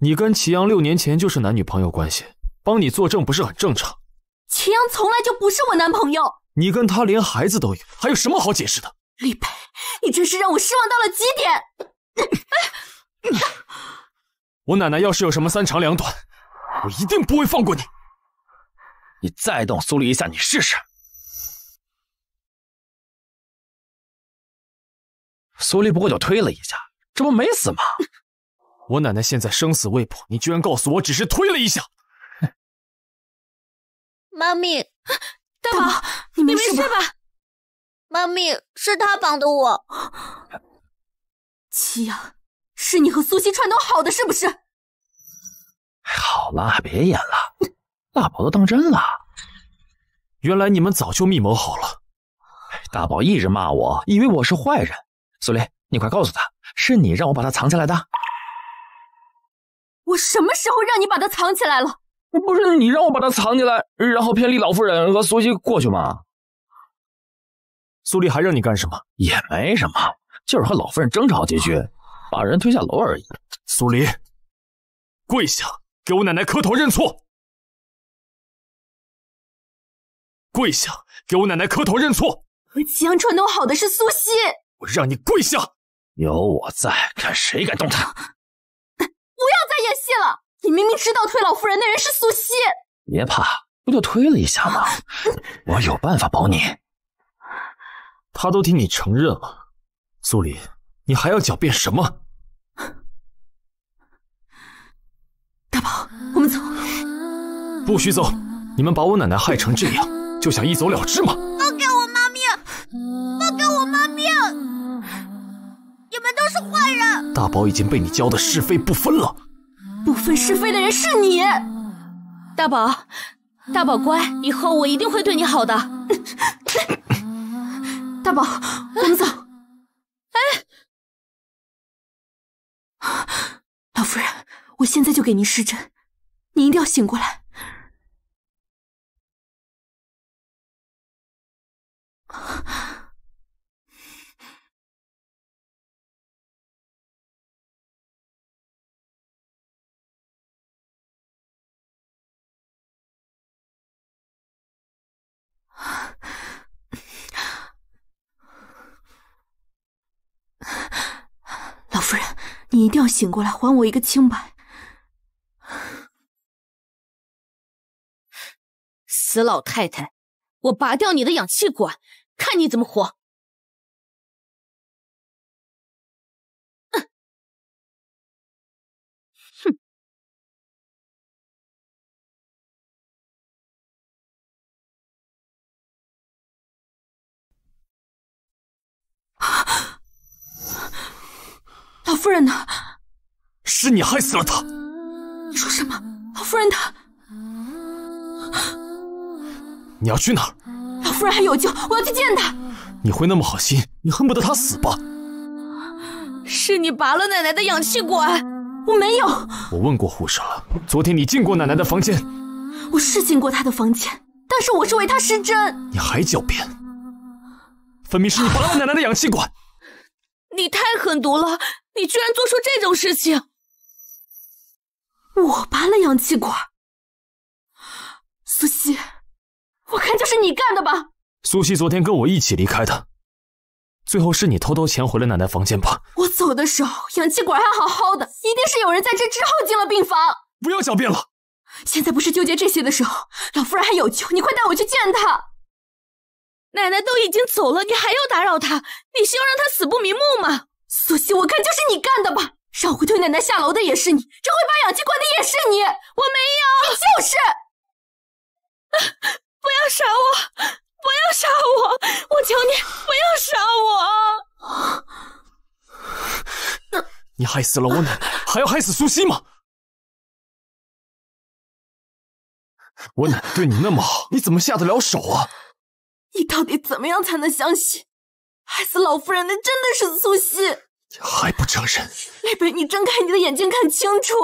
你跟祁阳6年前就是男女朋友关系，帮你作证不是很正常？祁阳从来就不是我男朋友。你跟他连孩子都有，还有什么好解释的？李北，你真是让我失望到了极点。我奶奶要是有什么三长两短，我一定不会放过你。你再动苏黎一下，你试试。 苏黎不过就推了一下，这不没死吗？我奶奶现在生死未卜，你居然告诉我只是推了一下！妈咪，大宝，你没事吧？妈咪，是他绑的我。祁阳，是你和苏西串通好的，是不是？好了，别演了，大宝都当真了。原来你们早就密谋好了。大宝一直骂我，以为我是坏人。 苏黎，你快告诉他，是你让我把他藏起来的。我什么时候让你把他藏起来了？不是你让我把他藏起来，然后骗李老夫人和苏西过去吗？苏黎还让你干什么？也没什么，就是和老夫人争吵几句，把人推下楼而已。苏黎，跪下，给我奶奶磕头认错。跪下，给我奶奶磕头认错。和祁阳串通好的是苏西。 我让你跪下！有我在，看谁敢动他！不要再演戏了！你明明知道推老夫人的人是苏西。别怕，不就推了一下吗？我有办法保你。他都替你承认了，苏黎，你还要狡辩什么？大宝，我们走。不许走！你们把我奶奶害成这样，就想一走了之吗？放开我妈咪！放开我妈咪！ 你们都是坏人！大宝已经被你教的是非不分了，不分是非的人是你。大宝，大宝乖，以后我一定会对你好的。大宝，我们走。哎，老夫人，我现在就给您施针，你一定要醒过来。老夫人，你一定要醒过来，还我一个清白！死老太太，我拔掉你的氧气管，看你怎么活！哼！啊！ 老夫人呢？是你害死了她！你说什么？老夫人她……你要去哪儿？老夫人还有救，我要去见她。你会那么好心？你恨不得她死吧？是你拔了奶奶的氧气管，我没有。我问过护士了，昨天你进过奶奶的房间。我是进过她的房间，但是我是为她施针。你还狡辩？分明是你拔了奶奶的氧气管！你太狠毒了！ 你居然做出这种事情！我拔了氧气管，苏西，我看就是你干的吧。苏西昨天跟我一起离开的，最后是你偷偷潜回了奶奶房间吧？我走的时候氧气管还好好的，一定是有人在这之后进了病房。不要狡辩了！现在不是纠结这些的时候，老夫人还有救，你快带我去见她。奶奶都已经走了，你还要打扰她？你是要让她死不瞑目吗？ 苏西，我看就是你干的吧！让我推奶奶下楼的也是你，让我把氧气关的也是你，我没有，你就是。不要杀我！不要杀我！我求你，不要杀我！你害死了我奶奶，还要害死苏西吗？我奶奶对你那么好，你怎么下得了手啊？你到底怎么样才能相信，害死老夫人的真的是苏西？还不承认？雷北，你睁开你的眼睛看清楚！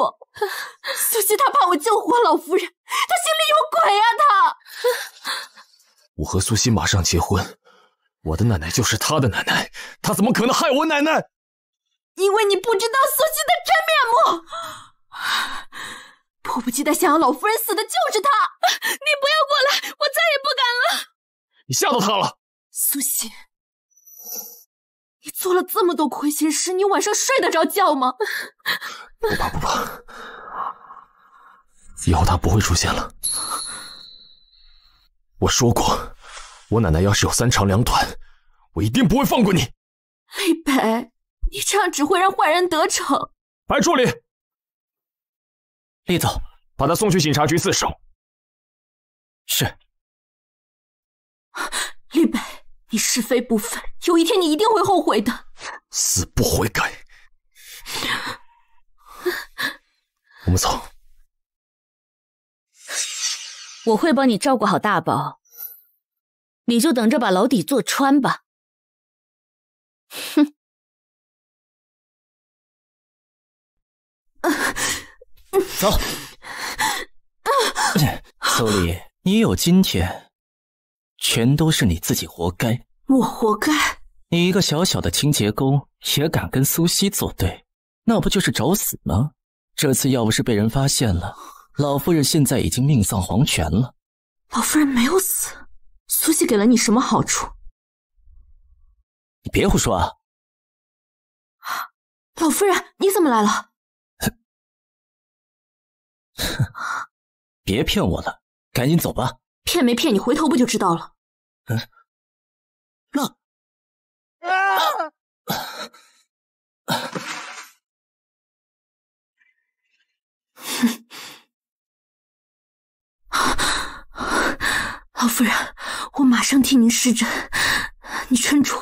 苏西她怕我救活老夫人，她心里有鬼啊！她。我和苏西马上结婚，我的奶奶就是她的奶奶，她怎么可能害我奶奶？ 因为你不知道苏西的真面目，迫不及待想要老夫人死的就是他。你不要过来，我再也不敢了。你吓到他了，苏西。你做了这么多亏心事，你晚上睡得着觉吗？不怕不怕，以后他不会出现了。我说过，我奶奶要是有三长两短，我一定不会放过你。李北。 你这样只会让坏人得逞。白助理，厉总，把他送去警察局自首。是。厉北，你是非不分，有一天你一定会后悔的。死不悔改。我们走。我会帮你照顾好大宝，你就等着把牢底坐穿吧。哼。 走，邹丽，你有今天，全都是你自己活该。我活该？你一个小小的清洁工也敢跟苏西作对，那不就是找死吗？这次要不是被人发现了，老夫人现在已经命丧黄泉了。老夫人没有死，苏西给了你什么好处？你别胡说啊！老夫人，你怎么来了？ 哼，别骗我了，赶紧走吧。骗没骗你，回头不就知道了？嗯，那……老夫人，我马上替您施针，你撑住。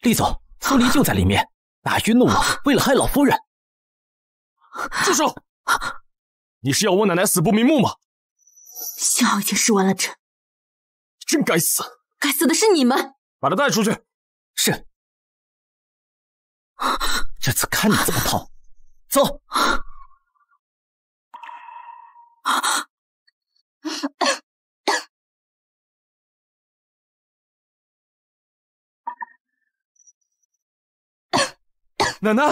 厉总，苏黎就在里面，打晕了我，为了害老夫人。住手！你是要我奶奶死不瞑目吗？幸好已经施完了针。真该死！该死的是你们！把他带出去。是。这次看你怎么逃！走。奶奶，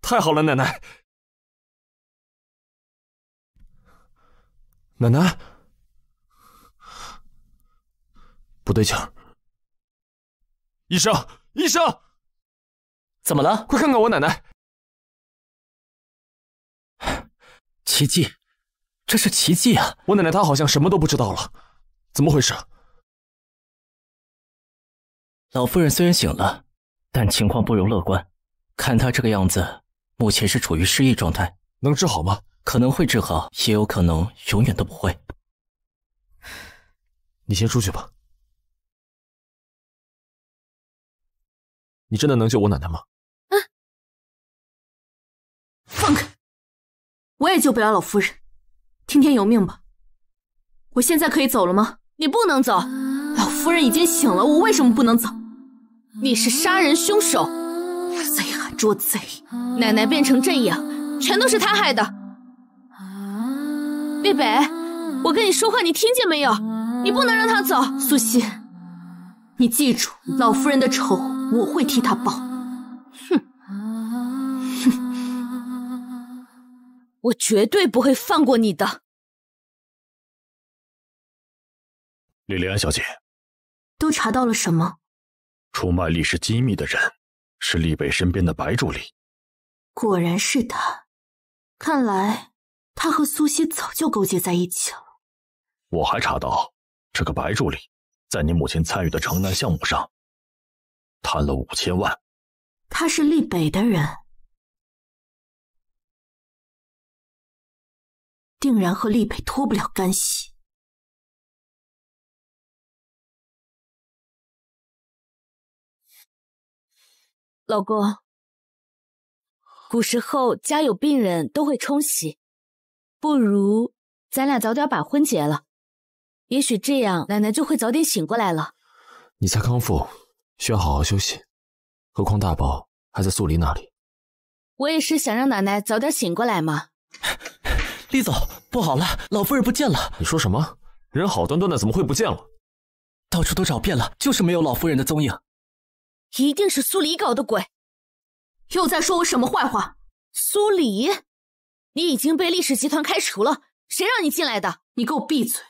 太好了，奶奶，奶奶，不对劲儿，医生，医生，怎么了？快看看我奶奶！奇迹，这是奇迹啊！我奶奶她好像什么都不知道了，怎么回事？ 老夫人虽然醒了，但情况不容乐观。看她这个样子，目前是处于失忆状态。能治好吗？可能会治好，也有可能永远都不会。你先出去吧。你真的能救我奶奶吗？嗯。放开！我也救不了老夫人，听天由命吧。我现在可以走了吗？你不能走。 夫人已经醒了，我为什么不能走？你是杀人凶手，贼喊捉贼！奶奶变成这样，全都是他害的。立北，我跟你说话，你听见没有？你不能让他走。苏西，你记住，老夫人的仇我会替她报。哼，哼，我绝对不会放过你的，李莲小姐。 都查到了什么？出卖历史机密的人是立北身边的白助理。果然是他，看来他和苏西早就勾结在一起了。我还查到，这个白助理在你母亲参与的城南项目上贪了5000万。他是立北的人，定然和立北脱不了干系。 老公，古时候家有病人都会冲喜，不如咱俩早点把婚结了，也许这样奶奶就会早点醒过来了。你才康复，需要好好休息，何况大宝还在素离那里。我也是想让奶奶早点醒过来嘛。厉总，不好了，老夫人不见了！你说什么？人好端端的怎么会不见了？到处都找遍了，就是没有老夫人的踪影。 一定是苏黎搞的鬼，又在说我什么坏话？苏黎，你已经被厉氏集团开除了，谁让你进来的？你给我闭嘴！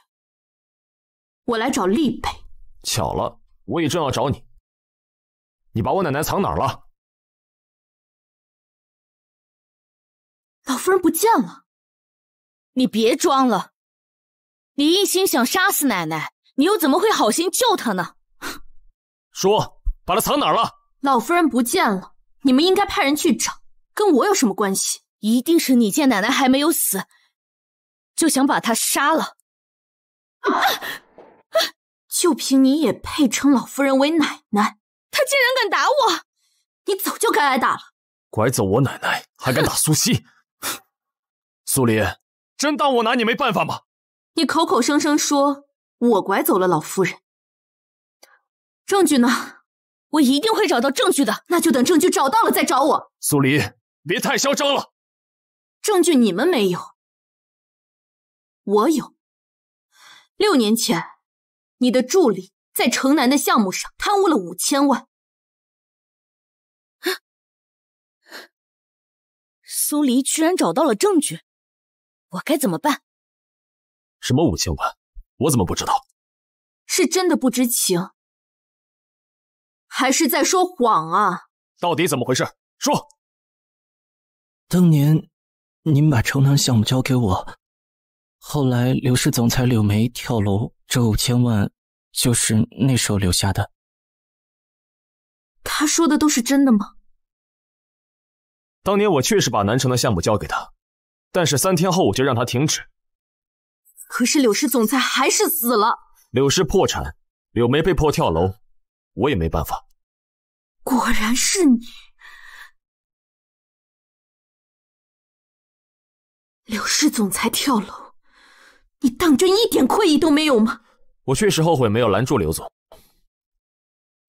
我来找厉北。巧了，我也正要找你。你把我奶奶藏哪儿了？老夫人不见了。你别装了，你一心想杀死奶奶，你又怎么会好心救她呢？说。 把他藏哪儿了？老夫人不见了，你们应该派人去找，跟我有什么关系？一定是你见奶奶还没有死，就想把她杀了。就凭你也配称老夫人为奶奶？她竟然敢打我！你早就该挨打了。拐走我奶奶，还敢打苏西？苏黎，真当我拿你没办法吗？你口口声声说我拐走了老夫人，证据呢？ 我一定会找到证据的，那就等证据找到了再找我。苏黎，别太嚣张了。证据你们没有，我有。6年前，你的助理在城南的项目上贪污了5000万。苏黎居然找到了证据，我该怎么办？什么5000万？我怎么不知道？是真的不知情。 还是在说谎啊！到底怎么回事？说。当年您把城南项目交给我，后来刘氏总裁柳梅跳楼，这5000万就是那时候留下的。他说的都是真的吗？当年我确实把南城的项目交给他，但是3天后我就让他停止。可是柳氏总裁还是死了。柳氏破产，柳梅被迫跳楼。 我也没办法。果然是你，柳氏总裁跳楼，你当真一点愧意都没有吗？我确实后悔没有拦住柳总，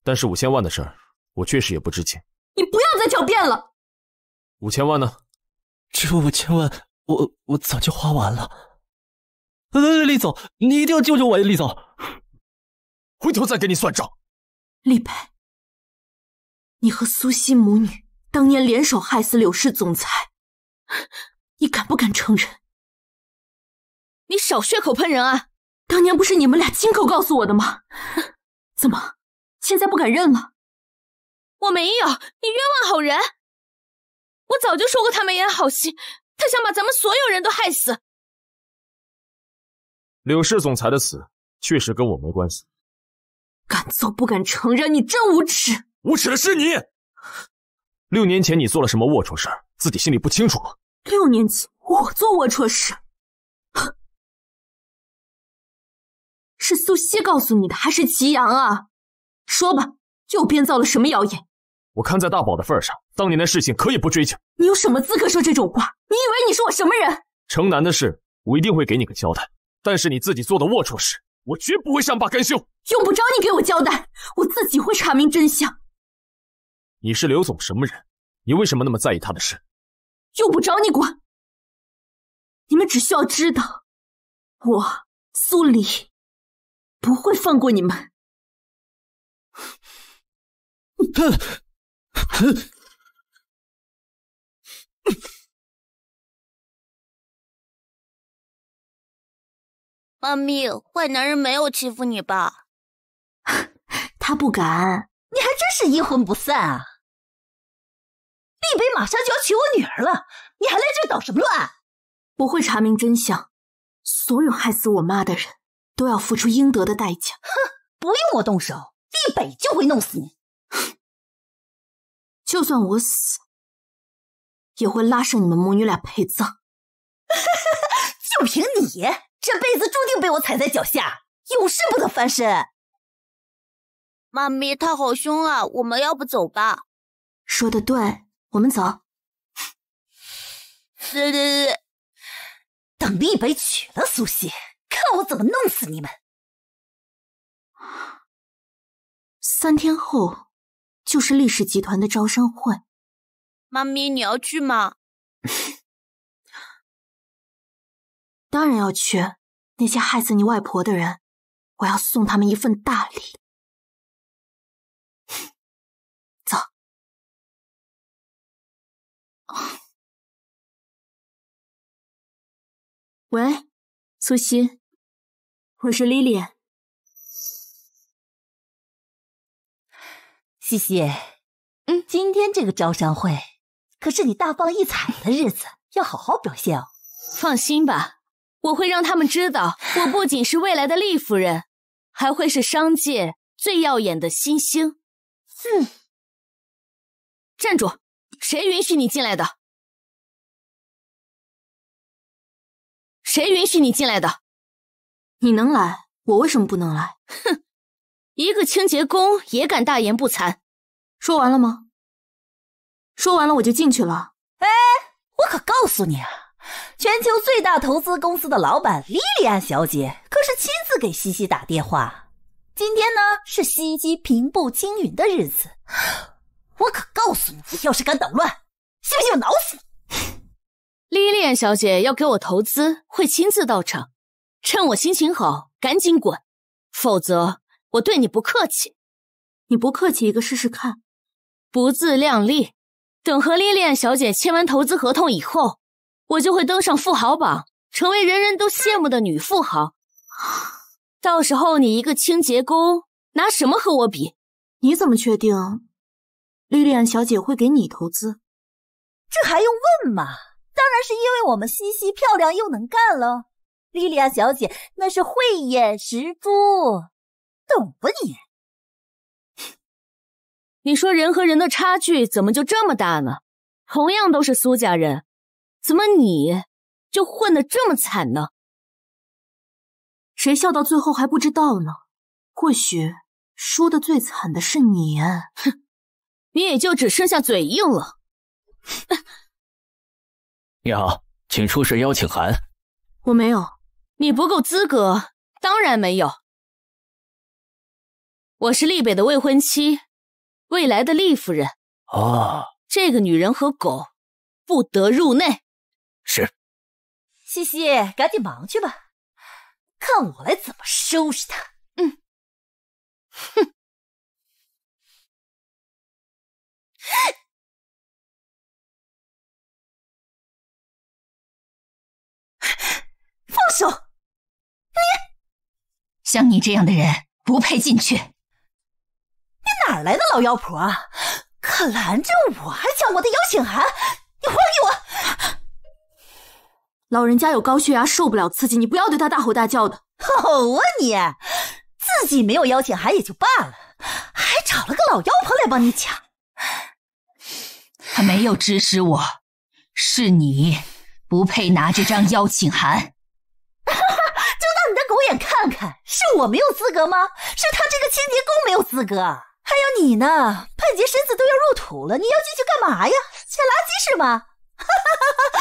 但是5000万的事儿，我确实也不知情。你不要再狡辩了。5000万呢？这5000万，我早就花完了。厉总，你一定要救救我呀！厉总，回头再给你算账。 厉北，你和苏西母女当年联手害死柳氏总裁，你敢不敢承认？你少血口喷人啊！当年不是你们俩亲口告诉我的吗？怎么现在不敢认了？我没有，你冤枉好人！我早就说过他没演好戏，他想把咱们所有人都害死。柳氏总裁的死确实跟我没关系。 敢做不敢承认，你真无耻！无耻的是你！6年前你做了什么龌龊事儿？自己心里不清楚吗？6年前我做龌龊事，是苏西告诉你的，还是祁阳啊？说吧，又编造了什么谣言？我看在大宝的份上，当年的事情可以不追究。你有什么资格说这种话？你以为你是我什么人？城南的事，我一定会给你个交代。但是你自己做的龌龊事。 我绝不会善罢甘休，用不着你给我交代，我自己会查明真相。你是刘总什么人？你为什么那么在意他的事？用不着你管。你们只需要知道，我苏黎不会放过你们。妈咪，坏男人没有欺负你吧？他不敢，你还真是阴魂不散啊！立北马上就要娶我女儿了，你还来这捣什么乱？我会查明真相，所有害死我妈的人都要付出应得的代价。哼，不用我动手，立北就会弄死你。就算我死，也会拉上你们母女俩陪葬。就凭你，这辈子注定被我踩在脚下，永世不得翻身。妈咪，他好凶啊！我们要不走吧？说的对，我们走。对，等立北娶了苏西，看我怎么弄死你们！3天后就是立氏集团的招商会。妈咪，你要去吗？当然要去。那些害死你外婆的人，我要送他们一份大礼。走。喂，苏西，我是莉莉。西西，今天这个招商会可是你大放异彩的日子，要好好表现哦。放心吧，我会让他们知道，我不仅是未来的厉夫人，还会是商界最耀眼的新星。站住！谁允许你进来的？谁允许你进来的？你能来，我为什么不能来？哼！一个清洁工也敢大言不惭，说完了吗？说完了我就进去了。哎，我可告诉你啊，全球最大投资公司的老板莉莉安小姐可是亲自给西西打电话。今天呢是西西平步青云的日子，我可告诉你，要是敢捣乱，信不信我挠死你！莉莉安小姐要给我投资，会亲自到场。趁我心情好，赶紧滚，否则。我对你不客气，你不客气一个试试看。不自量力，等和莉莉安小姐签完投资合同以后，我就会登上富豪榜，成为人人都羡慕的女富豪。到时候你一个清洁工，拿什么和我比？你怎么确定莉莉安小姐会给你投资？这还用问吗？当然是因为我们西西漂亮又能干了。莉莉安小姐那是慧眼识珠。懂吧你？你说人和人的差距怎么就这么大呢？同样都是苏家人，怎么你就混得这么惨呢？谁笑到最后还不知道呢？或许输得最惨的是你。哼，你也就只剩下嘴硬了。你好，请出示邀请函。我没有。你不够资格，当然没有。我是立北的未婚妻，未来的厉夫人。哦，这个女人和狗不得入内。是。西西，赶紧忙去吧，看我来怎么收拾她。哼。放手！你，像你这样的人不配进去。你哪来的老妖婆啊？可拦着我，还抢我的邀请函！你还给我！老人家有高血压，受不了刺激，你不要对他大吼大叫的。吼啊你！自己没有邀请函也就罢了，还找了个老妖婆来帮你抢。他没有指使我，是你不配拿这张邀请函。就当你的狗眼看看，是我没有资格吗？是他这个清洁工没有资格。还有你呢，潘杰身子都要入土了，你要进去干嘛呀？捡垃圾是吗？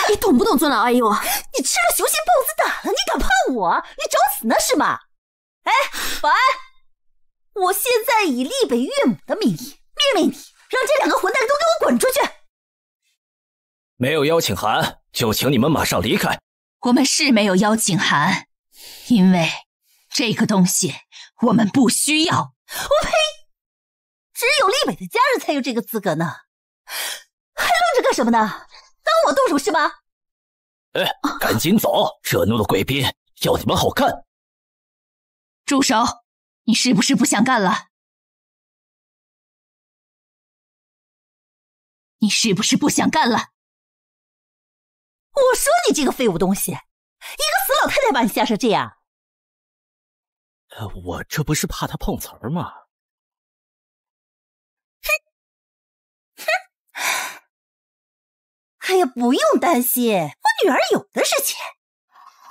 你懂不懂尊老爱幼啊？你吃了雄心豹子胆了，你敢碰我？你找死呢是吗？哎，保安，我现在以立北岳母的名义命令你，让这两个混蛋都给我滚出去！没有邀请函，就请你们马上离开。我们是没有邀请函，因为这个东西我们不需要。我呸！只有立北的家人才有这个资格呢，还愣着干什么呢？当我动手是吗？哎，赶紧走，惹怒了贵宾，要你们好看！住手！你是不是不想干了？你你是不是不想干了？我说你这个废物东西，一个死老太太把你吓成这样。我这不是怕他碰瓷儿吗？哼哼！哎呀，不用担心，我女儿有的是钱。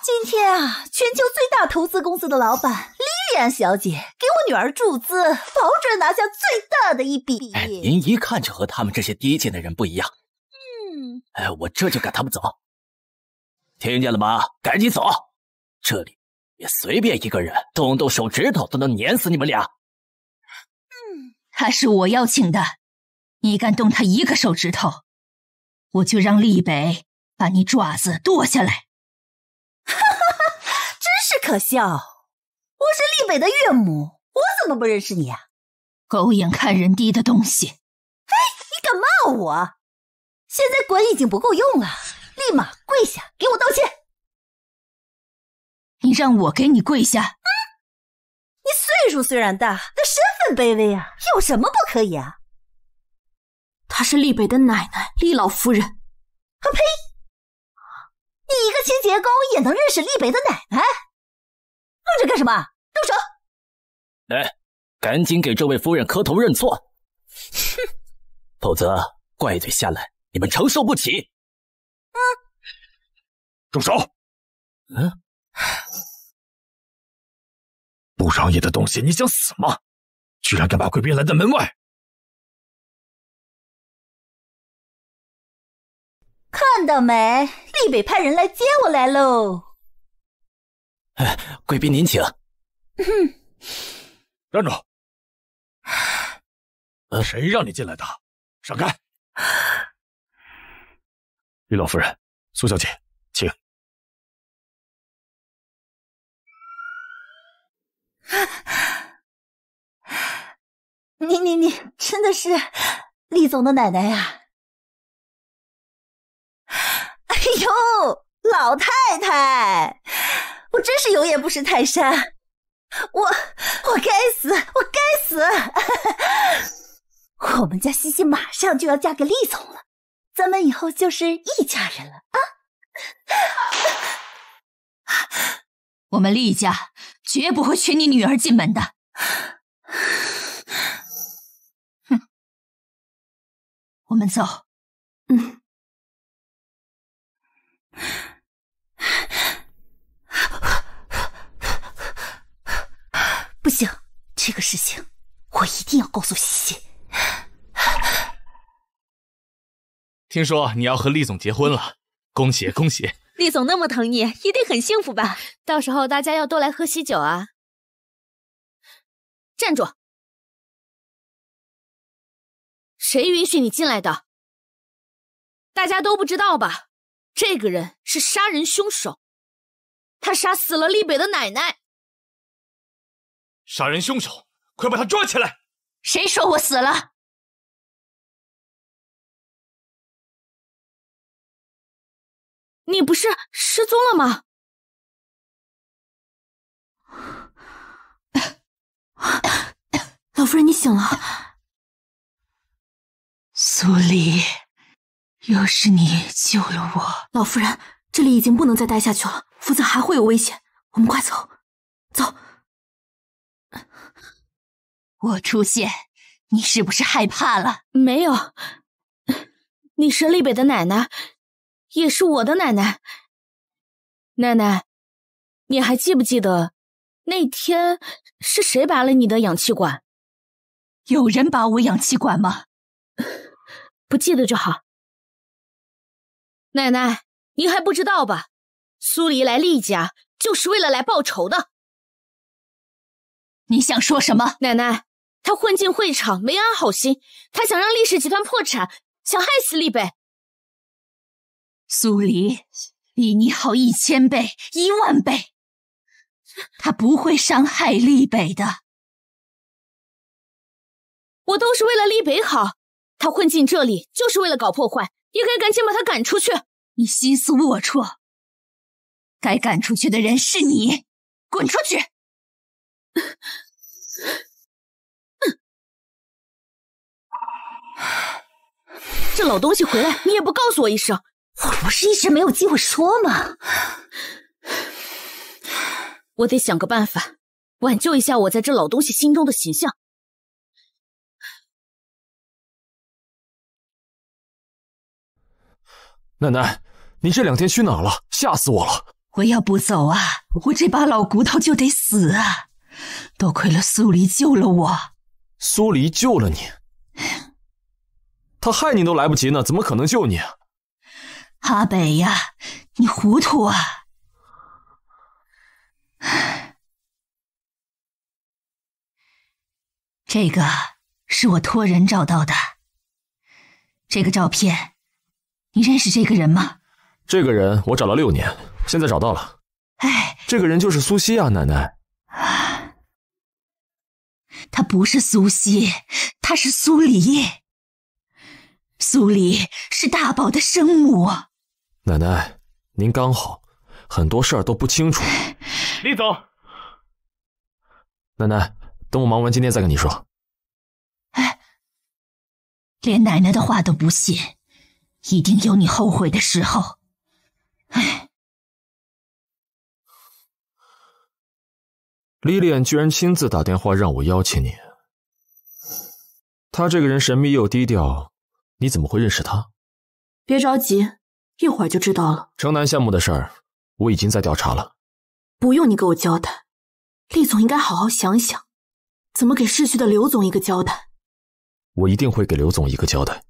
今天啊，全球最大投资公司的老板林然小姐给我女儿注资，保准拿下最大的一笔。哎，您一看就和他们这些低贱的人不一样。嗯。哎，我这就赶他们走。听见了吗？赶紧走！这里别随便一个人动手指头，都能碾死你们俩。嗯，他是我邀请的，你敢动他一个手指头，我就让立北把你爪子剁下来。哈哈哈！真是可笑！我是立北的岳母，我怎么不认识你啊？狗眼看人低的东西！哎，你敢骂我？现在滚已经不够用了，立马跪下给我道歉！你让我给你跪下？嗯，你岁数虽然大，但身份卑微啊，有什么不可以啊？她是立北的奶奶，立老夫人。啊呸！你一个清洁工也能认识立北的奶奶？愣着干什么？动手！来，赶紧给这位夫人磕头认错，哼，否则怪罪下来你们承受不起。嗯，住手！嗯，不长眼的东西，你想死吗？居然敢把贵宾拦在门外！看到没，立北派人来接我来喽。贵宾您请。站住！谁让你进来的？闪开！李老夫人，苏小姐，请。你真的是厉总的奶奶呀、啊！哎呦，老太太，我真是有眼不识泰山，我该死，我该死！我们家西西马上就要嫁给厉总了，咱们以后就是一家人了啊！我们厉家绝不会娶你女儿进门的。哼，我们走。嗯。不行，这个事情我一定要告诉西西。听说你要和厉总结婚了，恭喜恭喜！厉总那么疼你，一定很幸福吧？到时候大家要多来喝喜酒啊！站住！谁允许你进来的？大家都不知道吧？这个人是杀人凶手，他杀死了立北的奶奶。杀人凶手，快把他抓起来！谁说我死了？你不是失踪了吗？老夫人，你醒了。苏黎。又是你救了我，老夫人，这里已经不能再待下去了，否则还会有危险。我们快走，走！我出现，你是不是害怕了？没有，你是立北的奶奶，也是我的奶奶。奶奶，你还记不记得那天是谁拔了你的氧气管？有人拔我氧气管吗？不记得就好。奶奶，您还不知道吧？苏黎来厉家就是为了来报仇的。你想说什么？奶奶，他混进会场，没安好心，他想让厉氏集团破产，想害死厉北。苏黎比你好1000倍、10000倍，他不会伤害厉北的。我都是为了厉北好，他混进这里就是为了搞破坏。也该赶紧把他赶出去！你心思龌龊，该赶出去的人是你，滚出去！这老东西回来，你也不告诉我一声，我不是一直没有机会说吗？我得想个办法，挽救一下我在这老东西心中的形象。奶奶，你这两天去哪了？吓死我了！我要不走啊，我这把老骨头就得死啊！多亏了苏黎救了我。苏黎救了你？ 他害你都来不及呢，怎么可能救你啊？阿北呀，你糊涂啊！这个是我托人找到的，这个照片，你认识这个人吗？这个人我找了6年，现在找到了。哎，这个人就是苏西啊，奶奶。他不是苏西，他是苏黎。 苏黎是大宝的生母，奶奶，您刚好，很多事儿都不清楚。你走，奶奶，等我忙完今天再跟你说。哎，连奶奶的话都不信，一定有你后悔的时候。哎，莉莉安居然亲自打电话让我邀请你，她这个人神秘又低调。 你怎么会认识他？别着急，一会儿就知道了。城南项目的事儿，我已经在调查了。不用你给我交代，厉总应该好好想想，怎么给逝去的刘总一个交代。我一定会给刘总一个交代。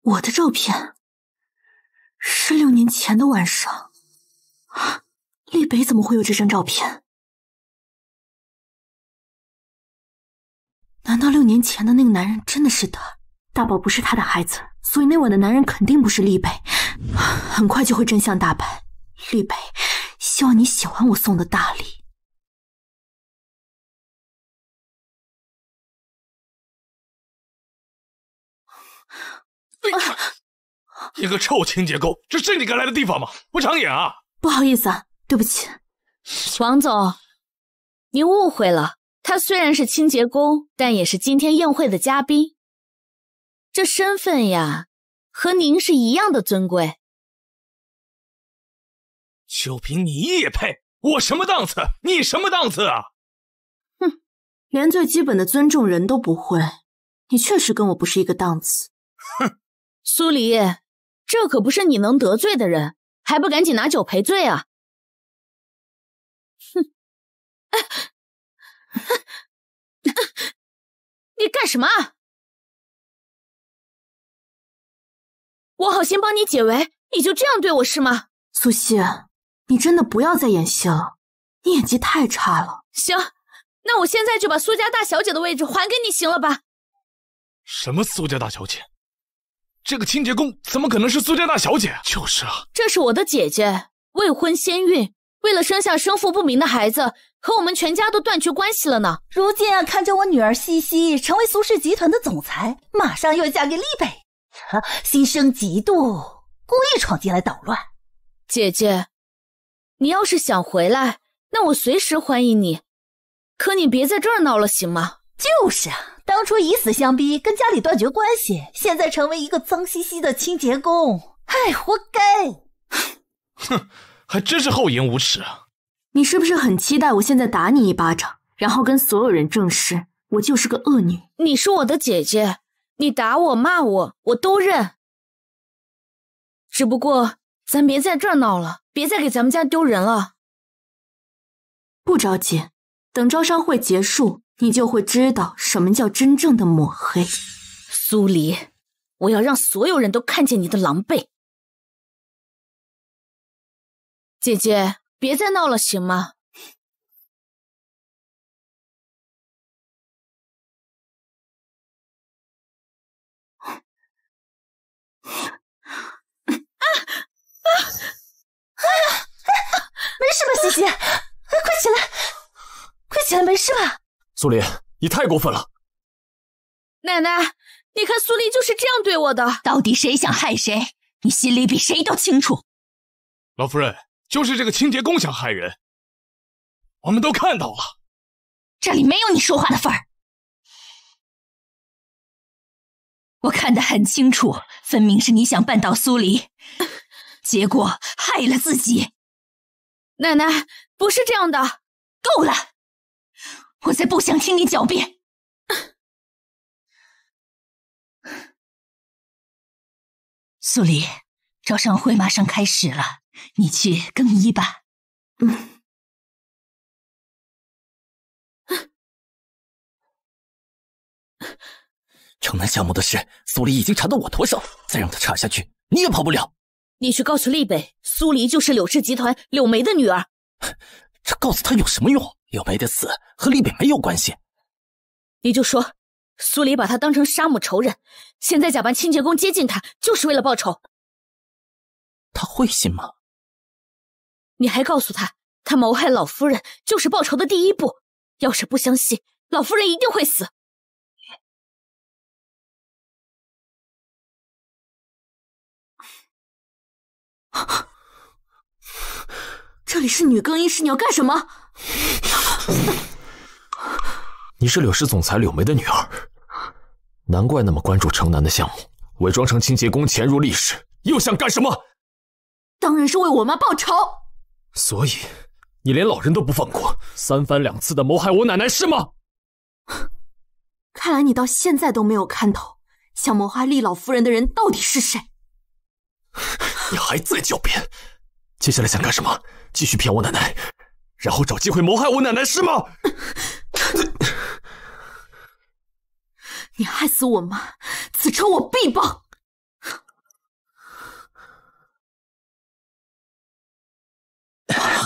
我的照片。 16年前的晚上，立北怎么会有这张照片？难道6年前的那个男人真的是他？大宝不是他的孩子，所以那晚的男人肯定不是立北。很快就会真相大白。立北，希望你喜欢我送的大礼。你个臭清洁工，这是你该来的地方吗？不长眼啊！不好意思啊，对不起，王总，您误会了。他虽然是清洁工，但也是今天宴会的嘉宾，这身份呀，和您是一样的尊贵。就凭你也配？我什么档次？你什么档次啊？哼，连最基本的尊重人都不会，你确实跟我不是一个档次。哼，苏黎。 这可不是你能得罪的人，还不赶紧拿酒赔罪啊！哼，你干什么？我好心帮你解围，你就这样对我是吗？苏西，你真的不要再演戏了，你演技太差了。行，那我现在就把苏家大小姐的位置还给你，行了吧？什么苏家大小姐？ 这个清洁工怎么可能是苏家大小姐？就是啊，这是我的姐姐，未婚先孕，为了生下生父不明的孩子，和我们全家都断绝关系了呢。如今啊，看着我女儿西西成为苏氏集团的总裁，马上要嫁给立北，心生嫉妒，故意闯进来捣乱。姐姐，你要是想回来，那我随时欢迎你，可你别在这儿闹了，行吗？就是啊。 当初以死相逼，跟家里断绝关系，现在成为一个脏兮兮的清洁工，哎，活该！哼，还真是厚颜无耻啊！你是不是很期待我现在打你一巴掌，然后跟所有人证实我就是个恶女？你是我的姐姐，你打我骂我，我都认。只不过咱别在这儿闹了，别再给咱们家丢人了。不着急，等招商会结束。 你就会知道什么叫真正的抹黑，苏黎，我要让所有人都看见你的狼狈。姐姐，别再闹了，行吗？没事吧，西西？快起来，快起来，没事吧？ 苏黎，你太过分了！奶奶，你看苏黎就是这样对我的。到底谁想害谁，你心里比谁都清楚。老夫人，就是这个清洁工想害人，我们都看到了。这里没有你说话的份儿，我看得很清楚，分明是你想绊倒苏黎，结果害了自己。奶奶，不是这样的，够了！我再不想听你狡辩。苏黎，招商会马上开始了。 你去更衣吧。嗯。城南项目的事，苏黎已经缠到我头上，再让他查下去，你也跑不了。你去告诉立北，苏黎就是柳氏集团柳梅的女儿。这告诉他有什么用？柳梅的死和立北没有关系。你就说，苏黎把她当成杀母仇人，现在假扮清洁工接近她，就是为了报仇。他会信吗？ 你还告诉他，他谋害老夫人就是报仇的第一步。要是不相信，老夫人一定会死。这里是女更衣室，你要干什么？你是柳氏总裁柳梅的女儿，难怪那么关注城南的项目，伪装成清洁工潜入历史，又想干什么？当然是为我妈报仇。 所以，你连老人都不放过，三番两次的谋害我奶奶是吗？看来你到现在都没有看透，想谋害厉老夫人的人到底是谁？你还在狡辩，接下来想干什么？继续骗我奶奶，然后找机会谋害我奶奶是吗？你害死我妈，此仇我必报。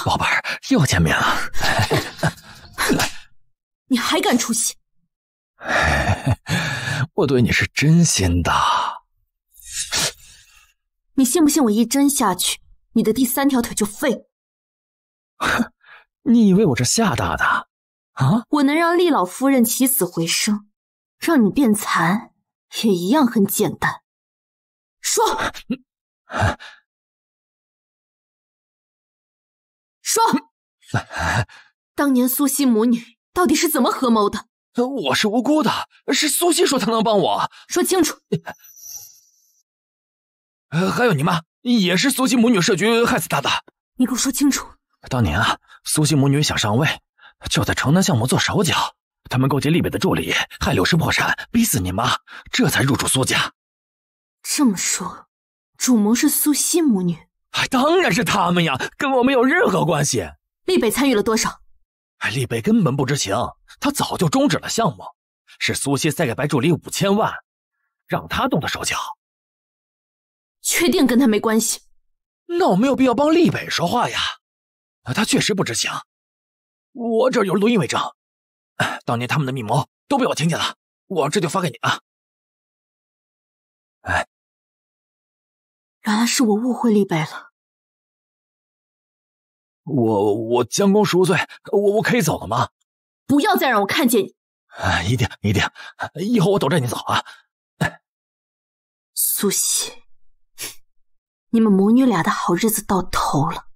宝贝儿，又见面了。你还敢出息？我对你是真心的。你信不信我一针下去，你的第三条腿就废了？你以为我这下大的啊？我能让厉老夫人起死回生，让你变残也一样很简单。说。说，当年苏西母女到底是怎么合谋的？我是无辜的，是苏西说她能帮我。说清楚。还有你妈，也是苏西母女设局害死她的。你给我说清楚。当年啊，苏西母女想上位，就在城南项目做手脚，他们勾结立北的助理，害柳氏破产，逼死你妈，这才入主苏家。这么说，主谋是苏西母女。 当然是他们呀，跟我没有任何关系。立北参与了多少？立北根本不知情，他早就终止了项目。是苏西塞给白助理5000万，让他动的手脚。确定跟他没关系？那我没有必要帮立北说话呀。他确实不知情，我这有录音为证。当年他们的密谋都被我听见了，我这就发给你啊。哎。 原来是我误会立北了。我将功赎罪，我可以走了吗？不要再让我看见你！啊，一定一定，以后我躲着你走啊！苏西，你们母女俩的好日子到头了。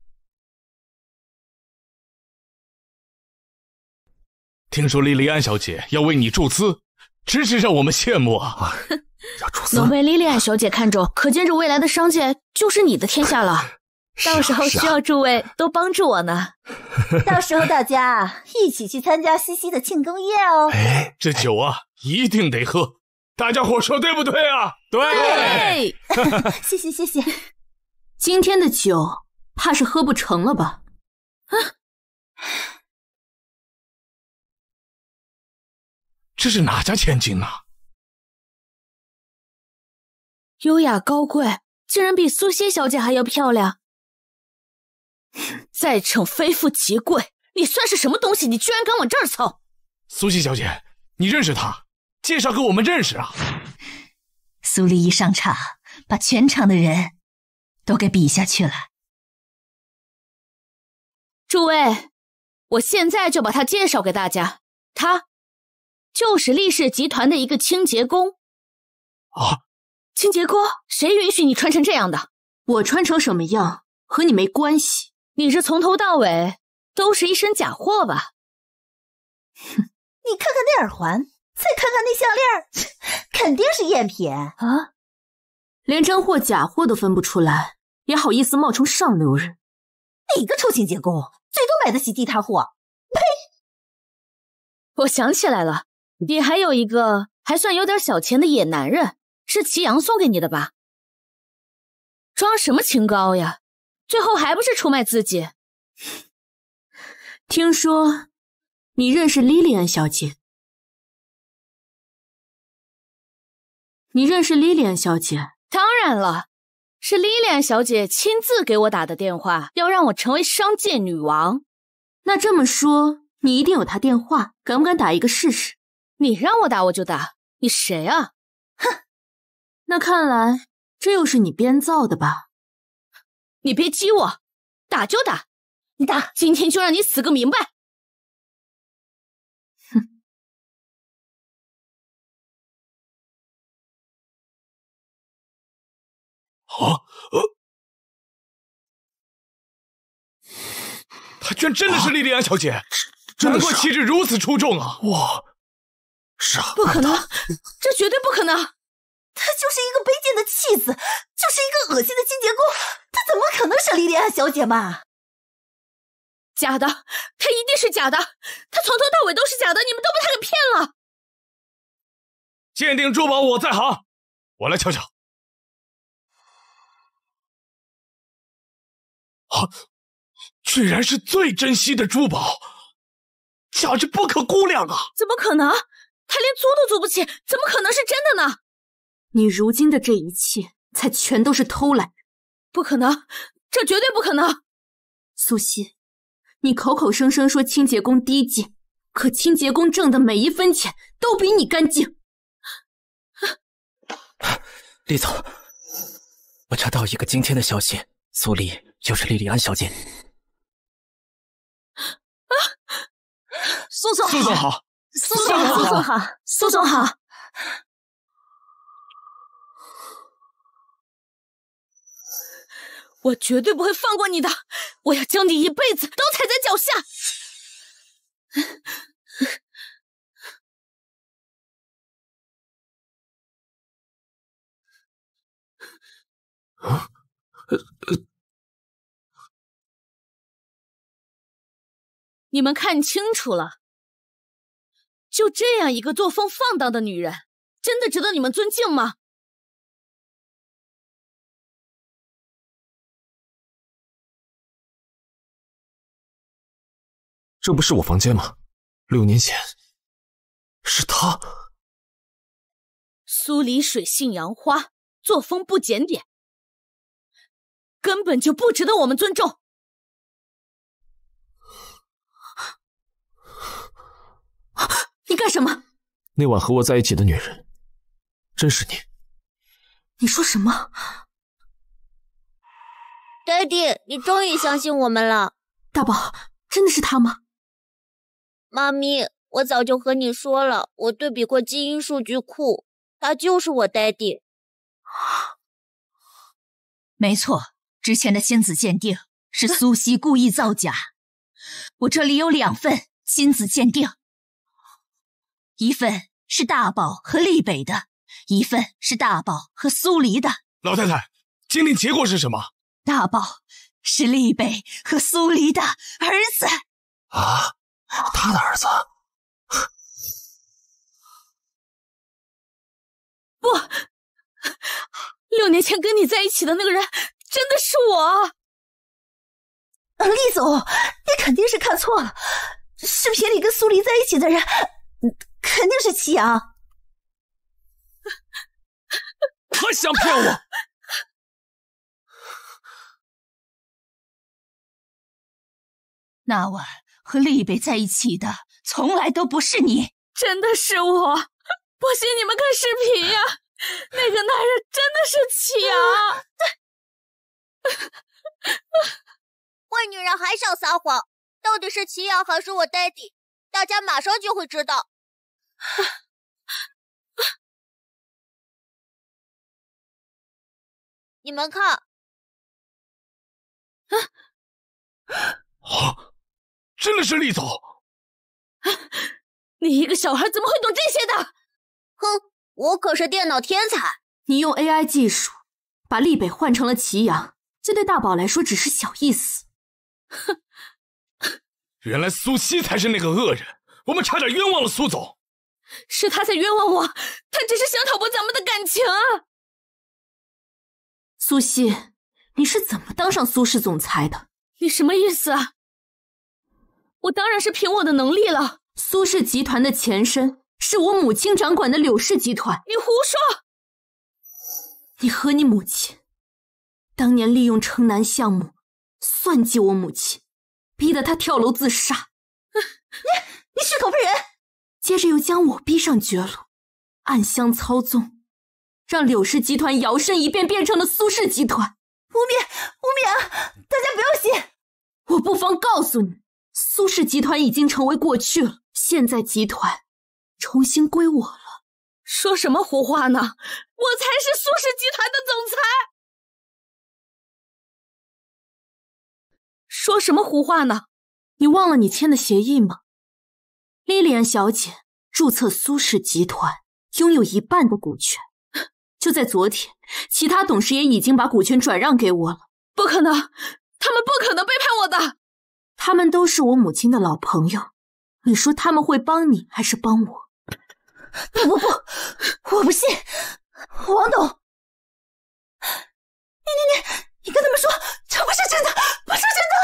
听说莉莉安小姐要为你注资，真是让我们羡慕啊！能被莉莉安小姐看中，可见这未来的商界就是你的天下了。到时候需要诸位多帮助我呢。到时候大家一起去参加西西的庆功宴哦。哎，这酒啊，一定得喝。大家伙说对不对啊？对。谢谢谢谢。今天的酒怕是喝不成了吧？啊，这是哪家千金啊？ 优雅高贵，竟然比苏西小姐还要漂亮！再逞非富即贵，你算是什么东西？你居然敢往这儿凑！苏西小姐，你认识她？介绍给我们认识啊！苏黎一上场，把全场的人都给比下去了。诸位，我现在就把她介绍给大家，她就是厉氏集团的一个清洁工。啊！ 清洁工，谁允许你穿成这样的？我穿成什么样和你没关系。你这从头到尾都是一身假货吧？哼！你看看那耳环，再看看那项链，肯定是赝品啊！连真货假货都分不出来，也好意思冒充上流人？哪个臭清洁工最多买得起地摊货？呸！我想起来了，你还有一个还算有点小钱的野男人，是祁阳送给你的吧？ 装什么清高呀？最后还不是出卖自己？听说你认识莉莉安小姐？你认识莉莉安小姐？当然了，是莉莉安小姐亲自给我打的电话，要让我成为商界女王。那这么说，你一定有她电话，敢不敢打一个试试？你让我打我就打，你谁啊？哼！那看来。 这又是你编造的吧？你别激我，打就打，你打，今天就让你死个明白！哼！啊！她居然真的是莉莉安小姐，难怪气质如此出众啊！哇，傻！不可能，这绝对不可能！ 他就是一个卑贱的弃子，就是一个恶心的清洁工，他怎么可能是莉莉安小姐嘛？假的，他一定是假的，他从头到尾都是假的，你们都被他给骗了。鉴定珠宝我在行，我来瞧瞧。啊，居然是最珍惜的珠宝，价值不可估量啊！怎么可能？他连租都租不起，怎么可能是真的呢？ 你如今的这一切，才全都是偷来！不可能，这绝对不可能！苏西，你口口声声说清洁工低贱，可清洁工挣的每一分钱都比你干净。李总，我查到一个惊天的消息，苏黎就是莉莉安小姐。啊！苏总，苏总好，苏总好，苏总好，苏总好。 我绝对不会放过你的！我要将你一辈子都踩在脚下！啊！你们看清楚了，就这样一个作风放荡的女人，真的值得你们尊敬吗？ 这不是我房间吗？6年前，是他。苏黎水性杨花，作风不检点，根本就不值得我们尊重。你干什么？那晚和我在一起的女人，真是你。你说什么 ？Daddy， 你终于相信我们了。大宝，真的是他吗？ 妈咪，我早就和你说了，我对比过基因数据库，他就是我daddy。没错，之前的亲子鉴定是苏西故意造假，我这里有2份亲子鉴定，一份是大宝和立北的，一份是大宝和苏黎的。老太太，鉴定结果是什么？大宝是立北和苏黎的儿子。啊？ 他的儿子，不，6年前跟你在一起的那个人真的是我。厉总，你肯定是看错了，视频里跟苏黎在一起的人肯定是祁阳。他想骗我。那晚。 和丽北在一起的，从来都不是你，真的是我！不信你们看视频呀，那个男人真的是祁阳。坏女人还想撒谎，到底是祁阳还是我daddy？大家马上就会知道。你们看，啊！真的是厉总！啊！你一个小孩怎么会懂这些的？哼，我可是电脑天才！你用 AI 技术把立北换成了祁阳，这对大宝来说只是小意思。哼！原来苏西才是那个恶人，我们差点冤枉了苏总。是他在冤枉我，他只是想挑拨咱们的感情啊！苏西，你是怎么当上苏氏总裁的？你什么意思啊？我当然是凭我的能力了。苏氏集团的前身是我母亲掌管的柳氏集团。你胡说！你和你母亲当年利用城南项目算计我母亲。 逼得他跳楼自杀，你血口喷人！接着又将我逼上绝路，暗箱操纵，让柳氏集团摇身一变变成了苏氏集团。污蔑，污蔑啊！大家不要信！我不妨告诉你，苏氏集团已经成为过去了，现在集团重新归我了。说什么胡话呢？我才是苏氏集团的总裁！ 说什么胡话呢？你忘了你签的协议吗？莉莉安小姐注册苏氏集团，拥有一半的股权。就在昨天，其他董事也已经把股权转让给我了。不可能，他们不可能背叛我的。他们都是我母亲的老朋友，你说他们会帮你还是帮我？不，我不信，王董，你跟他们说。 这不是真的，不是真的！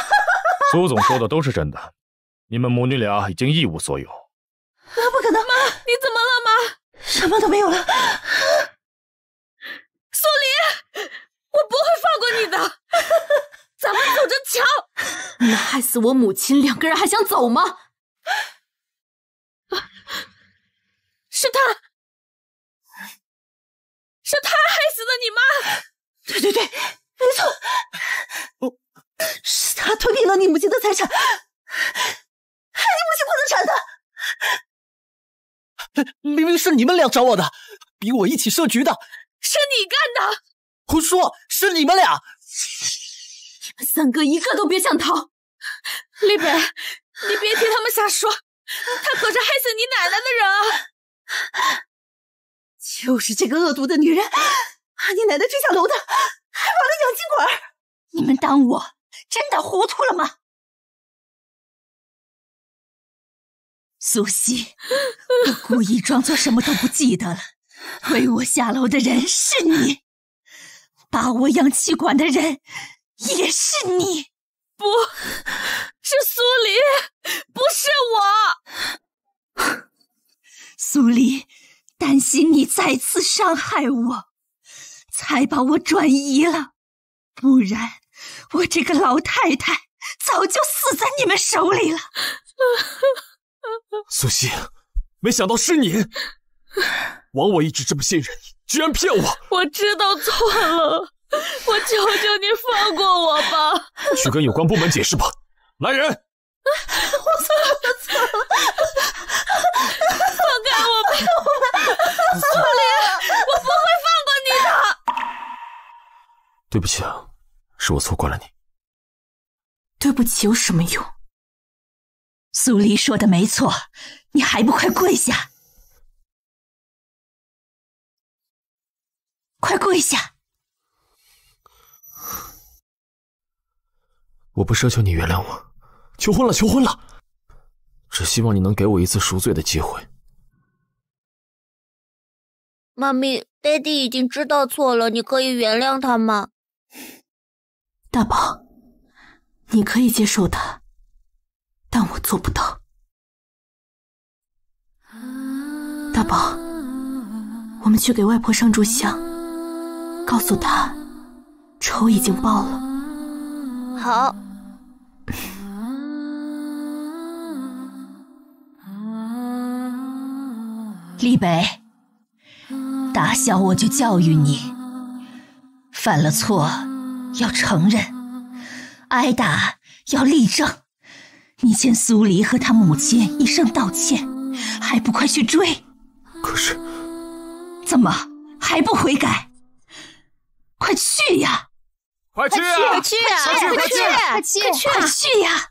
苏总说的都是真的，你们母女俩已经一无所有。啊，不可能！妈，你怎么了，妈？什么都没有了。苏黎，我不会放过你的，咱们走着瞧。你们害死我母亲，两个人还想走吗？是他，是他害死的你妈。对。 没错，是他吞并了你母亲的财产，害你母亲破了产的。明明是你们俩找我的，逼我一起设局的，是你干的。胡说，是你们俩！你们三个一个都别想逃！立北，你别听他们瞎说，他可是害死你奶奶的人啊！就是这个恶毒的女人，把你奶奶追下楼的。 还玩了氧气管儿！你们当我真的糊涂了吗？苏西，我故意装作什么都不记得了。推我下楼的人是你，拔我氧气管的人也是你，不是苏黎，不是我。苏黎，担心你再次伤害我。 才把我转移了，不然我这个老太太早就死在你们手里了。苏西，没想到是你，枉我一直这么信任你，居然骗我！我知道错了，我求求你放过我吧！去跟有关部门解释吧。来人！我错了，放开我吧！苏黎，我不会放过你的。 对不起啊，是我错怪了你。对不起有什么用？苏黎说的没错，你还不快跪下！快跪下！我不奢求你原谅我，求婚了！只希望你能给我一次赎罪的机会。妈咪，爹地已经知道错了，你可以原谅他吗？ 大宝，你可以接受他，但我做不到。大宝，我们去给外婆上炷香，告诉她仇已经报了。好。立北，打小我就教育你，犯了错。 要承认，挨打要立正。你欠苏黎和他母亲一声道歉，还不快去追？可是，怎么还不悔改？快去呀！快去啊！快去呀！